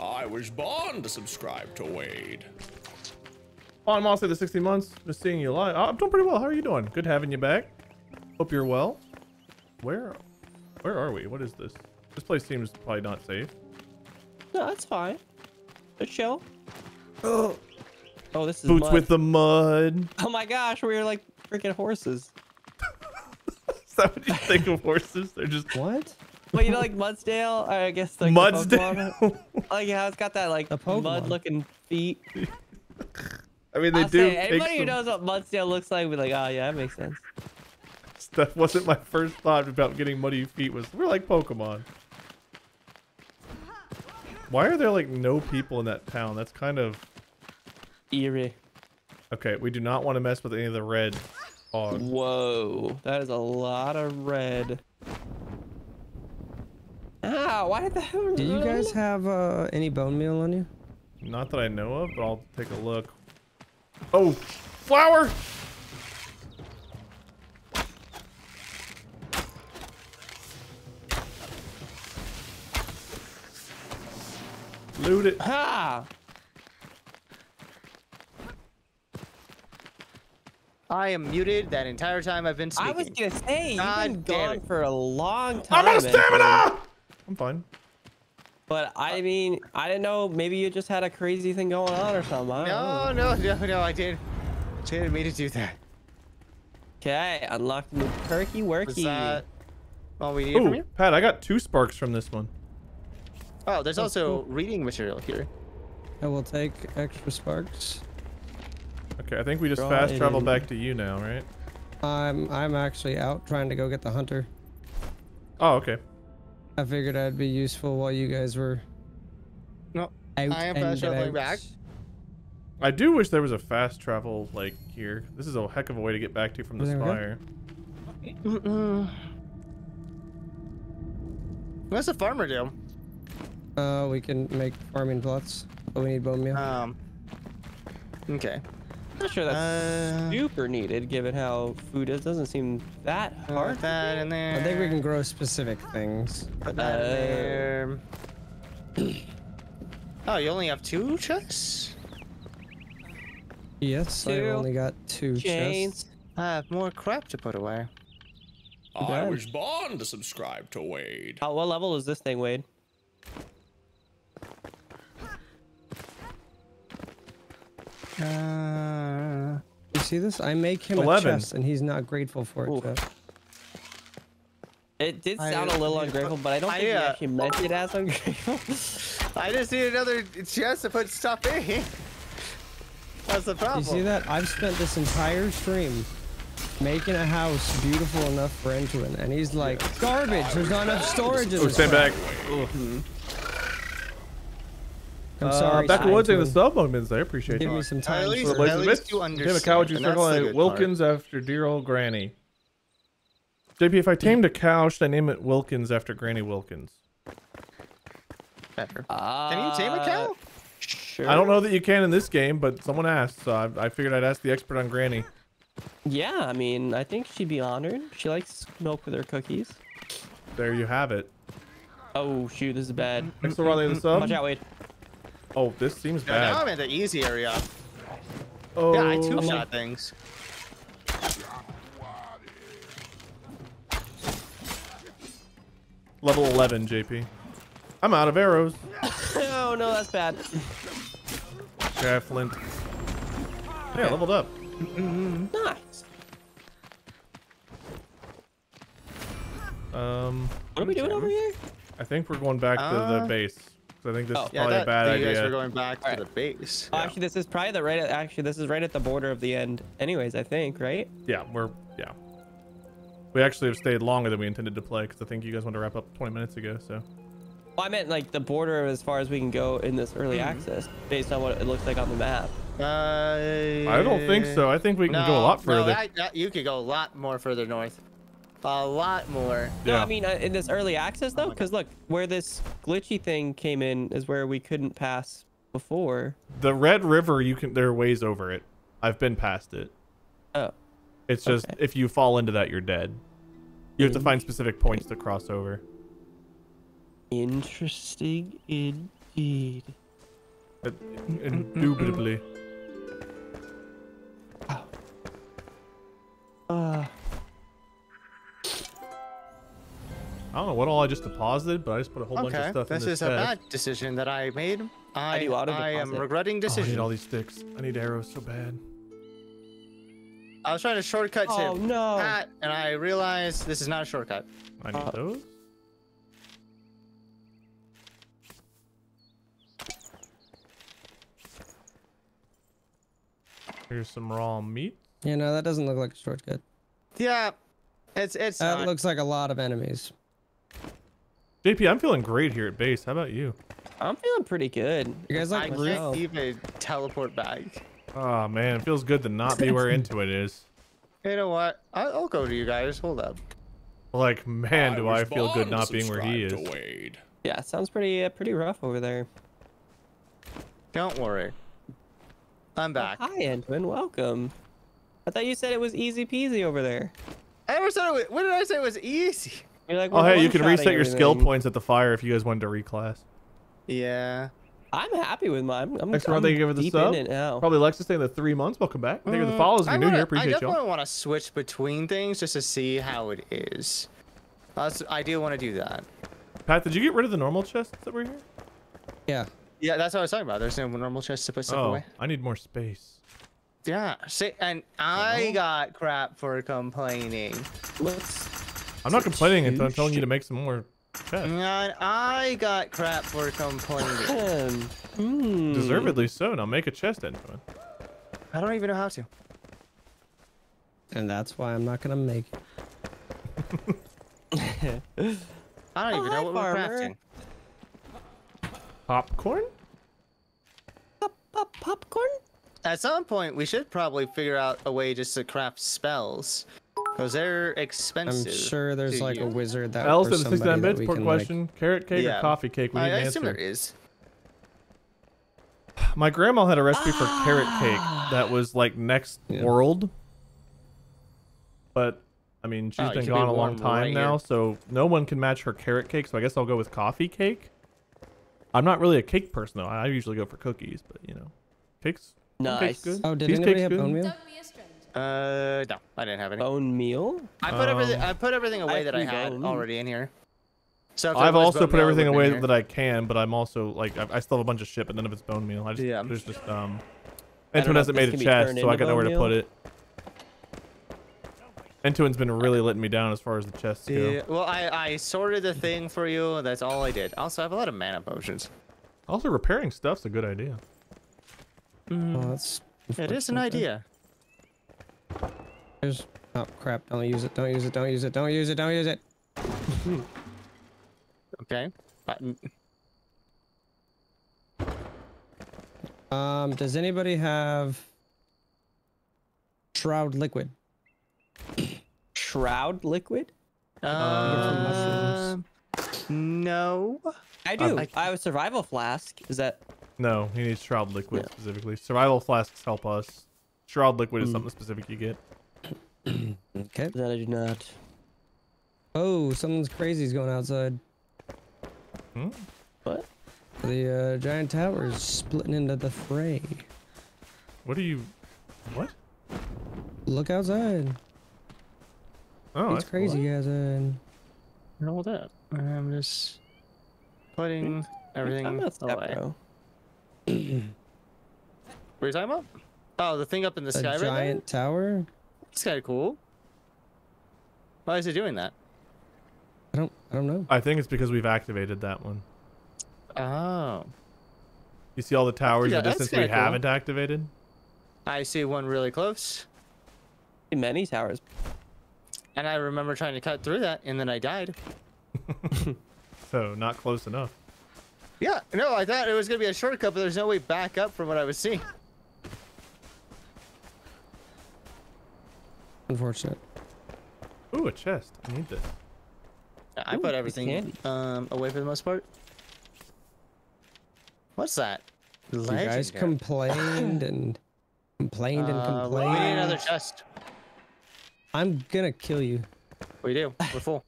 I was born to subscribe to Wade. Oh, I'm also the 16 months. Just seeing you live. I'm doing pretty well. How are you doing? Good having you back. Hope you're well. Where are we? What is this? This place seems probably not safe. No, that's fine. Let's chill. Oh, this is boots mud. With the mud. Oh my gosh, we were like freaking horses. Is that what you think of horses? They're just what? Well, you know, like Mudsdale, I guess. Like Mudsdale. Oh yeah, it's got that like mud-looking feet. I mean, they I'll do. Say, anybody who knows what Mudsdale looks like, be like, oh yeah, that makes sense. That wasn't my first thought about getting muddy feet. Was we're like Pokemon. Why are there like no people in that town? That's kind of eerie. Okay, we do not want to mess with any of the red fog. Whoa, that is a lot of red. Ah, why the hell? Do you guys have any bone meal on you? Not that I know of, but I'll take a look. Oh, flour! Loot it. Ha! I am muted that entire time I've been speaking. I was gonna say, you've been gone for a long time. I'm out of stamina! I'm fine. But I mean, I didn't know, maybe you just had a crazy thing going on or something. No, I didn't mean to do that. Okay, unlocked the perky worky. All we need from you? Pat, I got 2 sparks from this one. Oh, there's also reading material here. I will take extra sparks. Okay, I think we just fast travel back to you now, right? I'm actually out trying to go get the hunter. Oh, okay. I figured I'd be useful while you guys were. No, I am fast traveling back. I do wish there was a fast travel like here. This is a heck of a way to get back to from the spire. What's the farmer do? We can make farming plots, but we need bone meal. Okay. I'm not sure that's super needed, given how food is. Doesn't seem that hard. Put that in there. I think we can grow specific things. Put that in there. Oh, you only have 2 chests? Yes, I only got 2 chests. I have more crap to put away. I was born to subscribe to Wade. What level is this thing, Wade? You see this? I make him 11. A chest and he's not grateful for it, Jeff. It did sound a little ungrateful, but I don't think he actually meant it as ungrateful. I just need another chest to put stuff in. That's the problem. You see that? I've spent this entire stream making a house beautiful enough for entering, and he's like, garbage, there's not enough storage in this. Stand back. I'm sorry. Back to Woods and the sub moments. I appreciate you. Give me some time. At least you understand. Damn, a cow would you circle at Wilkins after dear old Granny? JP, if I tamed a cow, should I name it Wilkins after Granny Wilkins? Better. Can you tame a cow? Sure. I don't know that you can in this game, but someone asked, so I figured I'd ask the expert on Granny. Yeah, I mean, I think she'd be honored. She likes milk with her cookies. There you have it. Oh shoot, this is bad. Next to Riley the sub. Watch out, Wade. Oh, this seems bad. Now I'm in the easy area. Oh, yeah, I two-shot things. Level 11, JP. I'm out of arrows. Oh, no, that's bad. Yeah, Flint. Hey, I leveled up. Nice. What are we doing over here? I think we're going back to the base. I think this is probably a bad idea. You guys are going back to the base. Yeah. Actually, this is probably the right. Actually, this is right at the border of the end. Anyways, I think, right? Yeah, we actually have stayed longer than we intended to play because I think you guys wanted to wrap up 20 minutes ago. So. Well, I meant like the border as far as we can go in this early access, based on what it looks like on the map. I don't think so. I think we can go a lot further. You could go a lot more further north. A lot more. No, I mean in this early access though, because look, where this glitchy thing came in is where we couldn't pass before. The Red River, you can. There are ways over it. I've been past it. Oh. It's just if you fall into that, you're dead. You have to find specific points to cross over. Interesting indeed. Indubitably. I don't know what all I just deposited, but I just put a whole bunch of stuff in this. This is a bad decision that I made. I am regretting decision. I need all these sticks. I need arrows so bad. I was trying to shortcut to Pat, and I realized this is not a shortcut. I need those. Here's some raw meat. You know, that doesn't look like a shortcut. Yeah, it's that looks like a lot of enemies. JP, I'm feeling great here at base. How about you? I'm feeling pretty good. You guys like? I can't even teleport back. Oh man, it feels good to not be where Intuit is. You know what? I'll go to you guys. Hold up. Like, man, do I feel good not being where he is. Wade. Yeah, it sounds pretty rough over there. Don't worry. I'm back. Hi, Antoine. Welcome. I thought you said it was easy peasy over there. I never said it was... What did I say it was easy? You're like, oh, hey, you can reset your skill points at the fire if you guys wanted to reclass. Yeah. I'm happy with mine. I'm deep in it now. Probably Lex is staying the 3 months. Welcome back. Thank you for the follows. If you're new here, appreciate y'all. I definitely want to switch between things just to see how it is. I do want to do that. Pat, did you get rid of the normal chests that were here? Yeah. Yeah, that's what I was talking about. There's no normal chests to put stuff away. I need more space. Yeah. See, and I got crap for complaining. I'm not complaining until I'm telling you to make some more. And I got crap for complaining. Deservedly so. Now make a chest into it. I don't even know how to. And that's why I'm not gonna make it. I don't even know what we're crafting. Popcorn? Popcorn? At some point, we should probably figure out a way just to craft spells. Because they're expensive. I'm sure there's like a wizard that or somebody that we can question. Like... Carrot cake or coffee cake? We need an answer. I assume there is. My grandma had a recipe for carrot cake that was like next world. But, I mean, she's been gone a long time now, so no one can match her carrot cake, so I guess I'll go with coffee cake. I'm not really a cake person, though. I usually go for cookies, but, you know. Cake's, nice. Cake's good. Oh, did anybody have bone meal? No, I didn't have any. Bone meal? I put everything. I put everything away that I had already in here. So I've also put everything away that I can, but I'm also like I still have a bunch of shit, but none of it's bone meal. I just there's just Antoine hasn't made a chest, so I got nowhere to put it. Antoine's been really letting me down as far as the chests go. Yeah, well, I sorted the thing for you. That's all I did. Also, I have a lot of mana potions. Also, repairing stuff's a good idea. Well, that's it is an idea. There's crap, don't use it, don't use it, don't use it, don't use it, don't use it. Okay. Button. Does anybody have shroud liquid? Shroud liquid? No. I do. I have a survival flask. Is that no, he needs shroud liquid specifically. Survival flasks help us. Shroud liquid is something specific you get. Okay. That I do not. Oh, something's crazy's going outside. Hmm? What? The giant tower is splitting into the fray. What are you? What? Look outside. Oh, it's crazy cool. Outside. Hold up. I'm just putting everything away. What are you talking about? Oh, the thing up in the sky right there? A giant tower? That's kind of cool. Why is it doing that? I don't know. I think it's because we've activated that one. Oh. You see all the towers in the distance we haven't activated? I see one really close. Many towers. And I remember trying to cut through that, and then I died. So, not close enough. Yeah, no, I thought it was going to be a shortcut, but there's no way back up from what I was seeing. Unfortunate. Ooh, a chest. I need this. I put everything away for the most part. What's that? Legendary. You guys complained and complained and complained. We need another chest. I'm gonna kill you. We do. We're full.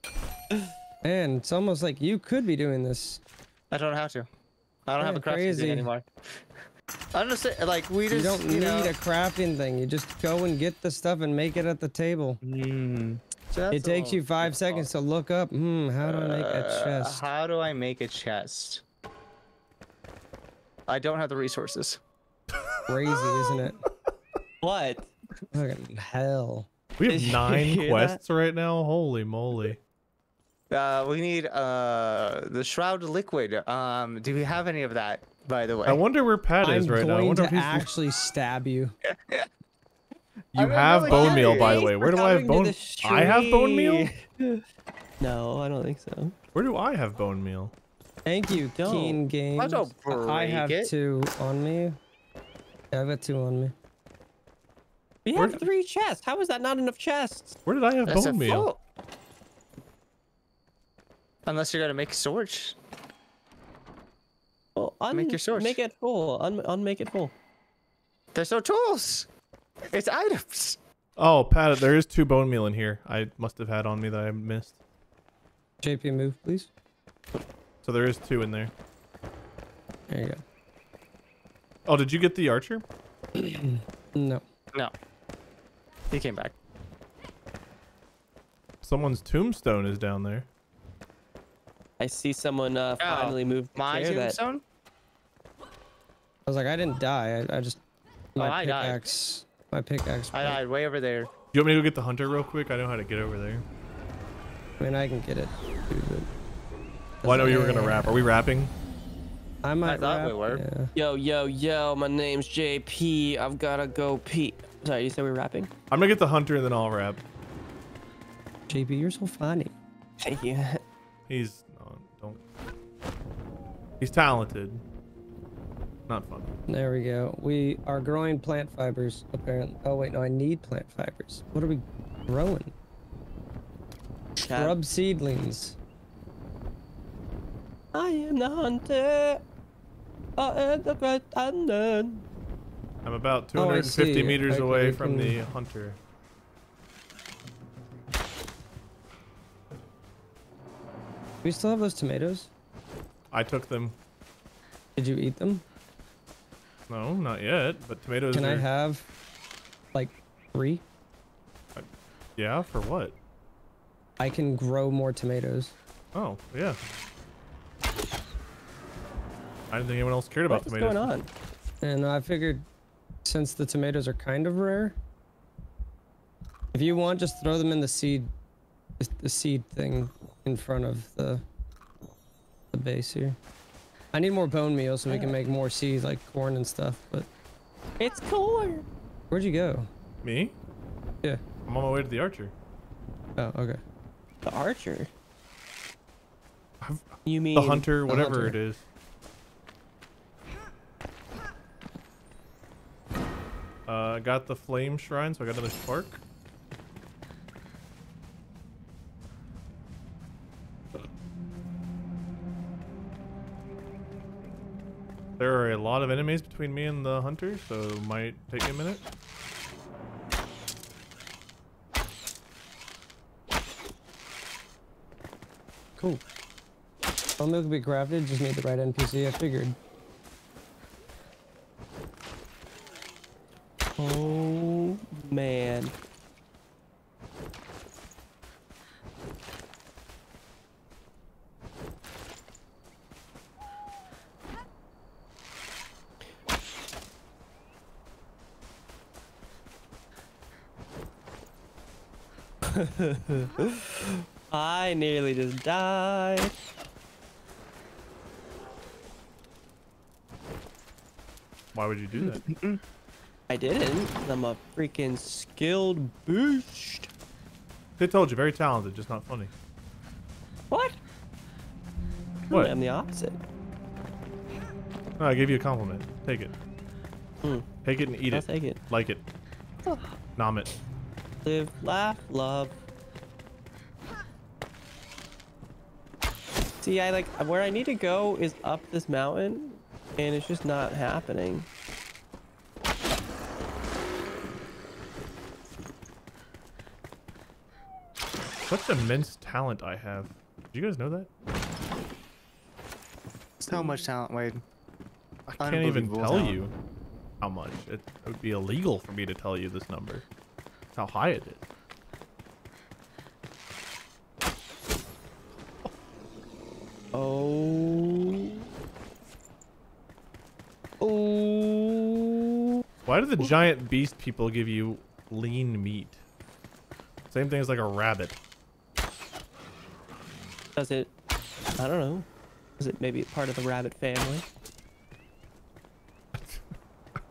Man, it's almost like you could be doing this. I don't have to. I don't have a crafting thing anymore. I understand, like, we just, you don't need a crafting thing. You just go and get the stuff and make it at the table. So it takes you 5 seconds to look up, how do I make a chest? How do I make a chest? I don't have the resources. Crazy, isn't it? What? Fucking hell. We have 9 quests right now? Holy moly. We need, the shroud liquid. Do we have any of that? By the way, I wonder where Pat is right now. I wonder if he's actually stab you. You have bone meal, by the way. Where do I have bone? I have bone meal. No, I don't think so. Where do I have bone meal? Thank you, Keen Games. I have 2 on me. Yeah, I've got 2 on me. We have three chests. How is that not enough chests? Where did I have bone meal? Unless you're gonna make swords. Well, make your swords. Make it full. Unmake it full. There's no tools. It's items. Oh, Pat, there is 2 bone meal in here. I must have had on me that I missed. JP, move, please. So there is 2 in there. There you go. Oh, did you get the archer? No. No. He came back. Someone's tombstone is down there. I see someone finally moved. My tombstone? That... I was like, I didn't die. I just... My pickaxe. My pickaxe. I died way over there. You want me to go get the hunter real quick? I know how to get over there. I mean, I can get it. Well, I know you were going to rap. Are we rapping? I thought we were. Yeah. Yo, yo, yo, my name's JP. I've got to go pee. Sorry, you said we were rapping? I'm going to get the hunter and then I'll rap. JP, you're so funny. Thank you. He's... No, don't. He's talented. Not funny. There we go. We are growing plant fibers, apparently. Oh, wait, no, I need plant fibers. What are we growing? Shrub seedlings. I am the hunter. I am the great unknown. I'm about 250 meters away from the hunter. We still have those tomatoes? I took them. Did you eat them? No, not yet, but tomatoes are... Can I have, like, 3? Yeah, for what? I can grow more tomatoes. Oh, yeah. I didn't think anyone else cared about tomatoes. What's going on? And I figured since the tomatoes are kind of rare, if you want, just throw them in the seed thing in front of the base here. I need more bone meal so we can make more seeds like corn and stuff, but... It's corn! Where'd you go? Me? Yeah. I'm on my way to the archer. Oh, okay. The archer? You mean... The hunter, whatever it is. I got the flame shrine, so I got another spark. There are a lot of enemies between me and the hunter, so it might take a minute. Cool. Don't move to be crafted, just need the right NPC, I figured. Oh, man. I nearly just died. Why would you do that? I didn't. I'm a freaking skilled beast. They told you, very talented, just not funny. What? What? I'm the opposite. No, I gave you a compliment. Take it. Take it and eat it. Take it. Like it. Nom it. Live, laugh, love. See, I like where I need to go is up this mountain, and it's just not happening. Such immense talent I have. Do you guys know that? So much talent, Wade. I can't even tell you how much. It would be illegal for me to tell you this number. That's how high it is. Oh. Oh. Why do the giant beast people give you lean meat? Same thing as like a rabbit. Does it, I don't know, is it maybe part of the rabbit family?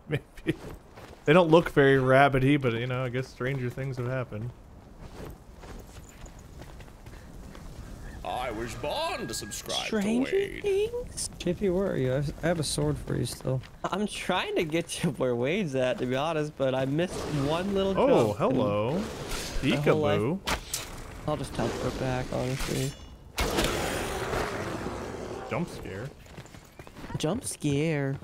Maybe. They don't look very rabbity, but you know, I guess stranger things have happened. I was born to subscribe to Wade. Things? Chippy, where are you? I have a sword for you still. I'm trying to get you where Wade's at, to be honest, but I missed one little jump. Oh, hello. Peekaboo. I'll just teleport back, honestly. Jump scare. Jump scare.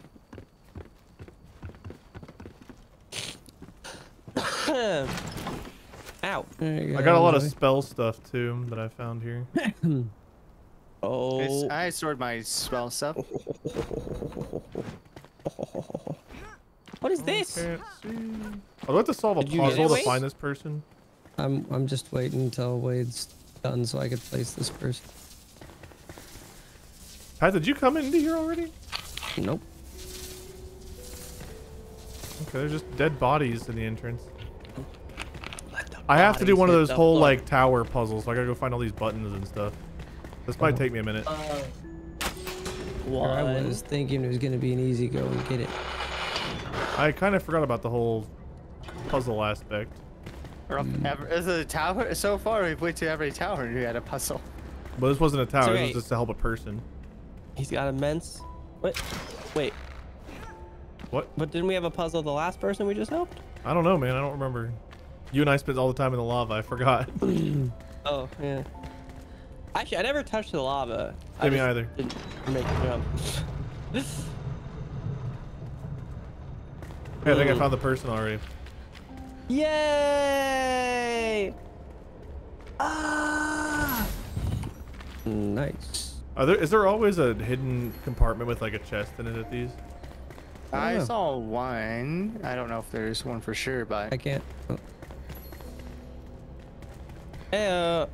Ow. Go, I got a lot of spell stuff too that I found here. Oh, I stored my spell stuff. What is this? I'd like to solve a puzzle to find this person. I'm just waiting until Wade's done so I could place this person. Pat, did you come into here already? Nope. Okay, there's just dead bodies in the entrance. I have to do one of those whole like tower puzzles, so I gotta go find all these buttons and stuff. This might take me a minute. I was thinking it was gonna be an easy go and get it. I kind of forgot about the whole puzzle aspect. Is it a tower? So far we've went to every tower and we had a puzzle. But this wasn't a tower, this was just to help a person. He's got immense... What? Wait. What? But didn't we have a puzzle the last person we just helped? I don't know, man. I don't remember. You and I spent all the time in the lava. I forgot. Oh, yeah. Actually, I never touched the lava. Yeah, me either. Didn't make the jump. Okay, I think I found the person already. Yay! Ah! Nice. Is there always a hidden compartment with like a chest in it at these? I saw one. I don't know if there's one for sure, but I can't. Oh. Hey,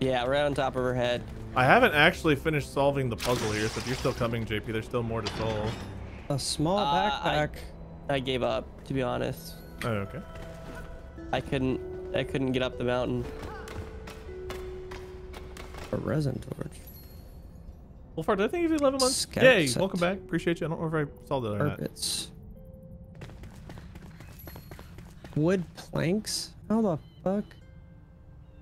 yeah, right on top of her head. I haven't actually finished solving the puzzle here, so if you're still coming, JP, there's still more to solve. A small backpack. I gave up, to be honest. Oh, okay. I couldn't get up the mountain. A resin torch. Well, Fart, did I think you did 11 months? Yay, welcome back. Appreciate you. I don't know if I saw that or not. Wood planks? How the fuck?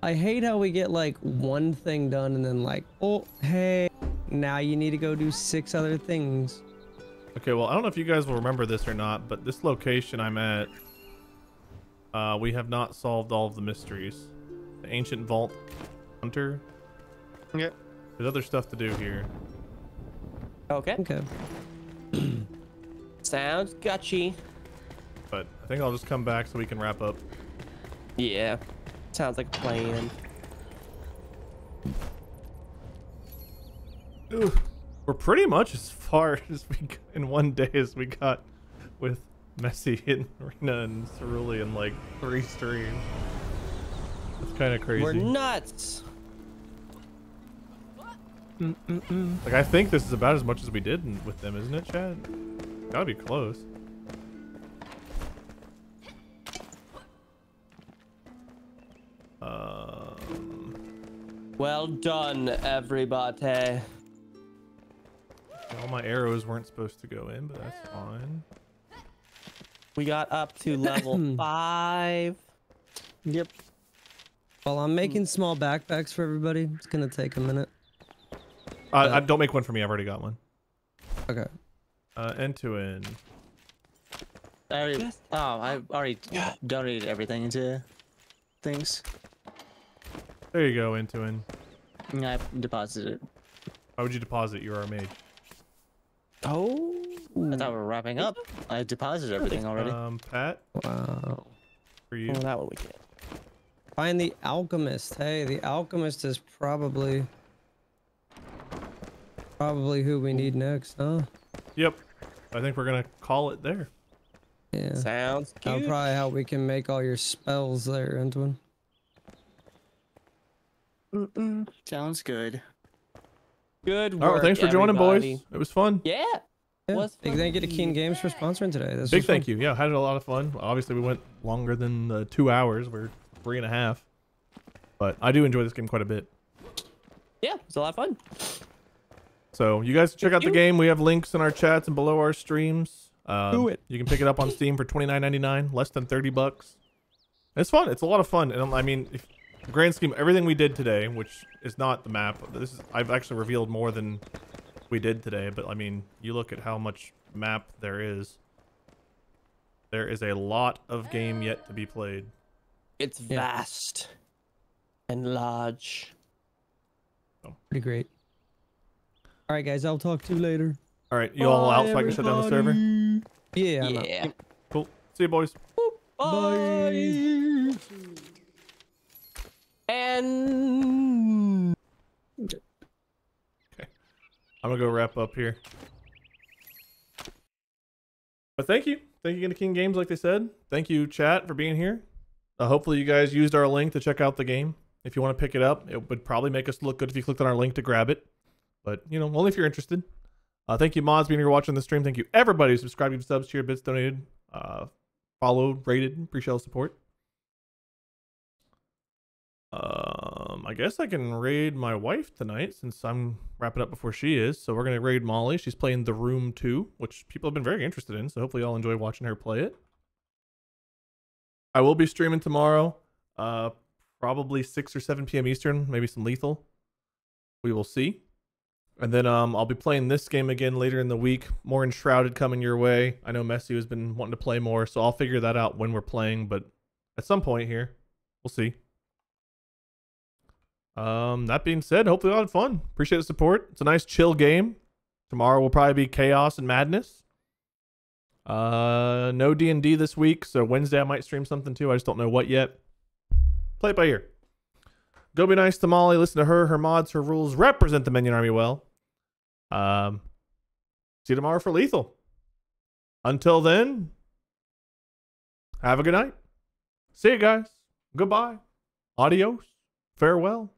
I hate how we get like one thing done and then like, oh, hey, now you need to go do 6 other things. Okay, well, I don't know if you guys will remember this or not, but this location I'm at, we have not solved all of the mysteries. The ancient vault hunter. Yeah. There's other stuff to do here. Okay. Okay. Sounds gutchy. But I think I'll just come back so we can wrap up. Yeah. Sounds like a plan. Ooh. We're pretty much as far as we got in one day as we got with Messi and Rena and Cerulean, like 3 streams. It's kind of crazy. We're nuts. Like, I think this is about as much as we did with them, isn't it, Chad? Gotta be close. Well done, everybody. All my arrows weren't supposed to go in, but that's fine. We got up to level 5. Yep. Well, I'm making small backpacks for everybody. It's gonna take a minute. Don't make one for me. I've already got one. Okay. End to end. I already donated everything into things. There you go, end to end. I deposited it. Why would you deposit? You're our mage. Oh. I thought we were wrapping up. I deposited everything already. Pat. Wow. For you. Oh, that one we get. Find the alchemist. Hey, the alchemist is probably who we need next, huh? Yep. I think we're gonna call it there. Yeah. Sounds cute. That'll probably how we can make all your spells there, Antoine. Sounds good. Good work. All right, thanks for joining, boys. It was fun. Yeah. Big thank you to Keen Games for sponsoring today. This big thank you. Yeah, had a lot of fun. Obviously, we went longer than 2 hours. We're 3.5. But I do enjoy this game quite a bit. Yeah, it's a lot of fun. So you guys check out the game. We have links in our chats and below our streams. Do it. You can pick it up on Steam for $29.99, less than $30. It's fun. It's a lot of fun. And I mean, if grand scheme, everything we did today, which is not the map. This is, I've actually revealed more than we did today, but I mean, you look at how much map there is. There is a lot of game yet to be played. It's vast and large. Oh. Pretty great. All right, guys, I'll talk to you later. All right, you all out so I can shut down the server? Yeah. Yeah. Cool. See you, boys. Bye. And okay, I'm gonna go wrap up here. But thank you again to Keen Games, like they said. Thank you, chat, for being here. Hopefully, you guys used our link to check out the game. If you want to pick it up, it would probably make us look good if you clicked on our link to grab it. But you know, only if you're interested. Thank you, mods, being here watching the stream. Thank you, everybody who subscribed, gave subs, cheered, bits donated, followed, rated, pre-shell support. I guess I can raid my wife tonight since I'm wrapping up before she is. So we're going to raid Molly. She's playing The Room 2, which people have been very interested in. So hopefully I'll enjoy watching her play it. I will be streaming tomorrow, probably 6 or 7 p.m. Eastern, maybe some Lethal. We will see. And then I'll be playing this game again later in the week. More Enshrouded coming your way. I know Messi has been wanting to play more, so I'll figure that out when we're playing. But at some point here, we'll see. That being said, hopefully I had fun. Appreciate the support. It's a nice chill game. Tomorrow will probably be chaos and madness. No D&D this week, so Wednesday I might stream something too. I just don't know what yet. Play it by ear. Go be nice to Molly. Listen to her, her mods, her rules. Represent the Minion Army well. See you tomorrow for Lethal. Until then, have a good night. See you guys. Goodbye. Adios. Farewell.